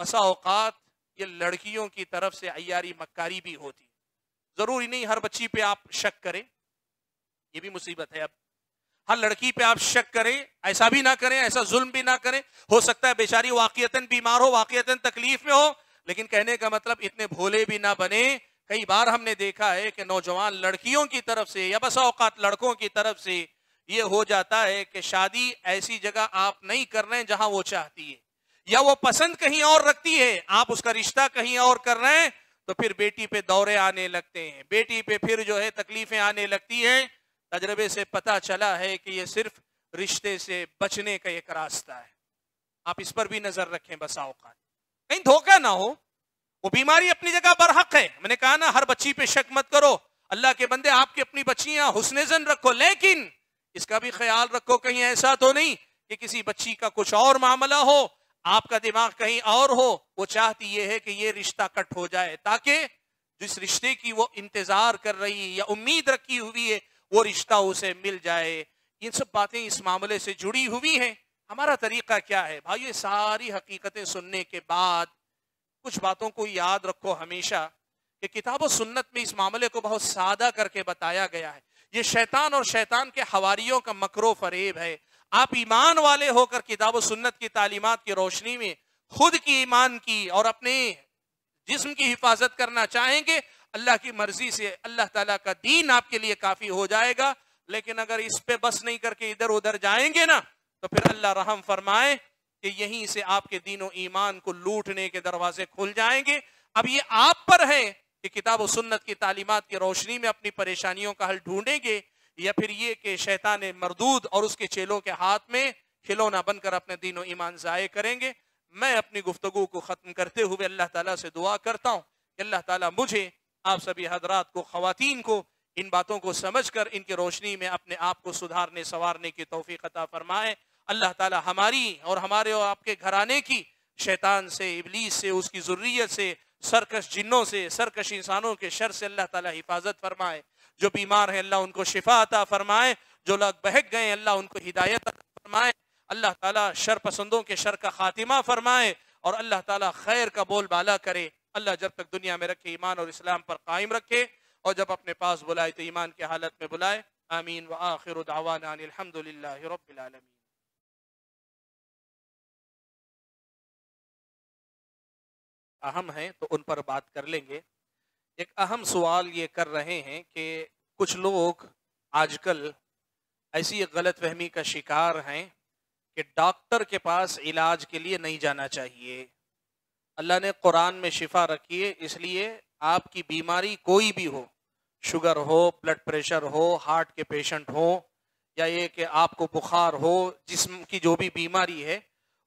बसा औकात ये लड़कियों की तरफ से अय्यारी मक्कारी भी होती है। जरूरी नहीं हर बच्ची पे आप शक करें, ये भी मुसीबत है। अब हर लड़की पे आप शक करें, ऐसा भी ना करें, ऐसा जुल्म भी ना करें। हो सकता है बेचारी वाकईतन बीमार हो, वाकईतन तकलीफ में हो, लेकिन कहने का मतलब इतने भोले भी ना बने। कई बार हमने देखा है कि नौजवान लड़कियों की तरफ से या बसा औकात लड़कों की तरफ से ये हो जाता है कि शादी ऐसी जगह आप नहीं कर रहे हैं जहां वो चाहती है, या वो पसंद कहीं और रखती है, आप उसका रिश्ता कहीं और कर रहे हैं, तो फिर बेटी पे दौरे आने लगते हैं, बेटी पे फिर जो है तकलीफें आने लगती हैं। तजर्बे से पता चला है कि ये सिर्फ रिश्ते से बचने का एक रास्ता है। आप इस पर भी नजर रखें बसा औकात, कहीं धोखा ना हो। वो बीमारी अपनी जगह बरहक है, मैंने कहा ना हर बच्ची पे शक मत करो। अल्लाह के बंदे, आपकी अपनी बच्चियां हुस्न-ए-ज़न रखो, लेकिन इसका भी ख्याल रखो कहीं ऐसा तो नहीं कि किसी बच्ची का कुछ और मामला हो, आपका दिमाग कहीं और हो। वो चाहती ये है कि ये रिश्ता कट हो जाए, ताकि जिस रिश्ते की वो इंतजार कर रही है या उम्मीद रखी हुई है वो रिश्ता उसे मिल जाए। इन सब बातें इस मामले से जुड़ी हुई हैं। हमारा तरीका क्या है भाई? ये सारी हकीकतें सुनने के बाद कुछ बातों को याद रखो हमेशा कि किताब और सुन्नत में इस मामले को बहुत सादा करके बताया गया है। ये शैतान और शैतान के हवारियों का मकरो फरेब है। आप ईमान वाले होकर किताब और सुन्नत की तालीमात की रोशनी में खुद की ईमान की और अपने जिस्म की हिफाजत करना चाहेंगे, अल्लाह की मर्जी से अल्लाह ताला का दीन आपके लिए काफी हो जाएगा। लेकिन अगर इस पे बस नहीं करके इधर उधर जाएंगे ना, तो फिर अल्लाह रहम फरमाए कि यहीं से आपके दीन और ईमान को लूटने के दरवाजे खुल जाएंगे। अब ये आप पर है कि किताब और सुन्नत की तालीमात की रोशनी में अपनी परेशानियों का हल ढूंढेंगे, या फिर ये कि शैतान मरदूद और उसके चेलों के हाथ में खिलौना बनकर अपने दीन और ईमान ज़ाये करेंगे। मैं अपनी गुफ्तगू को ख़त्म करते हुए अल्लाह ताला से दुआ करता हूँ कि अल्लाह ताला मुझे, आप सभी हजरात को, ख़वातीन को इन बातों को समझकर इनकी रोशनी में अपने आप को सुधारने संवारने की तौफीक अता फरमाए। अल्लाह ताला हमारी और हमारे और आपके घराने की शैतान से, इबलीस से, उसकी ज़ुर्रियत से, सरकश जिन्नों से, सरकश इंसानों के शर से अल्लाह ताला हिफाजत फरमाए। जो बीमार है अल्लाह उनको शिफा अता फरमाए, जो लोग बहक गए अल्लाह उनको हिदायत अता फरमाए। अल्लाह ताला शर पसंदों के शर का खातिमा फरमाए और अल्लाह ताला खैर का बोल बाला करे। अल्लाह जब तक दुनिया में रखे ईमान और इस्लाम पर कायम रखे, और जब अपने पास बुलाए तो ईमान की हालत में बुलाए। आमीन व आखिरु दअवाना अनिल हम्दुलिल्लाहि रब्बिल आलमीन। अहम हैं तो उन पर बात कर लेंगे। एक अहम सवाल ये कर रहे हैं कि कुछ लोग आजकल ऐसी गलतफहमी का शिकार हैं कि डॉक्टर के पास इलाज के लिए नहीं जाना चाहिए। अल्लाह ने कुरान में शिफा रखी है, इसलिए आपकी बीमारी कोई भी हो, शुगर हो, ब्लड प्रेशर हो, हार्ट के पेशेंट हो, या ये कि आपको बुखार हो, जिस्म की जो भी बीमारी है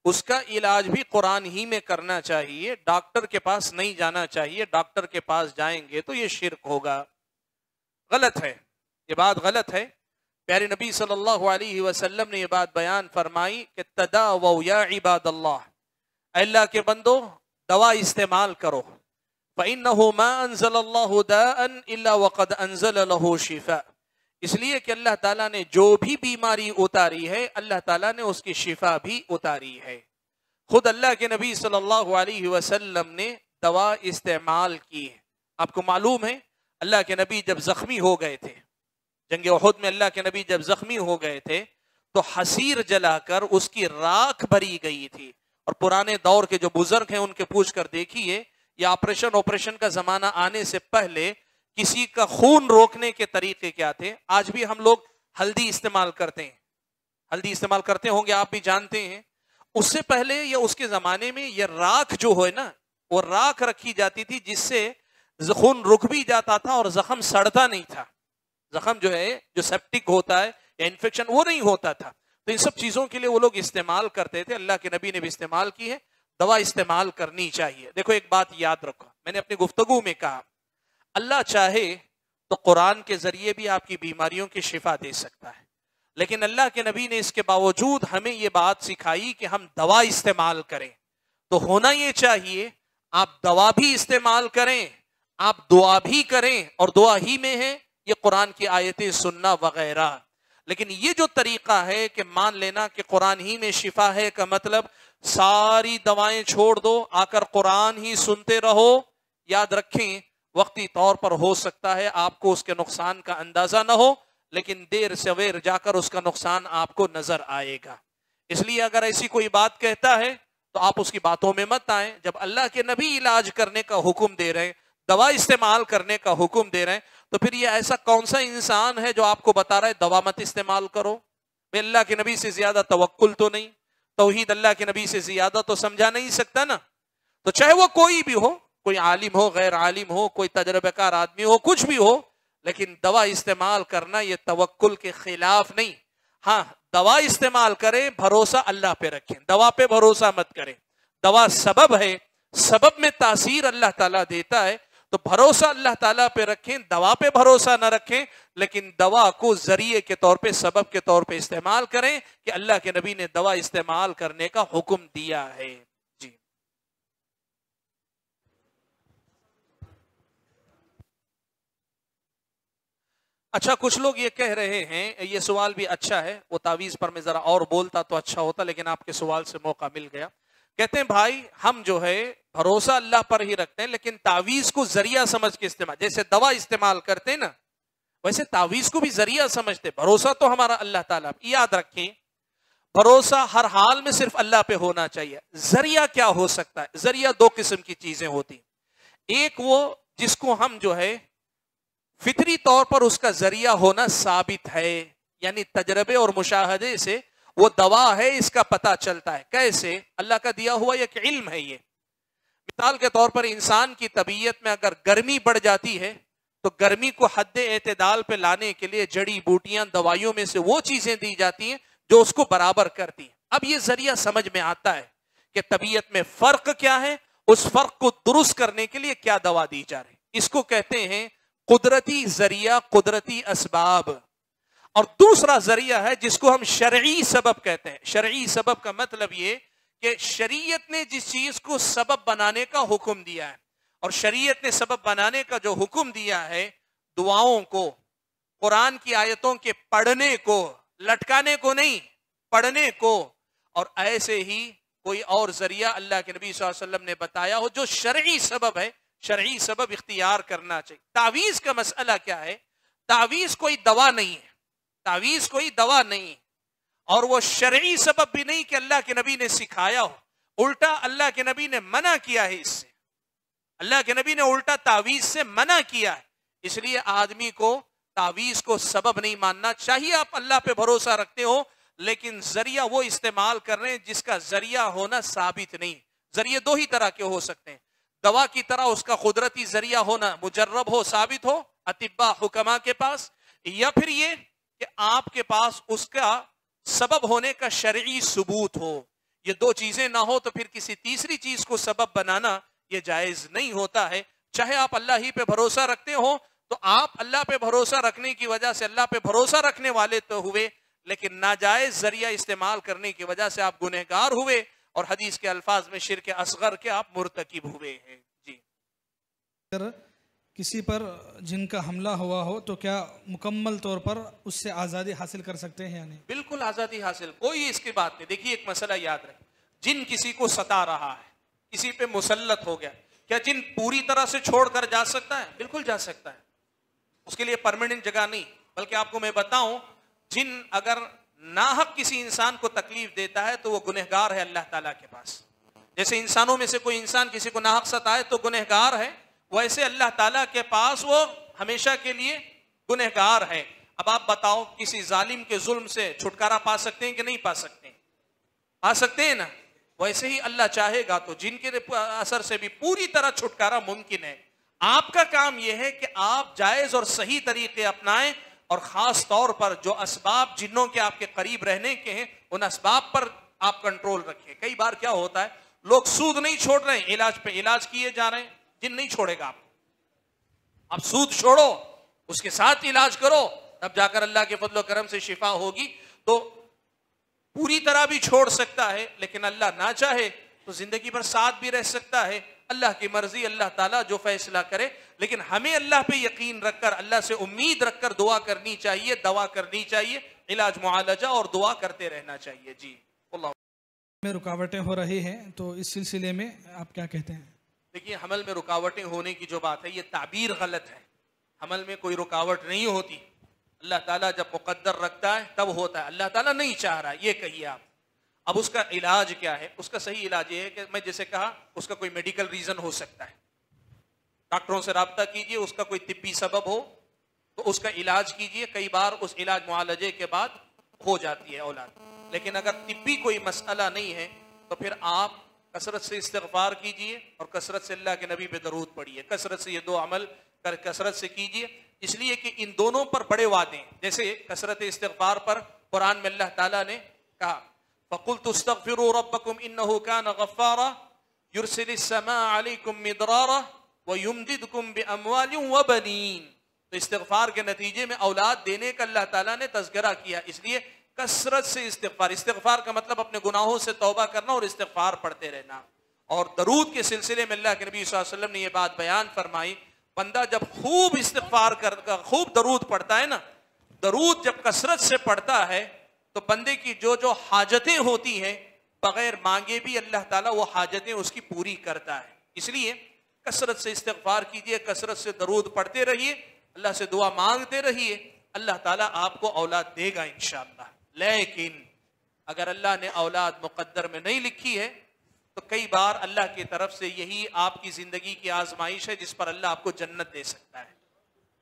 उसका इलाज भी कुरान ही में करना चाहिए, डॉक्टर के पास नहीं जाना चाहिए। डॉक्टर के पास जाएंगे तो ये शिरक होगा, गलत है, ये बात गलत है। प्यारे नबी सल्लल्लाहु अलैहि वसल्लम ने ये बात बयान फरमाई कि तदावू या इबादल्लाह, अल्लाह के बंदो दवा इस्तेमाल करो। फ़इन्नहु मा अंज़लल्लाहु दाअन इल्ला वक़द अंज़ल लहू शिफ़ा, इसलिए कि अल्लाह ताला ने जो भी बीमारी उतारी है अल्लाह ताला ने उसकी शिफा भी उतारी है। खुद अल्लाह के नबी सल्लल्लाहु अलैहि वसल्लम ने दवा इस्तेमाल की है। आपको मालूम है अल्लाह के नबी जब जख्मी हो गए थे, जंग उहुद में अल्लाह के नबी जब जख्मी हो गए थे तो हसीर जलाकर उसकी राख भरी गई थी। और पुराने दौर के जो बुजुर्ग हैं उनके पूछ कर देखिए, यह ऑपरेशन ऑपरेशन का जमाना आने से पहले किसी का खून रोकने के तरीके क्या थे। आज भी हम लोग हल्दी इस्तेमाल करते हैं, हल्दी इस्तेमाल करते होंगे, आप भी जानते हैं। उससे पहले या उसके ज़माने में यह राख जो है ना, वो राख रखी जाती थी जिससे खून रुक भी जाता था और जख्म सड़ता नहीं था। जख्म जो है जो सेप्टिक होता है या इन्फेक्शन, वो नहीं होता था। तो इन सब चीज़ों के लिए वो लोग इस्तेमाल करते थे। अल्लाह के नबी ने भी इस्तेमाल की है, दवा इस्तेमाल करनी चाहिए। देखो एक बात याद रखो, मैंने अपनी गुफ्तगू में कहा, अल्लाह चाहे तो कुरान के ज़रिए भी आपकी बीमारियों की शिफा दे सकता है, लेकिन अल्लाह के नबी ने इसके बावजूद हमें ये बात सिखाई कि हम दवा इस्तेमाल करें। तो होना ये चाहिए आप दवा भी इस्तेमाल करें, आप दुआ भी करें, और दुआ ही में है ये कुरान की आयतें सुनना वगैरह। लेकिन ये जो तरीका है कि मान लेना कि कुरान ही में शिफा है का मतलब सारी दवाएं छोड़ दो, आकर कुरान ही सुनते रहो। याद रखें वक्ती तौर पर हो सकता है आपको उसके नुकसान का अंदाजा ना हो, लेकिन देर सवेर जाकर उसका नुकसान आपको नजर आएगा। इसलिए अगर ऐसी कोई बात कहता है तो आप उसकी बातों में मत आए। जब अल्लाह के नबी इलाज करने का हुक्म दे रहे हैं, दवा इस्तेमाल करने का हुक्म दे रहे हैं, तो फिर ये ऐसा कौन सा इंसान है जो आपको बता रहा है दवा मत इस्तेमाल करो? भाई अल्लाह के नबी से ज्यादा तवक्कुल तो नहीं, तौहीद अल्लाह के नबी से ज्यादा तो समझा नहीं सकता ना। तो चाहे वो कोई भी हो, कोई आलिम हो, गैर आलिम हो, कोई तजर्बेकार आदमी हो, कुछ भी हो, लेकिन दवा इस्तेमाल करना ये तवक्कुल के खिलाफ नहीं। हाँ, दवा इस्तेमाल करें, भरोसा अल्लाह पे रखें, दवा पे भरोसा मत करें। दवा सबब है, सबब में तासीर अल्लाह ताला देता है, तो भरोसा अल्लाह ताला पे रखें, दवा पे भरोसा ना रखें, लेकिन दवा को जरिए के तौर पे, सबब के तौर पे इस्तेमाल करें कि अल्लाह के नबी ने दवा इस्तेमाल करने का हुक्म दिया है। जी, अच्छा, कुछ लोग ये कह रहे हैं, ये सवाल भी अच्छा है, वो तावीज पर मैं जरा और बोलता तो अच्छा होता, लेकिन आपके सवाल से मौका मिल गया। कहते हैं भाई हम जो है भरोसा अल्लाह पर ही रखते हैं, लेकिन तावीज को जरिया समझ के इस्तेमाल, जैसे दवा इस्तेमाल करते हैं ना, वैसे तावीज को भी जरिया समझते। भरोसा तो हमारा अल्लाह ताला। याद रखें भरोसा हर हाल में सिर्फ अल्लाह पे होना चाहिए। जरिया क्या हो सकता है? जरिया दो किस्म की चीजें होती। एक वो जिसको हम जो है फितरी तौर पर उसका जरिया होना साबित है, यानी तजर्बे और मुशाहदे से वो दवा है इसका पता चलता है। कैसे? अल्लाह का दिया हुआ एक इल्म है ये। मिसाल के तौर पर इंसान की तबीयत में अगर गर्मी बढ़ जाती है तो गर्मी को हद एतदाल पे लाने के लिए जड़ी बूटियां, दवाइयों में से वो चीजें दी जाती हैं जो उसको बराबर करती हैं। अब ये जरिया समझ में आता है कि तबीयत में फर्क क्या है, उस फर्क को दुरुस्त करने के लिए क्या दवा दी जा रही है। इसको कहते हैं कुदरती जरिया, कुदरती असबाब। और दूसरा जरिया है जिसको हम शरई सबब कहते हैं। शरई सबब का मतलब ये कि शरीयत ने जिस चीज को सबब बनाने का हुक्म दिया है, और शरीयत ने सबब बनाने का जो हुक्म दिया है, दुआओं को, कुरान की आयतों के पढ़ने को, लटकाने को नहीं, पढ़ने को। और ऐसे ही कोई और जरिया अल्लाह के नबी सल्लल्लाहु अलैहि वसल्लम ने बताया हो जो शरई सबब है, शरई सबब इख्तियार करना चाहिए। तावीज का मसला क्या है? तावीज कोई दवा नहीं है, तावीज कोई दवा नहीं, और वो शरई सबब भी नहीं कि अल्लाह के नबी ने सिखाया हो, उल्टा अल्लाह के नबी ने मना किया है इससे। अल्लाह के नबी ने उल्टा तावीज से मना किया है। इसलिए आदमी को तावीज को सबब नहीं मानना चाहिए। आप अल्लाह पे भरोसा रखते हो, लेकिन जरिया वो इस्तेमाल कर रहे हैं जिसका जरिया होना साबित नहीं। जरिए दो ही तरह के हो सकते हैं। दवा की तरह उसका कुदरती जरिया होना मुजर्रब हो, साबित हो अतिब्बा हुक्मा के पास, या फिर ये कि आपके पास उसका सबब होने का शरई सबूत हो। ये दो चीजें ना हो तो फिर किसी तीसरी चीज को सबब बनाना ये जायज नहीं होता है। चाहे आप अल्लाह ही पे भरोसा रखते हो, तो आप अल्लाह पे भरोसा रखने की वजह से अल्लाह पे भरोसा रखने वाले तो हुए, लेकिन नाजायज जरिया इस्तेमाल करने की वजह से आप गुनहगार हुए, और हदीस के अल्फाज में शिर्क असगर के आप मुर्तकिब हुए हैं। जी, अगर किसी पर जिनका हमला हुआ हो तो क्या मुकम्मल तौर पर उससे आज़ादी हासिल कर सकते हैं या नहीं? बिल्कुल आज़ादी हासिल, कोई इसकी बात नहीं। देखिए एक मसला याद रहे, जिन किसी को सता रहा है, किसी पे मुसल्लत हो गया, क्या जिन पूरी तरह से छोड़ कर जा सकता है? बिल्कुल जा सकता है, उसके लिए परमानेंट जगह नहीं। बल्कि आपको मैं बताऊं, जिन अगर नाहक किसी इंसान को तकलीफ देता है तो वो गुनहगार है अल्लाह ताला के पास। जैसे इंसानों में से कोई इंसान किसी को नाहक सताए तो गुनहगार है, वैसे अल्लाह ताला के पास वो हमेशा के लिए गुनहगार है। अब आप बताओ किसी जालिम के जुल्म से छुटकारा पा सकते हैं कि नहीं पा सकते? पा सकते हैं ना। वैसे ही अल्लाह चाहेगा तो जिनके असर से भी पूरी तरह छुटकारा मुमकिन है। आपका काम यह है कि आप जायज और सही तरीके अपनाएं, और खास तौर पर जो असबाब जिन्हों के आपके करीब रहने के हैं, उन असबाब पर आप कंट्रोल रखें। कई बार क्या होता है, लोग सूद नहीं छोड़ रहे हैं, इलाज पे इलाज किए जा रहे हैं। जिन नहीं छोड़ेगा आप, आप सूद छोड़ो, उसके साथ इलाज करो, तब जाकर अल्लाह के फजलो करम से शिफा होगी। तो पूरी तरह भी छोड़ सकता है, लेकिन अल्लाह ना चाहे तो जिंदगी भर साथ भी रह सकता है। अल्लाह की मर्जी, अल्लाह ताला जो फैसला करे। लेकिन हमें अल्लाह पे यकीन रखकर, अल्लाह से उम्मीद रखकर दुआ करनी चाहिए, दवा करनी चाहिए, इलाज मुआलजा और दुआ करते रहना चाहिए। जी अल्लाह में रुकावटें हो रही हैं तो इस सिलसिले में आप क्या कहते हैं? देखिए, हमल में रुकावटें होने की जो बात है ये ताबीर गलत है। हमल में कोई रुकावट नहीं होती, अल्लाह ताला जब मुकद्दर रखता है तब होता है, अल्लाह ताला नहीं चाह रहा ये कहिए आप। अब उसका इलाज क्या है? उसका सही इलाज ये है कि मैं जैसे कहा उसका कोई मेडिकल रीज़न हो सकता है, डॉक्टरों से राब्ता कीजिए, उसका कोई तिब्बी सबब हो तो उसका इलाज कीजिए। कई बार उस इलाज मुआलजे के बाद हो जाती है औलाद, लेकिन अगर तिब्बी कोई मसला नहीं है तो फिर आप कसरत से इस्तिग़फ़ार कीजिए और कसरत से अल्लाह के नबी पे दरूद पढ़िए, कसरत से ये दो अमल कर कसरत से कीजिए, इसलिए कि इन दोनों पर बड़े वादे हैं। जैसे कसरत इस्तिग़फ़ार पर कुरान में अल्लाह ताला ने कहा फ़क़ुल्तु अस्तग़फ़िरू रब्बकुम इन्नहु काना गफ़्फ़ारा युरसिलिस समाअ अलैकुम मिदरारा व युमदिदकुम बिअमवालिन व बनीन। तो इस्तिग़फ़ार के नतीजे में औलाद देने का अल्लाह ताला ने तज़किरा किया, इसलिए कसरत से इस्तिग़फ़ार। इस्तिग़फ़ार का मतलब अपने गुनाहों से तौबा करना और इस्तिग़फ़ार पढ़ते रहना। और दरूद के सिलसिले में अल्लाह के नबी सल्लल्लाहु अलैहि वसल्लम ने यह बात बयान फरमाई, बंदा जब खूब इस्तिग़फ़ार करता, खूब दरूद पढ़ता है ना, दरूद जब कसरत से पढ़ता है तो बंदे की जो जो हाजतें होती हैं बग़ैर मांगे भी अल्लाह ताला वो हाजतें उसकी पूरी करता है। इसलिए कसरत से इस्तिग़फ़ार कीजिए, कसरत से दरूद पढ़ते रहिए, अल्लाह से दुआ मांगते रहिए, अल्लाह ताला आपको औलाद देगा इंशाअल्लाह। लेकिन अगर अल्लाह ने औलाद मुकद्दर में नहीं लिखी है तो कई बार अल्लाह की तरफ से यही आपकी ज़िंदगी की आजमाइश है जिस पर अल्लाह आपको जन्नत दे सकता है।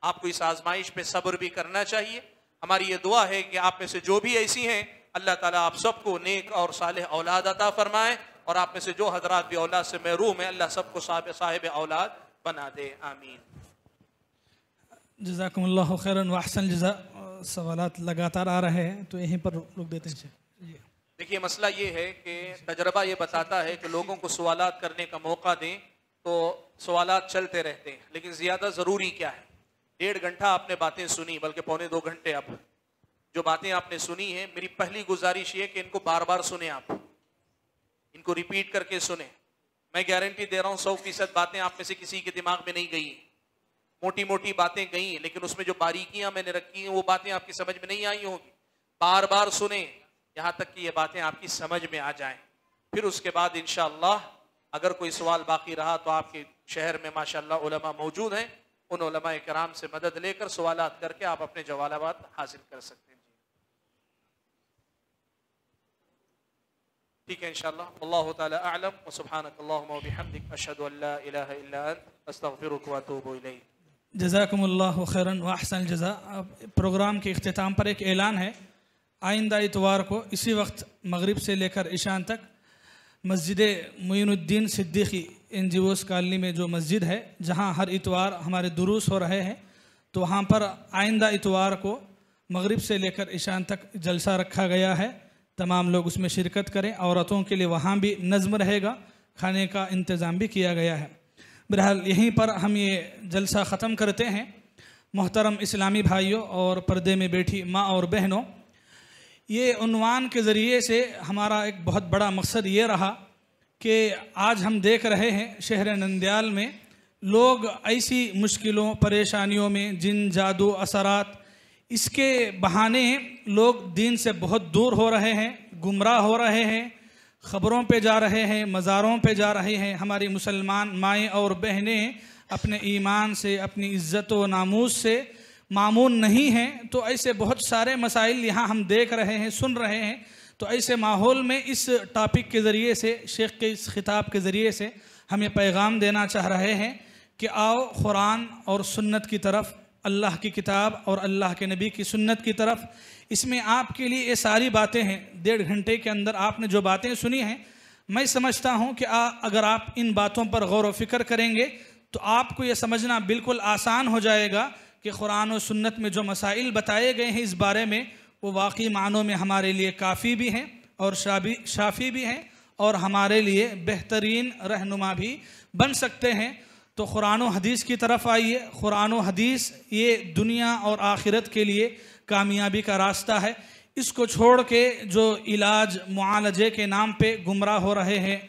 आपको इस आजमाइश पे सब्र भी करना चाहिए। हमारी ये दुआ है कि आप में से जो भी ऐसी हैं अल्लाह ताला आप सबको नेक और सालेह औलाद अता फरमाए, और आप में से जो हजरात भी औलाद से महरूम है अल्लाह सबको साहिब औलाद बना दे। आमीन। जज़ाकुमुल्लाहु खैरन व अहसन जज़ा। सवालात लगातार आ रहे हैं तो यहीं पर रोक देते हैं। देखिए, मसला ये है कि तजर्बा ये बताता है कि लोगों को सवालात करने का मौका दें तो सवालात चलते रहते हैं, लेकिन ज़्यादा ज़रूरी क्या है? डेढ़ घंटा आपने बातें सुनी, बल्कि पौने दो घंटे अब जो बातें आपने सुनी हैं, मेरी पहली गुजारिश ये कि इनको बार बार सुने, आप इनको रिपीट करके सुने। मैं गारंटी दे रहा हूँ सौ फीसद बातें आप में से किसी के दिमाग में नहीं गई हैं। मोटी मोटी बातें गई हैं, लेकिन उसमें जो बारीकियां मैंने रखी हैं वो बातें आपकी समझ में नहीं आई होंगी। बार बार सुने यहाँ तक कि ये बातें आपकी समझ में आ जाएं। फिर उसके बाद इंशाअल्लाह अगर कोई सवाल बाकी रहा तो आपके शहर में माशाअल्लाह उलमा मौजूद हैं, उन उलमा कराम से मदद लेकर सवालात करके आप अपने जवालाबाद हासिल कर सकते हैं। ठीक है इंशाअल्लाह। अल्लाहु ताला अअलम व सुब्हानकल्लाहुम्मा व बिहम्दिक अशहदु अल्ला इलाहा इल्ला अंत अस्तगफिरुक व अतूबु इलैक। जज़ाकुमुल्लाहु खैरन व अहसन जज़ा। अब प्रोग्राम के अख्तिताम पर एक ऐलान है, आइंदा इतवार को इसी वक्त मगरिब से लेकर ईशान तक मस्जिद मोइनुद्दीन सिद्दीकी एन जी ओस कॉलोनी में जो मस्जिद है, जहां हर इतवार हमारे दुरूस हो रहे हैं, तो वहां पर आइंदा इतवार को मगरिब से लेकर ईशान तक जलसा रखा गया है। तमाम लोग उसमें शिरकत करें। औरतों के लिए वहां भी नज़म रहेगा, खाने का इंतज़ाम भी किया गया है। बहरहाल यहीं पर हम ये जलसा ख़त्म करते हैं। मोहतरम इस्लामी भाइयों और पर्दे में बैठी माँ और बहनों, ये उन्वान के ज़रिए से हमारा एक बहुत बड़ा मकसद ये रहा कि आज हम देख रहे हैं शहर नंदयाल में लोग ऐसी मुश्किलों परेशानियों में, जिन जादू असरात इसके बहाने लोग दीन से बहुत दूर हो रहे हैं, गुमराह हो रहे हैं, ख़बरों पे जा रहे हैं, मज़ारों पे जा रहे हैं। हमारी मुसलमान माएँ और बहनें अपने ईमान से, अपनी इज़्ज़त व नामूस से मामून नहीं हैं। तो ऐसे बहुत सारे मसाइल यहाँ हम देख रहे हैं, सुन रहे हैं। तो ऐसे माहौल में इस टॉपिक के ज़रिए से, शेख के इस खिताब के ज़रिए से हम ये पैगाम देना चाह रहे हैं कि आओ कुरान और सुन्नत की तरफ, अल्लाह की किताब और अल्लाह के नबी की सुन्नत की तरफ। इसमें आपके लिए ये सारी बातें हैं। डेढ़ घंटे के अंदर आपने जो बातें सुनी हैं, मैं समझता हूँ कि आ, अगर आप इन बातों पर गौर व फिक्र करेंगे तो आपको ये समझना बिल्कुल आसान हो जाएगा कि कुरान और सुन्नत में जो मसाइल बताए गए हैं इस बारे में, वो वाकई मानों में हमारे लिए काफ़ी भी हैं और शाबी शाफ़ी भी हैं, और हमारे लिए बेहतरीन रहनुमा भी बन सकते हैं। तो कुरान और हदीस की तरफ आइए। कुरान और हदीस ये दुनिया और आखिरत के लिए कामयाबी का रास्ता है। इसको छोड़ के जो इलाज मुआलजे के नाम पे गुमराह हो रहे हैं,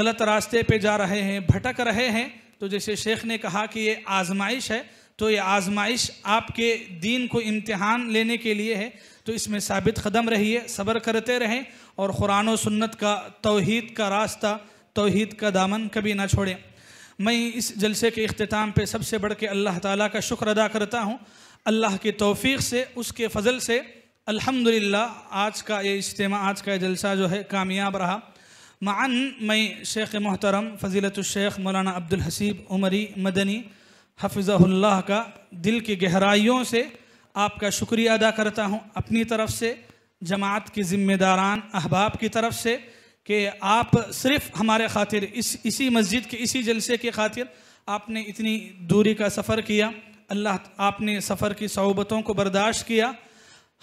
गलत रास्ते पे जा रहे हैं, भटक रहे हैं, तो जैसे शेख ने कहा कि ये आजमाइश है, तो ये आजमाइश आपके दीन को इम्तिहान लेने के लिए है, तो इसमें साबित कदम रहिए, सब्र करते रहें और कुरान और सुन्नत का, तौहीद का रास्ता, तौहीद का दामन कभी ना छोड़ें। मैं इस जलसे के इख्तिताम पे सबसे बढ़ के अल्लाह ताला का शुक्र अदा करता हूँ। अल्लाह की तौफीक से, उसके फजल से अल्हम्दुलिल्लाह आज का ये इज्तिमा, आज का जलसा जो है कामयाब रहा। मान मैं शेख मोहतरम फजीलत शेख मौलाना अब्दुल हसीब उमरी मदनी हफ़िज़हुल्लाह का दिल की गहराइयों से आपका शुक्रिया अदा करता हूँ, अपनी तरफ से, जमात के ज़िम्मेदारान अहबाब की तरफ से, कि आप सिर्फ़ हमारे खातिर, इस इसी मस्जिद के इसी जलसे के खातिर आपने इतनी दूरी का सफ़र किया। अल्लाह, आपने सफ़र की सऊबतों को बर्दाश्त किया।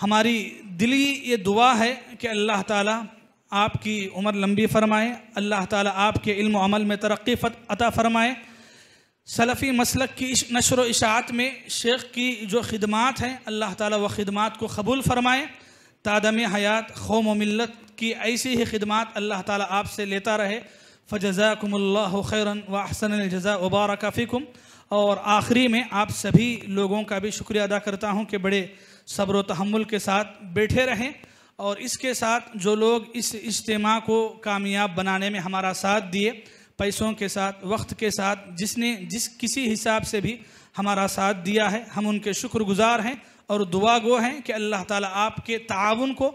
हमारी दिली ये दुआ है कि अल्लाह ताला आपकी उम्र लंबी फ़रमाए, अल्लाह ताला आपके इल्म व अमल में तरक्की अता फ़रमाए। सलफ़ी मसलक की नशर इशात में शेख की जो खिदमात हैं, अल्लाह ताला वो खिदमात को कबूल फ़रमाए। तादम हयात क़ौम व मिल्लत की ऐसी ही खिदमात अल्लाह ताला आपसे लेता रहे। फ़जज़ाकुमुल्लाहु ख़ैरन व अहसनल जज़ा व बारक फ़ीकुम। और आखिरी में आप सभी लोगों का भी शुक्रिया अदा करता हूँ कि बड़े सब्र व तहम्मुल के साथ बैठे रहें, और इसके साथ जो लोग इस इज्तिमा को कामयाब बनाने में हमारा साथ दिए, पैसों के साथ, वक्त के साथ, जिसने जिस किसी हिसाब से भी हमारा साथ दिया है, हम उनके शुक्रगुजार हैं और दुआ गो हैं कि अल्लाह ताला आपके ताउन को,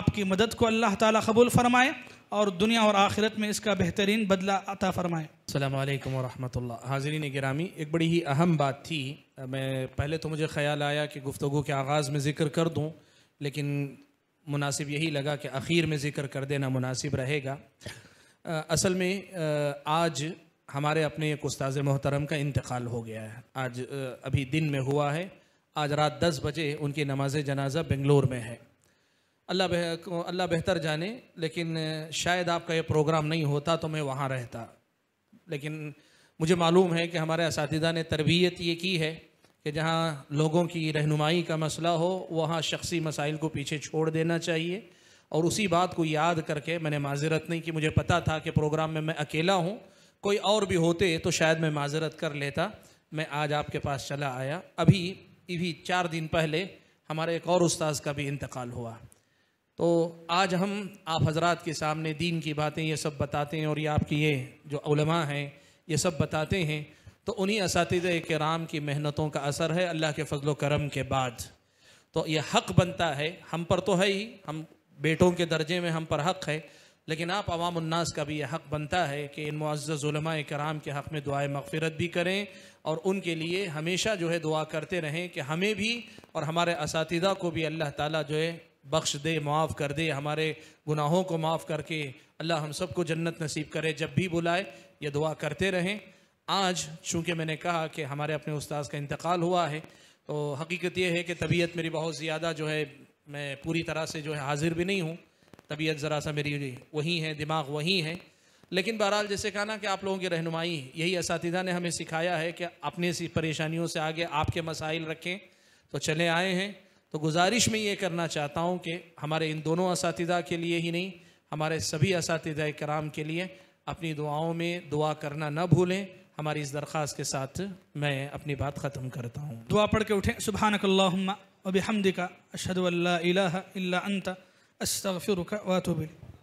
आपकी मदद को अल्लाह ताला कबूल फ़रमाए और दुनिया और आखिरत में इसका बेहतरीन बदला अता फ़रमाए। अस्सलामु अलैकुम वरहमतुल्लाह। हाज़रीन गिरामी, एक बड़ी ही अहम बात थी, मैं पहले तो मुझे ख्याल आया कि गुफ्तगू के आगाज़ में ज़िक्र कर दूँ, लेकिन मुनासिब यही लगा कि आखिर में ज़िक्र कर देना मुनासिब रहेगा। आ, असल में आ, आज हमारे अपने एक उस्ताद मोहतरम का इंतकाल हो गया है। आज आ, अभी दिन में हुआ है, आज रात दस बजे उनकी नमाज जनाजा बेंगलोर में है। अल्लाह बह अल्लाह बेहतर जाने, लेकिन शायद आपका ये प्रोग्राम नहीं होता तो मैं वहाँ रहता। लेकिन मुझे मालूम है कि हमारे असातिज़ा ने तरबियत ये की है कि जहाँ लोगों की रहनुमाई का मसला हो, वहाँ शख्सी मसाइल को पीछे छोड़ देना चाहिए। और उसी बात को याद करके मैंने माजरत नहीं कि मुझे पता था कि प्रोग्राम में मैं अकेला हूँ, कोई और भी होते तो शायद मैं माजरत कर लेता। मैं आज आपके पास चला आया। अभी अभी चार दिन पहले हमारे एक और उस्ताद का भी इंतकाल हुआ, तो आज हम आप हजरात के सामने दीन की बातें ये सब बताते हैं, और ये आपकी ये जो उलमा हैं ये सब बताते हैं, तो उन्हीं असातिज़े किराम की मेहनतों का असर है अल्लाह के फजलो करम के बाद। तो ये हक़ बनता है हम पर तो है ही, हम बेटों के दर्जे में हम पर हक़ है, लेकिन आप अवाम उन्नास का भी यह हक़ बनता है कि इन मुअज़्ज़ज़ उलमा कराम के हक़ में दुआए मग़फ़िरत भी करें, और उनके लिए हमेशा जो है दुआ करते रहें कि हमें भी और हमारे असातिज़ा को भी अल्लाह ताला जो है बख्श दे, माफ़ कर दे, हमारे गुनाहों को माफ़ करके अल्लाह हम सब को जन्नत नसीब करे, जब भी बुलाए ये दुआ करते रहें। आज चूँकि मैंने कहा कि हमारे अपने उस्ताद का इंतकाल हुआ है, तो हकीकत यह है कि तबीयत मेरी बहुत ज़्यादा जो है, मैं पूरी तरह से जो है हाजिर भी नहीं हूँ, तबीयत ज़रा सा मेरी वहीं है, दिमाग वहीं है, लेकिन बहरहाल जैसे कहा ना कि आप लोगों की रहनुमाई, यही असातिज़ा ने हमें सिखाया है कि अपने सी परेशानियों से आगे आपके मसाइल रखें, तो चले आए हैं। तो गुजारिश में ये करना चाहता हूँ कि हमारे इन दोनों असातिज़ा के लिए ही नहीं, हमारे सभी असातिज़ा कराम के लिए अपनी दुआओं में दुआ करना ना भूलें। हमारी इस दरख्वास्त के साथ मैं अपनी बात ख़त्म करता हूँ। दुआ पढ़ के उठें। सुब्हानकल्लाहुम्मा व बिहम्दिका अशहदु अल्ला इलाहा इल्ला अंता अस्तगफिरुका व अतूबु इलैक।